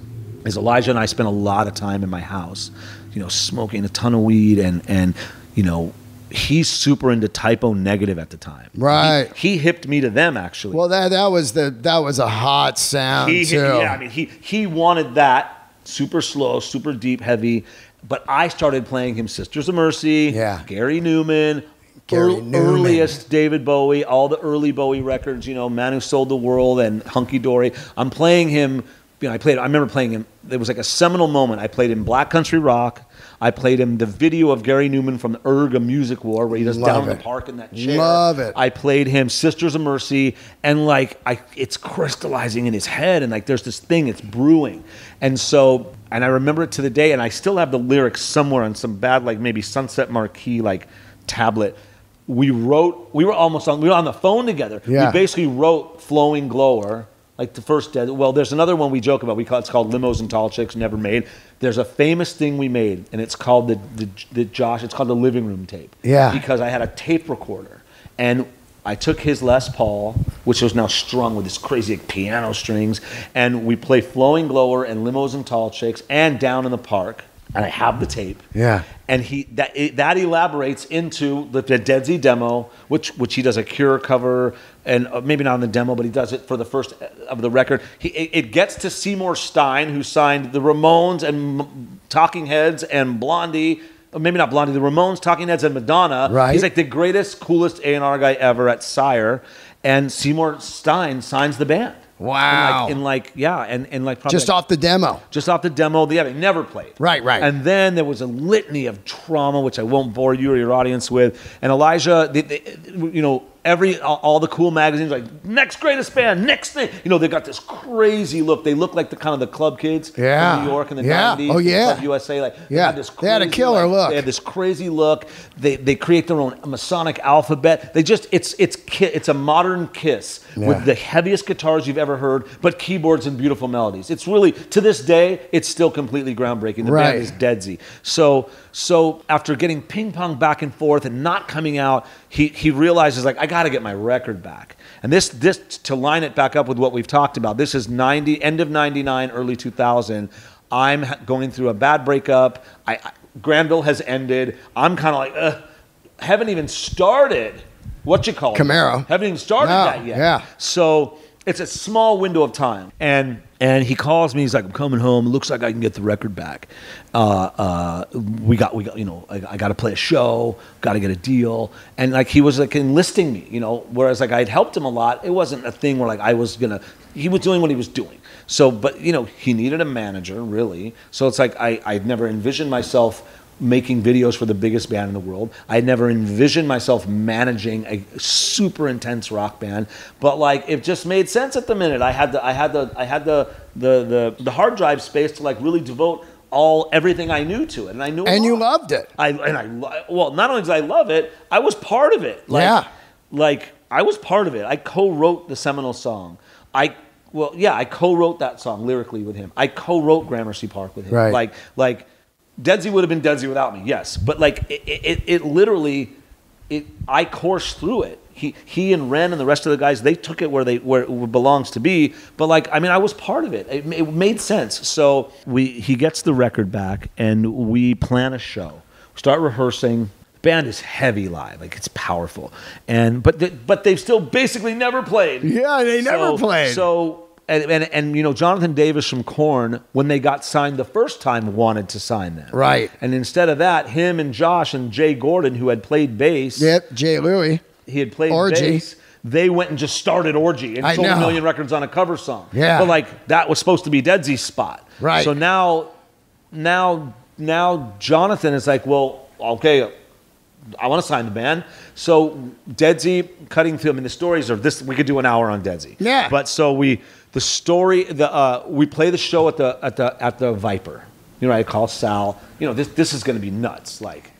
is Elijah and I spent a lot of time in my house, you know, smoking a ton of weed, and and you know, he's super into Typo Negative at the time. Right. He, he hipped me to them, actually. Well, that that was the that was a hot sound he, too. He, yeah, I mean, he he wanted that super slow, super deep, heavy, but I started playing him Sisters of Mercy, yeah, Gary Newman. Earl, earliest David Bowie, all the early Bowie records, you know, Man Who Sold the World and Hunky Dory. I'm playing him, you know, I played, I remember playing him, there was like a seminal moment. I played him Black Country Rock. I played him the video of Gary Newman from the Erga Music War where he does Down in the Park in that chair. Love it. I played him Sisters of Mercy, and like, I, it's crystallizing in his head, and like there's this thing, it's brewing. And so, and I remember it to the day, and I still have the lyrics somewhere on some bad, like maybe Sunset Marquee, like tablet. We wrote, we were almost on, we were on the phone together. Yeah. We basically wrote Flowing Glower, like the first, well, there's another one we joke about. We call, it's called Limos and Tall Chicks Never Made. There's a famous thing we made, and it's called the, the, the Josh, it's called the Living Room Tape. Yeah. Because I had a tape recorder, and I took his Les Paul, which was now strung with this crazy like, piano strings, and we play Flowing Glower and Limos and Tall Chicks and Down in the Park. And I have the tape. Yeah. And he that it, that elaborates into the, the Dead Z demo, which which he does a Cure cover, and uh, maybe not on the demo, but he does it for the first of the record. He it, it gets to Seymour Stein, who signed the Ramones and M Talking Heads and Blondie, or maybe not Blondie, the Ramones, Talking Heads, and Madonna. Right. He's like the greatest, coolest A and R guy ever at Sire, and Seymour Stein signs the band. Wow. And like, and like yeah, and, and like probably just like, off the demo. Just off the demo. The other never played. Right, right. And then there was a litany of trauma, which I won't bore you or your audience with. And Elijah, they, they, you know, every all, all the cool magazines like next greatest band, next thing. You know, they got this crazy look. They look like the kind of the club kids yeah. in New York in the yeah. nineties. Oh yeah. Club U S A. Like yeah. they had this crazy, they had a killer like, look. They had this crazy look. They they create their own Masonic alphabet. They just it's it's it's a modern Kiss yeah. with the heaviest guitars you've ever heard, but keyboards and beautiful melodies. It's really, to this day, it's still completely groundbreaking. The right. band is Deadsy. So so after getting ping pong back and forth and not coming out, he he realizes like I got to get my record back. And this this to line it back up with what we've talked about. This is ninety end of ninety-nine, early two thousand. I'm going through a bad breakup. I, I Granville has ended. I'm kind of like Ugh. haven't even started. What you call Camaro? It? Haven't even started no, that yet. Yeah. So it's a small window of time. And and he calls me. He's like, I'm coming home. Looks like I can get the record back. Uh, uh, we got, we got, you know, I, I got to play a show. Got to get a deal. And like he was like enlisting me, you know. Whereas like I had helped him a lot. It wasn't a thing where like I was gonna. He was doing what he was doing. So, but you know, he needed a manager really. So it's like I I'd never envisioned myself making videos for the biggest band in the world. I never envisioned myself managing a super intense rock band, but like it just made sense at the minute. I had the I had the I had the the the, the hard drive space to like really devote all everything I knew to it, and I knew. And you loved it. I and I well, not only did I love it, I was part of it. Like, yeah. Like. I was part of it. I co-wrote the seminal song. I well, yeah, I co-wrote that song lyrically with him. I co-wrote Gramercy Park with him. Right. Like, like, Deadsy would have been Deadsy without me, yes. But like, it, it, it literally, it I coursed through it. He, he and Ren and the rest of the guys, they took it where they where it belongs to be. But like, I mean, I was part of it. It, it made sense. So we he gets the record back, and we plan a show. We start rehearsing. Band is heavy live, like it's powerful, and but they, but they've still basically never played. Yeah, they never so, played. So and, and and you know, Jonathan Davis from Korn, when they got signed the first time, wanted to sign them, right? And instead of that, him and Josh and Jay Gordon, who had played bass, yep, Jay Louie, he had played Orgy. bass. They went and just started Orgy and I sold know. a million records on a cover song. Yeah, but like that was supposed to be Deadsy's spot, right? So now, now, now Jonathan is like, well, okay. I want to sign the band. So Deadsy, cutting film, and the stories are this. We could do an hour on Deadsy. Yeah. But so we, the story, the uh, we play the show at the at the at the Viper. You know, I call Sal. You know, this this is going to be nuts. Like,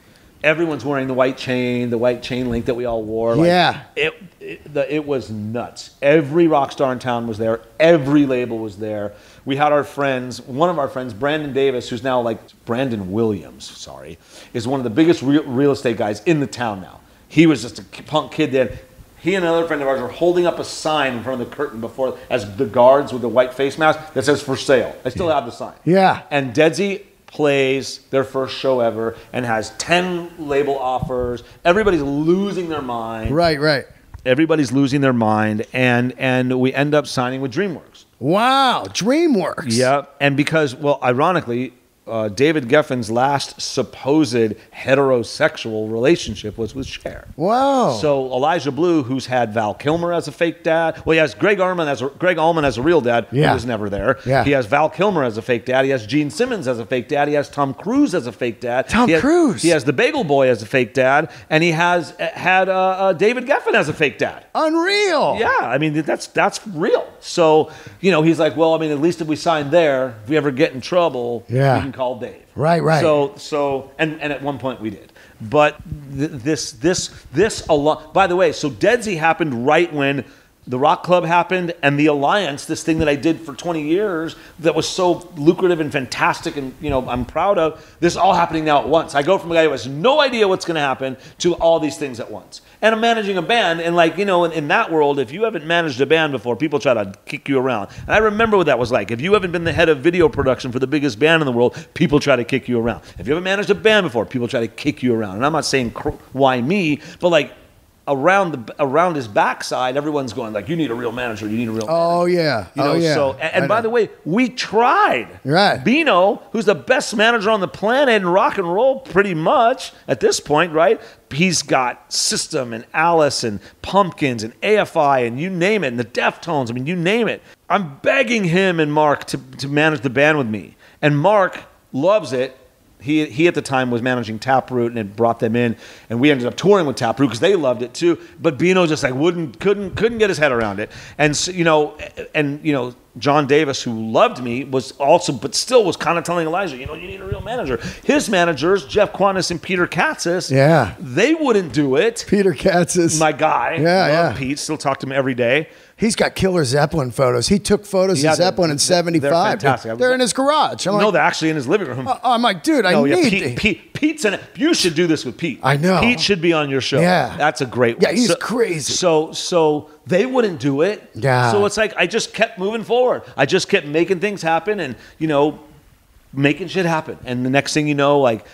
everyone's wearing the white chain, the white chain link that we all wore. Like, yeah. It it, the, it was nuts. Every rock star in town was there. Every label was there. We had our friends, one of our friends, Brandon Davis, who's now like Brandon Williams, sorry, is one of the biggest real, real estate guys in the town now. He was just a punk kid then. He and another friend of ours were holding up a sign in front of the curtain before, as the guards with the white face mask, that says for sale. I still yeah. have the sign. Yeah. And Deadsy plays their first show ever and has ten label offers. Everybody's losing their mind. Right, right. Everybody's losing their mind. And, and we end up signing with DreamWorks. Wow, DreamWorks. Yeah, and because, well, ironically, uh, David Geffen's last supposed heterosexual relationship was with Cher. Wow. So Elijah Blue, who's had Val Kilmer as a fake dad, well, he has Greg Allman as a, Greg Allman as a real dad, yeah. who was never there. Yeah. He has Val Kilmer as a fake dad. He has Gene Simmons as a fake dad. He has Tom Cruise as a fake dad. Tom he Cruise. Has, he has the Bagel Boy as a fake dad, and he has had uh, uh, David Geffen as a fake dad. Unreal. Yeah, I mean that's that's real. So you know he's like, well, I mean at least if we sign there, if we ever get in trouble, yeah. we can call Dave. Right, right. So, so, and, and at one point we did, but th this, this, this, a lot. By the way, so Deadsy happened right when the Rock Club happened and the Alliance, this thing that I did for twenty years that was so lucrative and fantastic and, you know, I'm proud of, this all happening now at once. I go from a guy who has no idea what's going to happen to all these things at once. And I'm managing a band, and like, you know, in, in that world, if you haven't managed a band before, people try to kick you around. And I remember what that was like. If you haven't been the head of video production for the biggest band in the world, people try to kick you around. If you haven't managed a band before, people try to kick you around. And I'm not saying why me, but like, around the around his backside, everyone's going like, "You need a real manager. You need a real." Oh manager. yeah, you know, oh yeah. So, and, and by the way, we tried. Right, Bino, who's the best manager on the planet in rock and roll, pretty much at this point, right? He's got System and Alice and Pumpkins and A F I and you name it, and the Deftones. I mean, you name it. I'm begging him and Mark to to manage the band with me, and Mark loves it. He, he at the time was managing Taproot and had brought them in, and we ended up touring with Taproot because they loved it too. But Bino just like wouldn't couldn't couldn't get his head around it, and so, you know, and you know John Davis, who loved me, was also but still was kind of telling Elijah, you know, you need a real manager. His managers, Jeff Quannis and Peter Katzis, yeah, they wouldn't do it. Peter Katzis, my guy, yeah, love yeah. Pete, still talk to him every day. He's got killer Zeppelin photos. He took photos yeah, of Zeppelin in seventy-five. They're fantastic. They're in his garage. I'm no, like, they're actually in his living room. I'm like, dude, I no, need yeah, Pete, Pete, Pete's in it. You should do this with Pete. I know. Pete should be on your show. Yeah. That's a great one. Yeah, he's so, crazy. So so they wouldn't do it. Yeah. So it's like I just kept moving forward. I just kept making things happen and, you know, making shit happen. And the next thing you know, like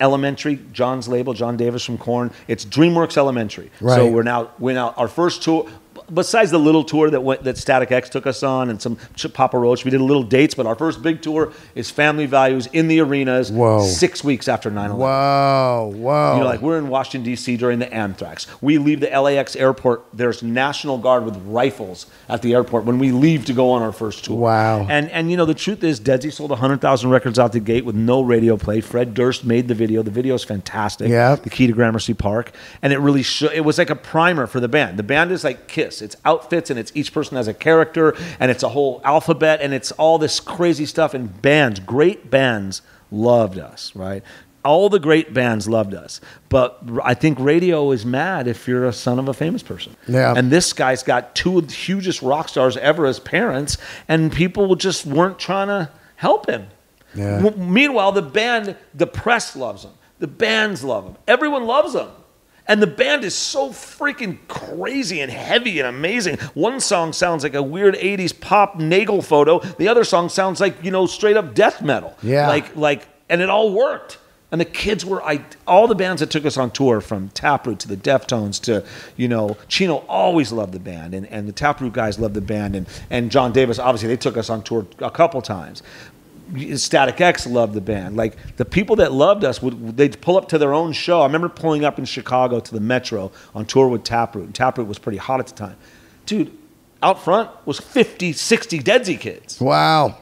Elementary, John's label, John Davis from Korn, it's DreamWorks Elementary. Right. So we're now, we're now our first tour. Besides the little tour that went, that Static X took us on and some Papa Roach, we did little dates, but our first big tour is Family Values in the arenas. Whoa. Six weeks after nine eleven. Wow, wow. You know, like we're in Washington, D C during the anthrax. We leave the L A X airport. There's National Guard with rifles at the airport when we leave to go on our first tour. Wow. And, and you know, the truth is Deadsy sold one hundred thousand records out the gate with no radio play. Fred Durst made the video. The video is fantastic. Yeah. The Key to Gramercy Park. And it really should, it was like a primer for the band. The band is like Kiss. It's outfits and it's each person has a character and it's a whole alphabet and it's all this crazy stuff and bands, great bands loved us, right? all the great bands loved us, but I think radio is mad if you're a son of a famous person. Yeah. And this guy's got two of the hugest rock stars ever as parents, and people just weren't trying to help him. Yeah. W meanwhile, the band, the press loves him. The bands love him. Everyone loves him. And the band is so freaking crazy and heavy and amazing. One song sounds like a weird eighties pop Nagel photo. The other song sounds like, you know, straight up death metal. Yeah. Like, like, and it all worked. And the kids were, I, all the bands that took us on tour, from Taproot to the Deftones to, you know, Chino always loved the band, and, and the Taproot guys loved the band, and, and John Davis, obviously they took us on tour a couple times. Static X loved the band. Like, the people that loved us, would they'd pull up to their own show. I remember pulling up in Chicago to the Metro on tour with Taproot, and Taproot was pretty hot at the time. Dude, out front was fifty, sixty Deadsy kids. Wow.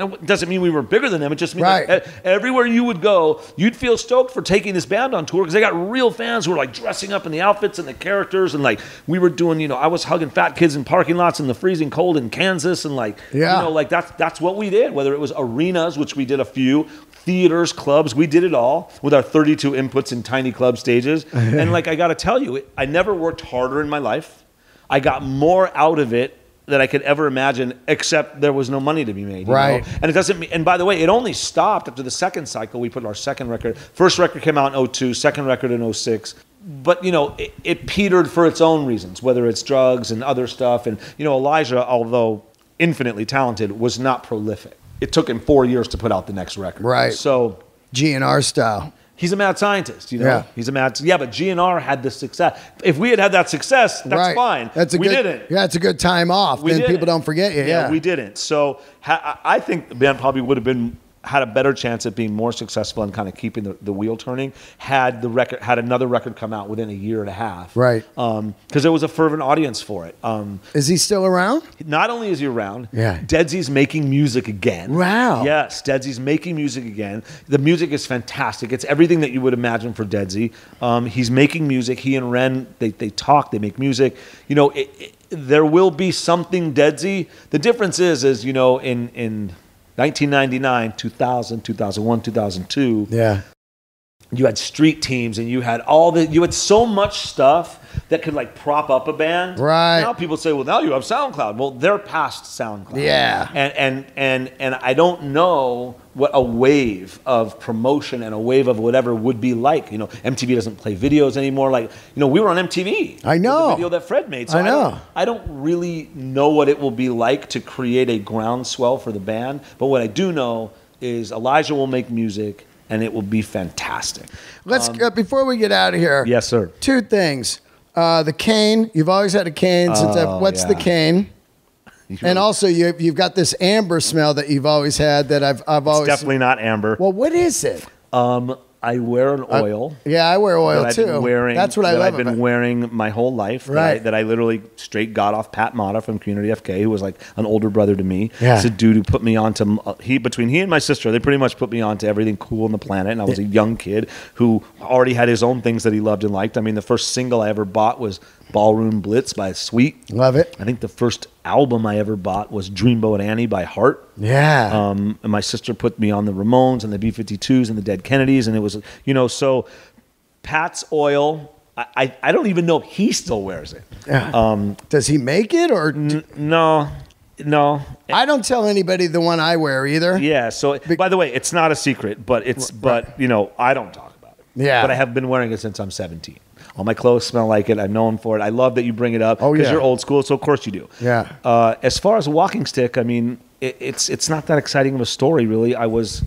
And it doesn't mean we were bigger than them. It just means right. that everywhere you would go, you'd feel stoked for taking this band on tour, because they got real fans who were like dressing up in the outfits and the characters, and like we were doing, you know, I was hugging fat kids in parking lots in the freezing cold in Kansas, and like, yeah. you know, like that's that's what we did. Whether it was arenas, which we did a few, theaters, clubs, we did it all with our thirty-two inputs in tiny club stages. And like, I got to tell you, I never worked harder in my life. I got more out of it that I could ever imagine, except there was no money to be made. Right. You know? And it doesn't mean, and by the way, it only stopped after the second cycle. We put our second record, first record came out in oh two, second record in oh six. But, you know, it, it petered for its own reasons, whether it's drugs and other stuff. And, you know, Elijah, although infinitely talented, was not prolific. It took him four years to put out the next record. Right. So. G N R style. He's a mad scientist, you know. Yeah. He's a mad. Yeah, but G N R had the success. If we had had that success, that's right. fine. That's a we good, didn't. Yeah, it's a good time off. We then didn't. People don't forget you. Yeah, yeah. we didn't. So ha I think the band probably would have been had a better chance at being more successful and kind of keeping the, the wheel turning had the record had another record come out within a year and a half. Right. Because um, there was a fervent audience for it. Um, is he still around? Not only is he around, yeah. Deadsy's making music again. Wow. Yes, Deadsy's making music again. The music is fantastic. It's everything that you would imagine for Deadsy. Um, he's making music. He and Ren, they, they talk, they make music. You know, it, it, there will be something Deadsy. The difference is, is, you know, in... in nineteen ninety-nine, two thousand, two thousand one, two thousand two. Yeah. You had street teams, and you had all the, you had so much stuff that could like prop up a band. Right. Now people say, well, now you have SoundCloud. Well, they're past SoundCloud. Yeah. And, and, and, and I don't know what a wave of promotion and a wave of whatever would be like. You know, M T V doesn't play videos anymore. Like, you know, we were on M T V. I know. The video that Fred made. So I know. I don't, I don't really know what it will be like to create a groundswell for the band. But what I do know is Elijah will make music, and it will be fantastic. Let's um, uh, before we get out of here. Yes, sir. Two things. Uh, the cane. You've always had a cane since. Oh, I've, what's yeah. the cane? And also, you, you've got this amber smell that you've always had. That I've I've always. It's definitely not amber. Well, what is it? Um, I wear an oil. Uh, yeah, I wear oil that too. I've been wearing, that's what I that love I've been about. wearing my whole life. Right. That I, that I literally straight got off Pat Motta from Community F K, who was like an older brother to me. Yeah. It's a dude who put me onto uh, he between he and my sister, they pretty much put me onto everything cool on the planet. And I was a young kid who already had his own things that he loved and liked. I mean, the first single I ever bought was Ballroom Blitz by Sweet. Love it. I think the first album I ever bought was Dreamboat Annie by Heart. Yeah. Um, and my sister put me on the Ramones and the B fifty-twos and the Dead Kennedys. And it was, you know, so Pat's oil, I, I, I don't even know if he still wears it. Yeah. Um, Does he make it or? N no, no. I don't tell anybody the one I wear either. Yeah. So Be by the way, it's not a secret, but it's, right. but you know, I don't talk about it. Yeah. But I have been wearing it since I'm seventeen. All my clothes smell like it. I'm known for it. I love that you bring it up because oh, yeah. you're old school, so of course you do. Yeah. Uh, as far as a walking stick, I mean, it, it's it's not that exciting of a story, really. I was.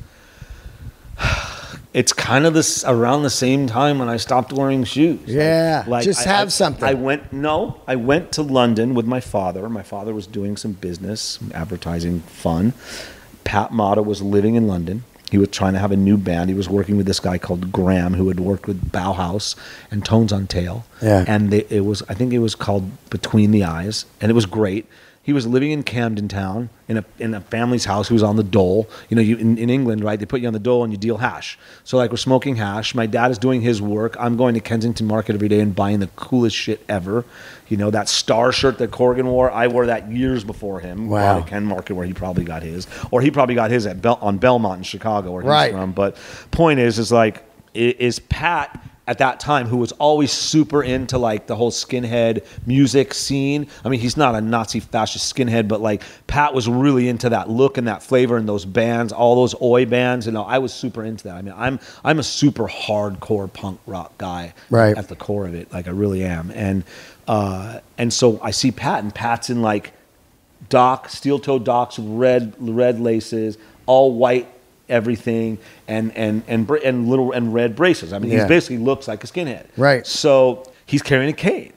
It's kind of this around the same time when I stopped wearing shoes. Yeah. Like, just I, have I, something. I went no. I went to London with my father. My father was doing some business, some advertising, fun. Pat Motta was living in London. He was trying to have a new band. He was working with this guy called Graham, who had worked with Bauhaus and Tones on Tail. Yeah. And they, it was, I think it was called Between the Eyes, and it was great. He was living in Camden Town in a, in a family's house who was on the dole. You know, you, in, in England, right, they put you on the dole and you deal hash. So, like, we're smoking hash. My dad is doing his work. I'm going to Kensington Market every day and buying the coolest shit ever. You know, that Star shirt that Corgan wore, I wore that years before him. Wow. At Ken Market, where he probably got his. Or he probably got his at Bel on Belmont in Chicago, where he's right. from. But point is, is like, is Pat at that time, who was always super into like the whole skinhead music scene. I mean, he's not a Nazi fascist skinhead, but like Pat was really into that look and that flavor and those bands, all those oi bands. You know, I was super into that. I mean, I'm I'm a super hardcore punk rock guy, right, at the core of it. Like I really am. And uh, and so I see Pat, and Pat's in like Doc, steel-toed Docs, red red laces, all white everything, and and and and little and red braces. I mean, yeah, he basically looks like a skinhead. Right. So he's carrying a cane,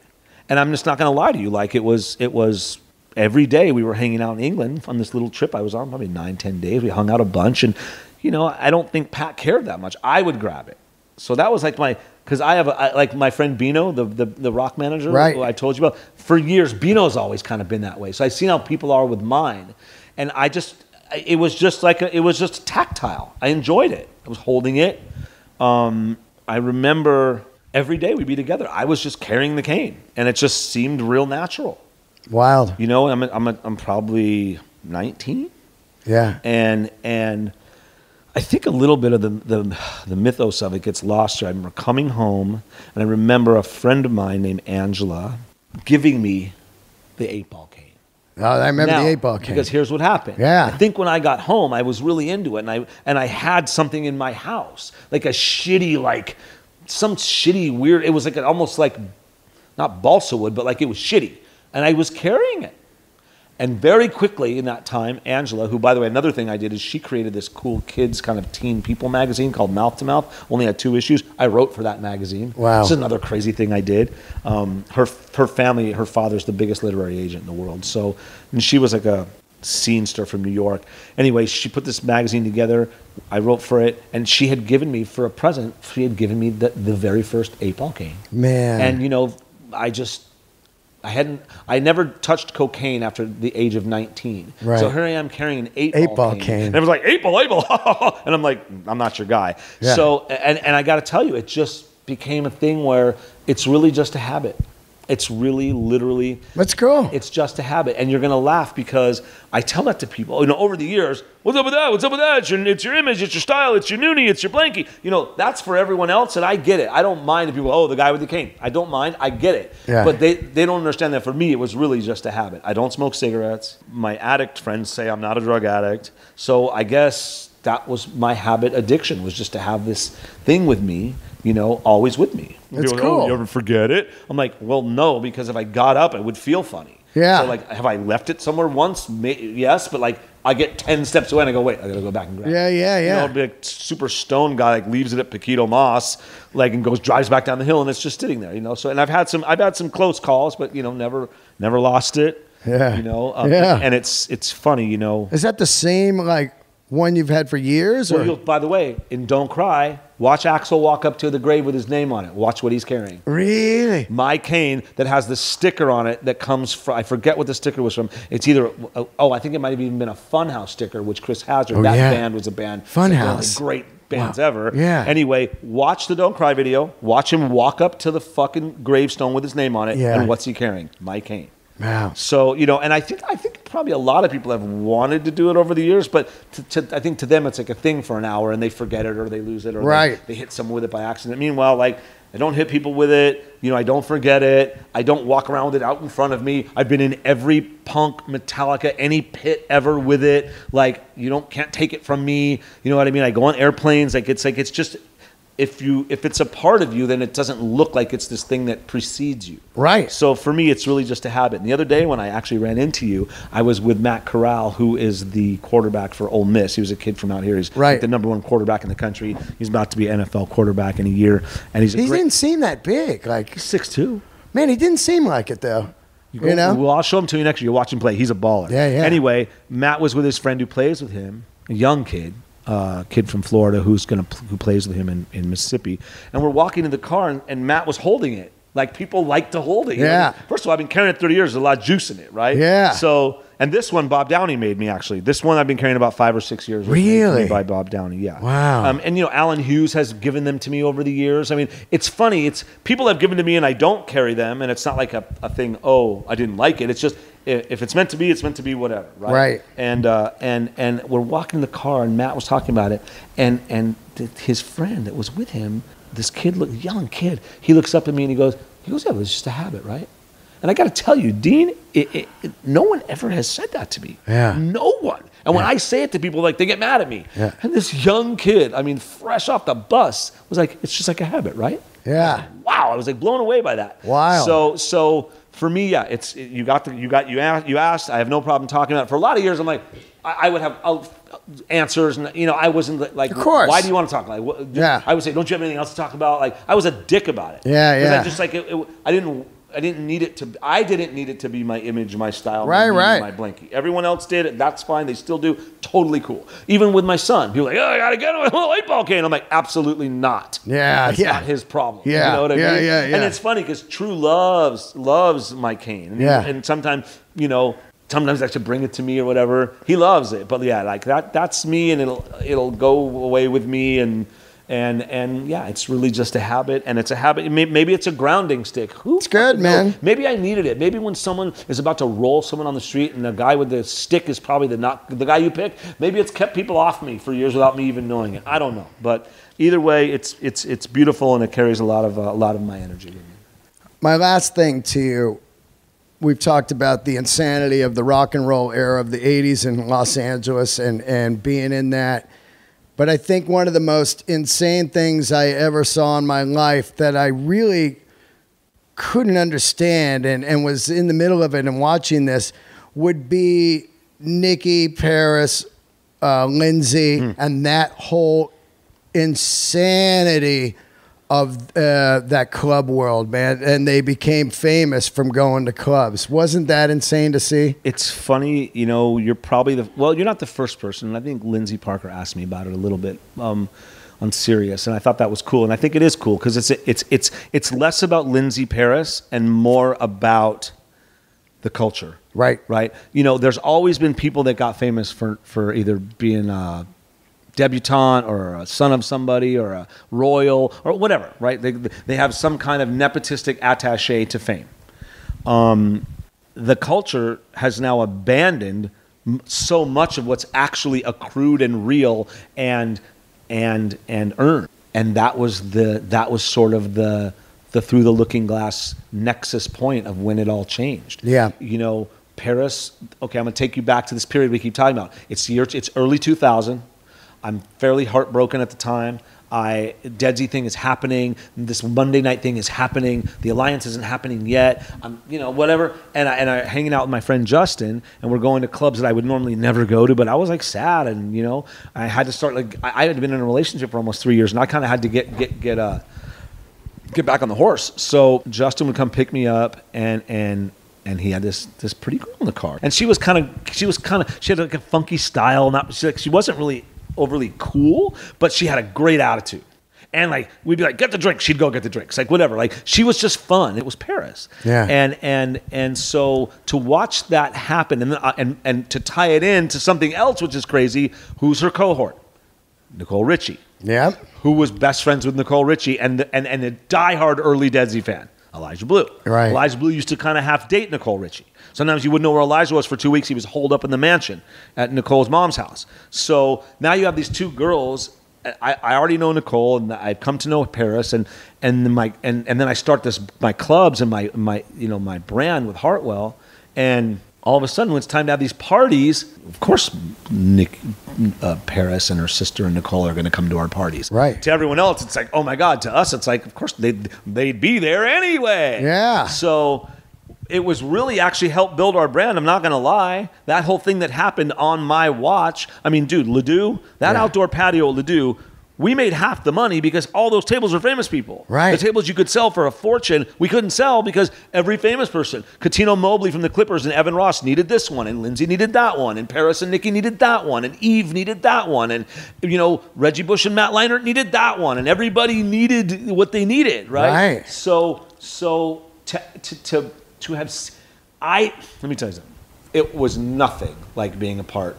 and I'm just not going to lie to you. Like it was, it was every day we were hanging out in England on this little trip I was on, probably nine, ten days. We hung out a bunch, and you know, I don't think Pat cared that much. I would grab it. So that was like my, because I have a, I, like my friend Bino, the, the the rock manager, right, who I told you about. For years, Bino's always kind of been that way. So I've seen how people are with mine, and I just. It was just like a, it was just tactile. I enjoyed it. I was holding it. Um, I remember every day we'd be together. I was just carrying the cane, and it just seemed real natural. Wild, you know. I'm a, I'm a, I'm probably nineteen. Yeah, and and I think a little bit of the the, the mythos of it gets lost here. I remember coming home, and I remember a friend of mine named Angela giving me the eight ball cane. Oh, I remember now, the eight ball cane. Because here's what happened. Yeah. I think when I got home, I was really into it, and I and I had something in my house, like a shitty, like some shitty weird. It was like an, almost like not balsa wood, but like it was shitty, and I was carrying it. And very quickly in that time, Angela, who by the way, another thing I did is she created this cool kids kind of teen people magazine called Mouth to Mouth. Only had two issues. I wrote for that magazine. Wow, this is another crazy thing I did. Um, her her family, her father's the biggest literary agent in the world. So, and she was like a scenester from New York. Anyway, she put this magazine together. I wrote for it, and she had given me for a present. She had given me the the very first eight ball cane. Man, and you know, I just. I hadn't. I never touched cocaine after the age of nineteen. Right. So here I am carrying an eight, eight ball, ball cane. cane. And it was like eight ball, eight ball, and I'm like, I'm not your guy. Yeah. So and and I got to tell you, it just became a thing where it's really just a habit. It's really literally. That's cool. It's just a habit, and you're gonna laugh because I tell that to people. You know, over the years, what's up with that? What's up with that? It's your, it's your image. It's your style. It's your noonie. It's your blankie. You know, that's for everyone else, and I get it. I don't mind if people, oh, the guy with the cane. I don't mind. I get it. Yeah. But they, they don't understand that. For me, it was really just a habit. I don't smoke cigarettes. My addict friends say I'm not a drug addict. So I guess that was my habit. Addiction was just to have this thing with me, you know, always with me. It's people, cool. Oh, you ever forget it? I'm like, well, no, because if I got up, I would feel funny. Yeah. So like, have I left it somewhere once? Maybe, yes, but like, I get ten steps away and I go, wait, I gotta go back and grab it. Yeah, yeah, yeah. You know, I'll be a super stone guy, like leaves it at Paquito Moss, like and goes drives back down the hill, and it's just sitting there, you know. So and I've had some, I've had some close calls, but you know, never, never lost it. Yeah. You know. Um, yeah. And it's it's funny, you know. Is that the same like one you've had for years? Well, or? You'll, by the way, in Don't Cry, watch Axl walk up to the grave with his name on it. Watch what he's carrying. Really? My cane that has the sticker on it that comes from, I forget what the sticker was from. It's either, oh, I think it might have even been a Funhouse sticker, which Chris Hazard, oh, that yeah. band was a band. Funhouse. Great bands wow. ever. Yeah. Anyway, watch the Don't Cry video. Watch him walk up to the fucking gravestone with his name on it. Yeah. And what's he carrying? My cane. Wow. So, you know, and I think I think probably a lot of people have wanted to do it over the years, but to, to, I think to them it's like a thing for an hour and they forget it or they lose it or right. they, they hit someone with it by accident. Meanwhile, like, I don't hit people with it. You know, I don't forget it. I don't walk around with it out in front of me. I've been in every punk, Metallica, any pit ever with it. Like, you don't can't take it from me. You know what I mean? I go on airplanes. Like, it's like it's just... If you if it's a part of you, then it doesn't look like it's this thing that precedes you. Right. So for me, it's really just a habit. And the other day when I actually ran into you, I was with Matt Corral, who is the quarterback for Ole Miss. He was a kid from out here. He's right. like the number one quarterback in the country. He's about to be an N F L quarterback in a year. And he's a He great, didn't seem that big. Like six two. Man, he didn't seem like it, though. You, go, you know? Well, I'll show him to you next year. You watch him play. He's a baller. Yeah, yeah. Anyway, Matt was with his friend who plays with him, a young kid. Uh, kid from Florida who's gonna who plays with him in, in Mississippi, and we're walking in the car, and, and Matt was holding it. Like people like to hold it. Yeah. You know? First of all, I've been carrying it thirty years. There's a lot of juice in it, right? Yeah. So and this one Bob Downey made me, actually. This one I've been carrying about five or six years. Really? By Bob Downey, yeah. Wow. Um, and, you know, Alan Hughes has given them to me over the years. I mean, it's funny. It's people have given to me and I don't carry them, and it's not like a, a thing, oh, I didn't like it. It's just if it's meant to be, it's meant to be, whatever, right? Right. And, uh, and, and we're walking in the car, and Matt was talking about it, and, and his friend that was with him, this kid, look, young kid, he looks up at me and he goes, he goes, yeah, it was just a habit, right? And I got to tell you, Dean, it, it, it, no one ever has said that to me. Yeah. No one. And yeah. when I say it to people, like, they get mad at me. Yeah. And this young kid, I mean, fresh off the bus, was like, it's just like a habit, right? Yeah. Wow. I was like blown away by that. Wow. So, so for me, yeah, it's it, you got the you got you asked, you asked. I have no problem talking about it. For a lot of years, I'm like, I, I would have I'll, answers, and you know, I wasn't like, of course. Why do you want to talk? Like, what, yeah. I would say, don't you have anything else to talk about? Like, I was a dick about it. Yeah, yeah. I just like it, it, I didn't. I didn't need it to. I didn't need it to be my image, my style, right, my, right. my blankie. Everyone else did it. That's fine. They still do. Totally cool. Even with my son, people are like, oh, I gotta get him a light ball cane. I'm like, absolutely not. Yeah, that's yeah. not his problem. Yeah, you know what I yeah, mean? Yeah, yeah. And it's funny because True loves loves my cane. And, yeah. And sometimes, you know, sometimes I should bring it to me or whatever. He loves it. But yeah, like that. That's me, and it'll it'll go away with me and. And and yeah, it's really just a habit, and it's a habit. Maybe it's a grounding stick. Who it's good, man. Know? Maybe I needed it. Maybe when someone is about to roll someone on the street, and the guy with the stick is probably the not the guy you pick. Maybe it's kept people off me for years without me even knowing it. I don't know, but either way, it's it's it's beautiful, and it carries a lot of uh, a lot of my energy. My last thing to you, we've talked about the insanity of the rock and roll era of the eighties in Los Angeles, and and being in that. But I think one of the most insane things I ever saw in my life that I really couldn't understand and, and was in the middle of it and watching this would be Nikki, Paris, uh, Lindsay, mm. and that whole insanity of uh, that club world, man. And they became famous from going to clubs. Wasn't that insane to see? It's funny, you know, you're probably the, well, you're not the first person. I think Lindsay Parker asked me about it a little bit um, on Sirius, and I thought that was cool. And I think it is cool because it's, it's, it's, it's less about Lindsay Paris and more about the culture. Right. Right. You know, there's always been people that got famous for, for either being uh debutante or a son of somebody or a royal or whatever, right? They, they have some kind of nepotistic attaché to fame. Um, the culture has now abandoned m so much of what's actually accrued and real and and and earned. And that was the that was sort of the the through the looking glass nexus point of when it all changed. Yeah, you know, Paris. Okay, I'm gonna take you back to this period we keep talking about. It's year. It's early two thousand. I'm fairly heartbroken at the time. I Deadsy thing is happening. This Monday night thing is happening. The Alliance isn't happening yet. I'm, you know, whatever. And I and I hanging out with my friend Justin, and we're going to clubs that I would normally never go to. But I was like sad, and you know, I had to start like I, I had been in a relationship for almost three years, and I kind of had to get get get uh get back on the horse. So Justin would come pick me up, and and. And he had this this pretty girl in the car, and she was kind of she was kind of she had like a funky style. Not she, like, she wasn't really overly cool, but she had a great attitude. And like we'd be like, get the drinks. She'd go get the drinks, like whatever. Like she was just fun. It was Paris. Yeah. And and and so to watch that happen, and and and to tie it in to something else, which is crazy. Who's her cohort? Nicole Richie. Yeah. Who was best friends with Nicole Richie and the, and and a diehard early Deadsy fan. Elijah Blue. Right. Elijah Blue used to kind of half date Nicole Richie. Sometimes you wouldn't know where Elijah was for two weeks. He was holed up in the mansion at Nicole's mom's house. So now you have these two girls. I, I already know Nicole, and I've come to know Paris, and and my and, and then I start this my clubs and my my you know my brand with Hartwell, and all of a sudden when it's time to have these parties, of course Nick uh, Paris and her sister and Nicole are going to come to our parties. Right. To everyone else, it's like, oh my God. To us, it's like, of course they'd they'd be there anyway. Yeah. So. It was really actually helped build our brand. I'm not going to lie. That whole thing that happened on my watch. I mean, dude, Ledoux, that yeah. outdoor patio at Ledoux, we made half the money because all those tables were famous people. Right. The tables you could sell for a fortune, we couldn't sell because every famous person, Katino Mobley from the Clippers and Evan Ross needed this one, and Lindsay needed that one, and Paris and Nikki needed that one, and Eve needed that one, and you know Reggie Bush and Matt Leinart needed that one, and everybody needed what they needed, right? Right. So, so to to. to To have, I let me tell you something. it was nothing like being a part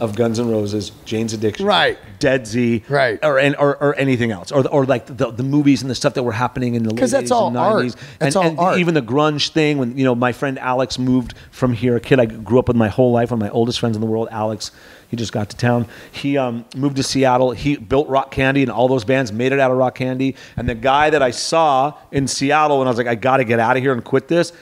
of Guns N' Roses, Jane's Addiction, right, Dead Z, right, or and or, or anything else, or or like the the movies and the stuff that were happening in the late eighties and nineties. That's all art. And, and even the grunge thing. When you know, my friend Alex moved from here, a kid I grew up with my whole life, one of my oldest friends in the world, Alex. He just got to town. He um, moved to Seattle. He built Rock Candy, and all those bands made it out of Rock Candy. And the guy that I saw in Seattle, and I was like, I got to get out of here and quit this.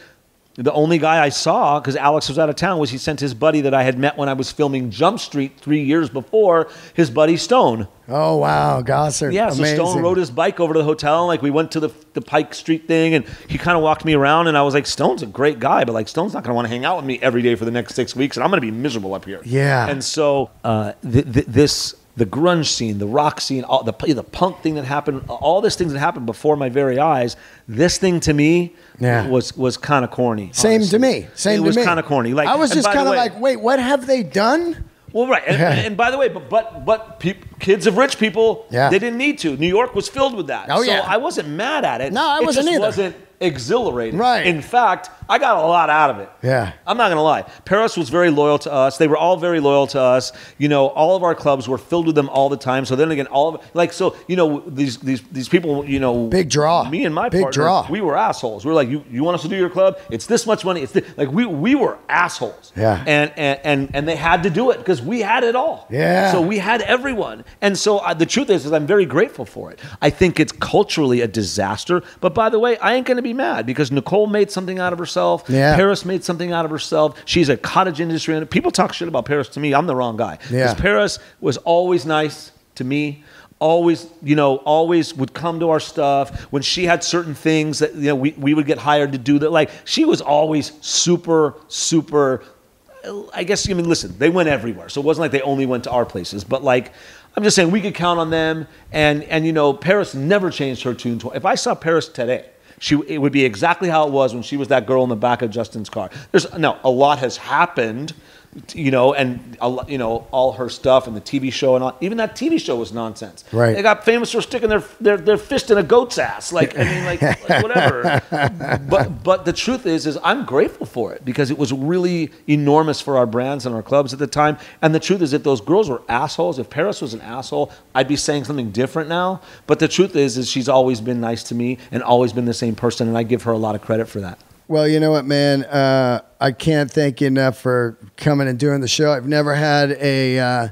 The only guy I saw, because Alex was out of town, was he sent his buddy that I had met when I was filming Jump Street three years before, his buddy Stone. Oh, wow. Gossard. Yeah, amazing. So Stone rode his bike over to the hotel, and like, we went to the, the Pike Street thing, and he kind of walked me around, and I was like, Stone's a great guy, but like, Stone's not going to want to hang out with me every day for the next six weeks, and I'm going to be miserable up here. Yeah. And so uh, th th this... the grunge scene, the rock scene, all the, the punk thing that happened, all these things that happened before my very eyes, this thing to me yeah. was was kind of corny. Same honestly. to me. Same it to me. It was kind of corny. Like, I was just kind of like, wait, what have they done? Well, right. And, and, and by the way, but but, but peop, kids of rich people, yeah. they didn't need to. New York was filled with that. Oh, so yeah. I wasn't mad at it. No, I it wasn't just either. Wasn't exhilarating. Right. In fact, I got a lot out of it. Yeah. I'm not going to lie. Paris was very loyal to us. They were all very loyal to us. You know, all of our clubs were filled with them all the time. So then again, all of like, so, you know, these, these, these people, you know, big draw, me and my big partner, draw. we were assholes. We were like, you, you want us to do your club? It's this much money. It's this. Like, we, we were assholes. Yeah. And, and, and, and they had to do it because we had it all. Yeah. So we had everyone. And so I, the truth is, is I'm very grateful for it. I think it's culturally a disaster, but by the way, I ain't going to be mad because Nicole made something out of herself. Yeah. Paris made something out of herself. She's a cottage industry. People talk shit about Paris to me. I'm the wrong guy. Because yeah. Paris was always nice to me. Always, you know, always would come to our stuff. When she had certain things that, you know, we, we would get hired to do that. Like, she was always super, super, I guess, I mean, listen, they went everywhere. So it wasn't like they only went to our places. But like, I'm just saying we could count on them. And, and you know, Paris never changed her tune. If I saw Paris today, She, it would be exactly how it was when she was that girl in the back of Justin's car. There's no, a lot has happened, you know, and a, you know, all her stuff and the T V show and all, even that T V show was nonsense. Right. They got famous for sticking their their, their fist in a goat's ass. Like, I mean, like, like whatever. But but the truth is, is I'm grateful for it because it was really enormous for our brands and our clubs at the time. And the truth is, if those girls were assholes, if Paris was an asshole, I'd be saying something different now. But the truth is, is she's always been nice to me and always been the same person, and I give her a lot of credit for that. Well, you know what, man? Uh, I can't thank you enough for coming and doing the show. I've never had a uh,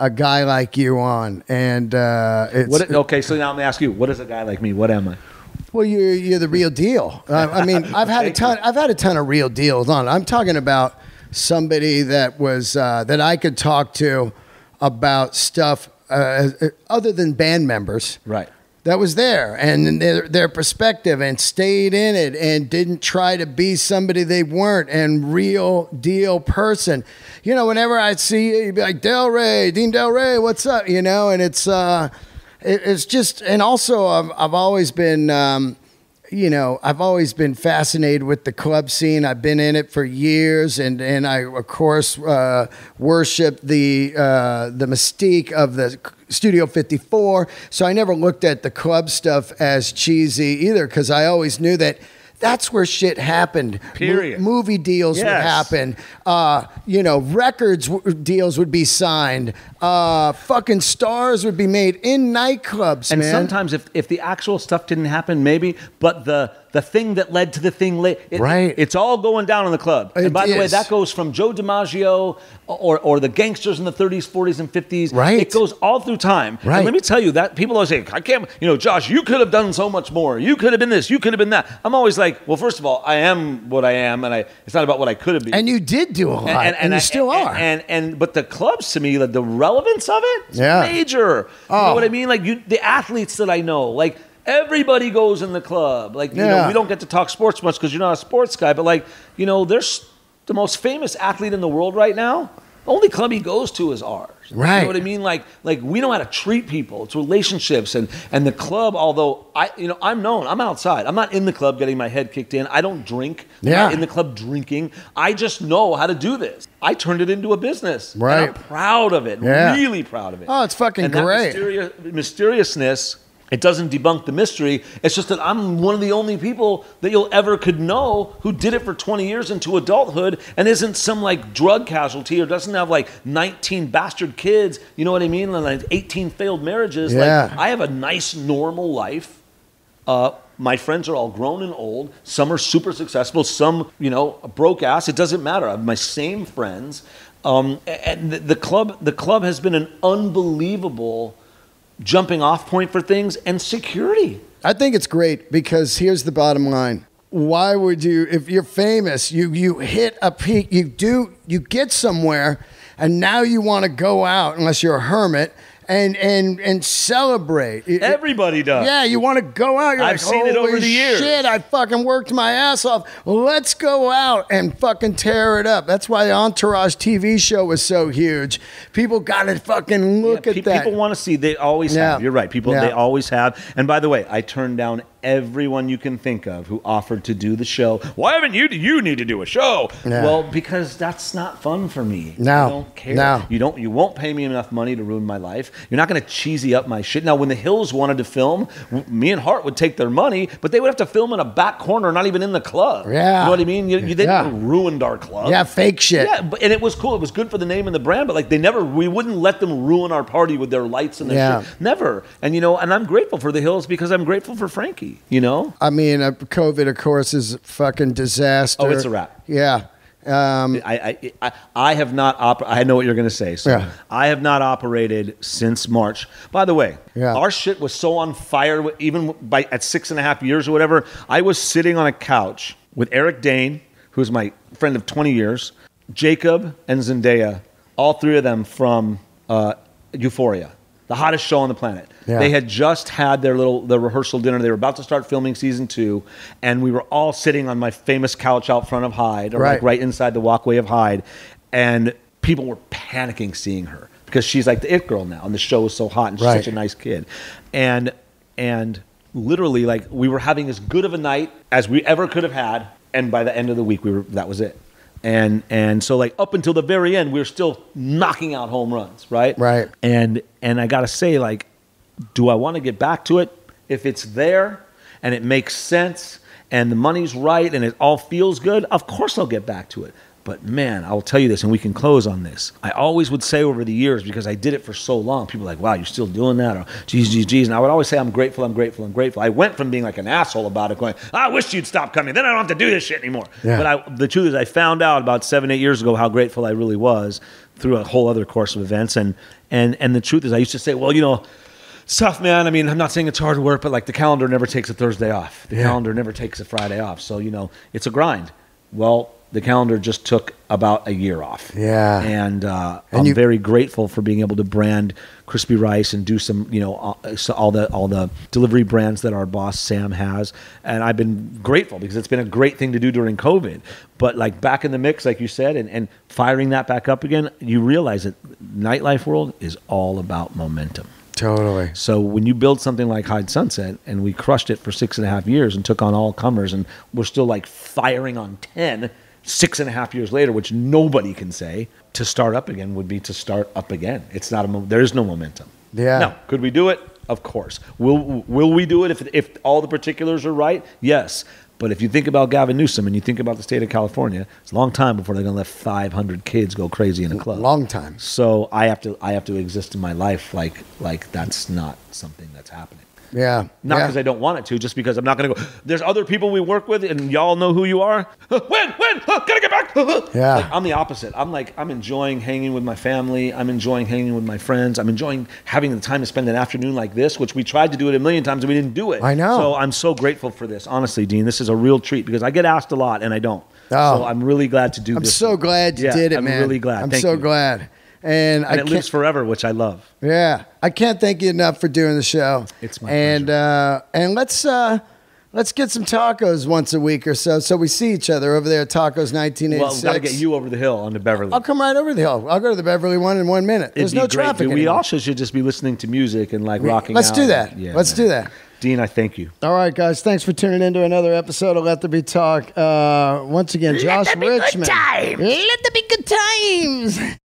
a guy like you on, and uh, it's what, okay. So now I'm gonna ask you, what is a guy like me? What am I? Well, you're you're the real deal. Uh, I mean, I've had a ton. I've had a ton of real deals on. I'm talking about somebody that was uh, that I could talk to about stuff uh, other than band members, right? That was there and their, their perspective and stayed in it and didn't try to be somebody they weren't and real deal person. You know, whenever I see you, you'd be like, Del Rey, Dean Del Rey, what's up? You know, and it's, uh, it, it's just, and also I've, I've always been, um, you know, I've always been fascinated with the club scene. I've been in it for years, and and I, of course, uh, worship the uh, the mystique of the Studio fifty-four. So I never looked at the club stuff as cheesy either, because I always knew that that's where shit happened. Period. Mo movie deals yes. would happen. Uh, you know, records w deals would be signed. Uh, fucking stars would be made in nightclubs, and man. sometimes if, if the actual stuff didn't happen, maybe, but the, the thing that led to the thing, late, it, right. it's all going down in the club. It and by is. the way, that goes from Joe DiMaggio or, or the gangsters in the thirties, forties, and fifties. Right. It goes all through time. Right. And let me tell you that people always say, I can't, you know, Josh, you could have done so much more. You could have been this. You could have been that. I'm always like, well, first of all, I am what I am, and I, it's not about what I could have been. And you did do a lot, and, and, and, and you I, still and, are. And, and and but the clubs, to me, like the relevance of it, is yeah. major. Oh. You know what I mean? Like you, the athletes that I know, like everybody goes in the club. Like yeah. you know, we don't get to talk sports much because you're not a sports guy. But like you know, there's the most famous athlete in the world right now. The only club he goes to is ours. Right. You know what I mean? Like, like we know how to treat people. It's relationships and, and the club, although I, you know, I'm known. I'm outside. I'm not in the club getting my head kicked in. I don't drink. Yeah. I'm not in the club drinking. I just know how to do this. I turned it into a business. Right. And I'm proud of it. Yeah. Really proud of it. Oh, it's fucking and great. That mysterious, mysteriousness It doesn't debunk the mystery. It's just that I'm one of the only people that you'll ever could know who did it for twenty years into adulthood and isn't some like drug casualty or doesn't have like nineteen bastard kids. You know what I mean? And like eighteen failed marriages. Yeah. Like I have a nice, normal life. Uh, my friends are all grown and old. Some are super successful. Some, you know, broke ass. It doesn't matter. I have my same friends. Um, and the club, the club has been an unbelievable jumping off point for things and security. I think it's great because here's the bottom line. Why would you, if you're famous, you, you hit a peak, you do, you get somewhere and now you want to go out unless you're a hermit and, and, and celebrate. Everybody does. Yeah. You want to go out. You're I've like, seen it over the years. Shit, I fucking worked my ass off. Let's go out and fucking tear it up. That's why the Entourage T V show was so huge. People got to fucking look yeah, at pe that. People want to see, they always yeah. have. You're right. People, yeah. they always have. And by the way, I turned down everyone you can think of who offered to do the show. Why haven't you, do you need to do a show? Yeah. Well, because that's not fun for me. No. I don't care. No. You don't, you won't pay me enough money to ruin my life. You're not going to cheesy up my shit. Now, when the Hills wanted to film, me and Hart would take their money, but they would have to film in a back corner, not even in the club. Yeah. You know what I mean? You, you, they yeah. never ruined our club. Yeah, fake shit. Yeah, but, and it was cool. It was good for the name and the brand, but like they never, we wouldn't let them ruin our party with their lights and their yeah. shit. Never. And you know, and I'm grateful for the Hills because I'm grateful for Frankie. You know, I mean, uh, COVID, of course, is a fucking disaster. Oh, it's a wrap. Yeah. Um, I, I, I, I have not. Op I know what you're going to say. So yeah. I have not operated since March. By the way, yeah. our shit was so on fire. Even by at six and a half years or whatever, I was sitting on a couch with Eric Dane, who's my friend of twenty years, Jacob and Zendaya, all three of them from uh, Euphoria. The hottest show on the planet. Yeah. They had just had their little their rehearsal dinner. They were about to start filming season two, and we were all sitting on my famous couch out front of Hyde, or right. like right inside the walkway of Hyde, and people were panicking seeing her because she's like the it girl now, and the show is so hot, and she's right. such a nice kid, and and literally like we were having as good of a night as we ever could have had, and by the end of the week we were that was it. And and so like up until the very end, we were still knocking out home runs, right? Right. And and I gotta say, like, do I want to get back to it? If it's there and it makes sense and the money's right and it all feels good, of course I'll get back to it. But man, I'll tell you this, and we can close on this. I always would say over the years, because I did it for so long, people are like, wow, you're still doing that, or geez, geez, geez. And I would always say, I'm grateful, I'm grateful, I'm grateful. I went from being like an asshole about it, going, I wish you'd stop coming, then I don't have to do this shit anymore. Yeah. But I, the truth is, I found out about seven, eight years ago how grateful I really was through a whole other course of events. And, and, and the truth is, I used to say, well, you know, it's tough, man. I mean, I'm not saying it's hard work, but like the calendar never takes a Thursday off. The yeah. calendar never takes a Friday off. So, you know, it's a grind. Well, the calendar just took about a year off. Yeah. And, uh, and I'm you, very grateful for being able to brand Crispy Rice and do some, you know, all, so all the all the delivery brands that our boss Sam has. And I've been grateful because it's been a great thing to do during COVID. But like back in the mix, like you said, and, and firing that back up again, you realize that nightlife world is all about momentum. Totally. So when you build something like Hyde Sunset, and we crushed it for six and a half years and took on all comers, and we're still like firing on ten six and a half years later, which nobody can say, to start up again would be to start up again. It's not a, there is no momentum. Yeah. Now, could we do it? Of course. Will, will we do it if, if all the particulars are right? Yes. But if you think about Gavin Newsom and you think about the state of California, it's a long time before they're going to let five hundred kids go crazy in a club. Long time. So I have to I have to exist in my life like like that's not something that's happening. Yeah. Not because yeah. I don't want it to, just because I'm not going to go. There's other people we work with, and y'all know who you are. When? When? Gotta get back. Yeah. Like, I'm the opposite. I'm like, I'm enjoying hanging with my family. I'm enjoying hanging with my friends. I'm enjoying having the time to spend an afternoon like this, which we tried to do it a million times, and we didn't do it. I know. So I'm so grateful for this. Honestly, Dean, this is a real treat because I get asked a lot, and I don't. Oh. So I'm really glad to do I'm this. I'm so glad you yeah, did it, I'm man. I'm really glad. I'm Thank so you. glad. And, and I it lives forever, which I love. Yeah, I can't thank you enough for doing the show. It's my and, pleasure. Uh, and let's uh, let's get some tacos once a week or so, so we see each other over there at Tacos nineteen eighty-six. Well, we've got to get you over the hill on the Beverly. I'll come right over the hill. I'll go to the Beverly one in one minute. It'd There's no great, traffic. We anymore. also should just be listening to music and like we, rocking. Let's out. do that. Yeah, let's man. do that. Dean, I thank you. All right, guys. Thanks for tuning in to another episode of Let There Be Talk. Uh, once again, Josh Richman. Let there be good times. Let there be good times.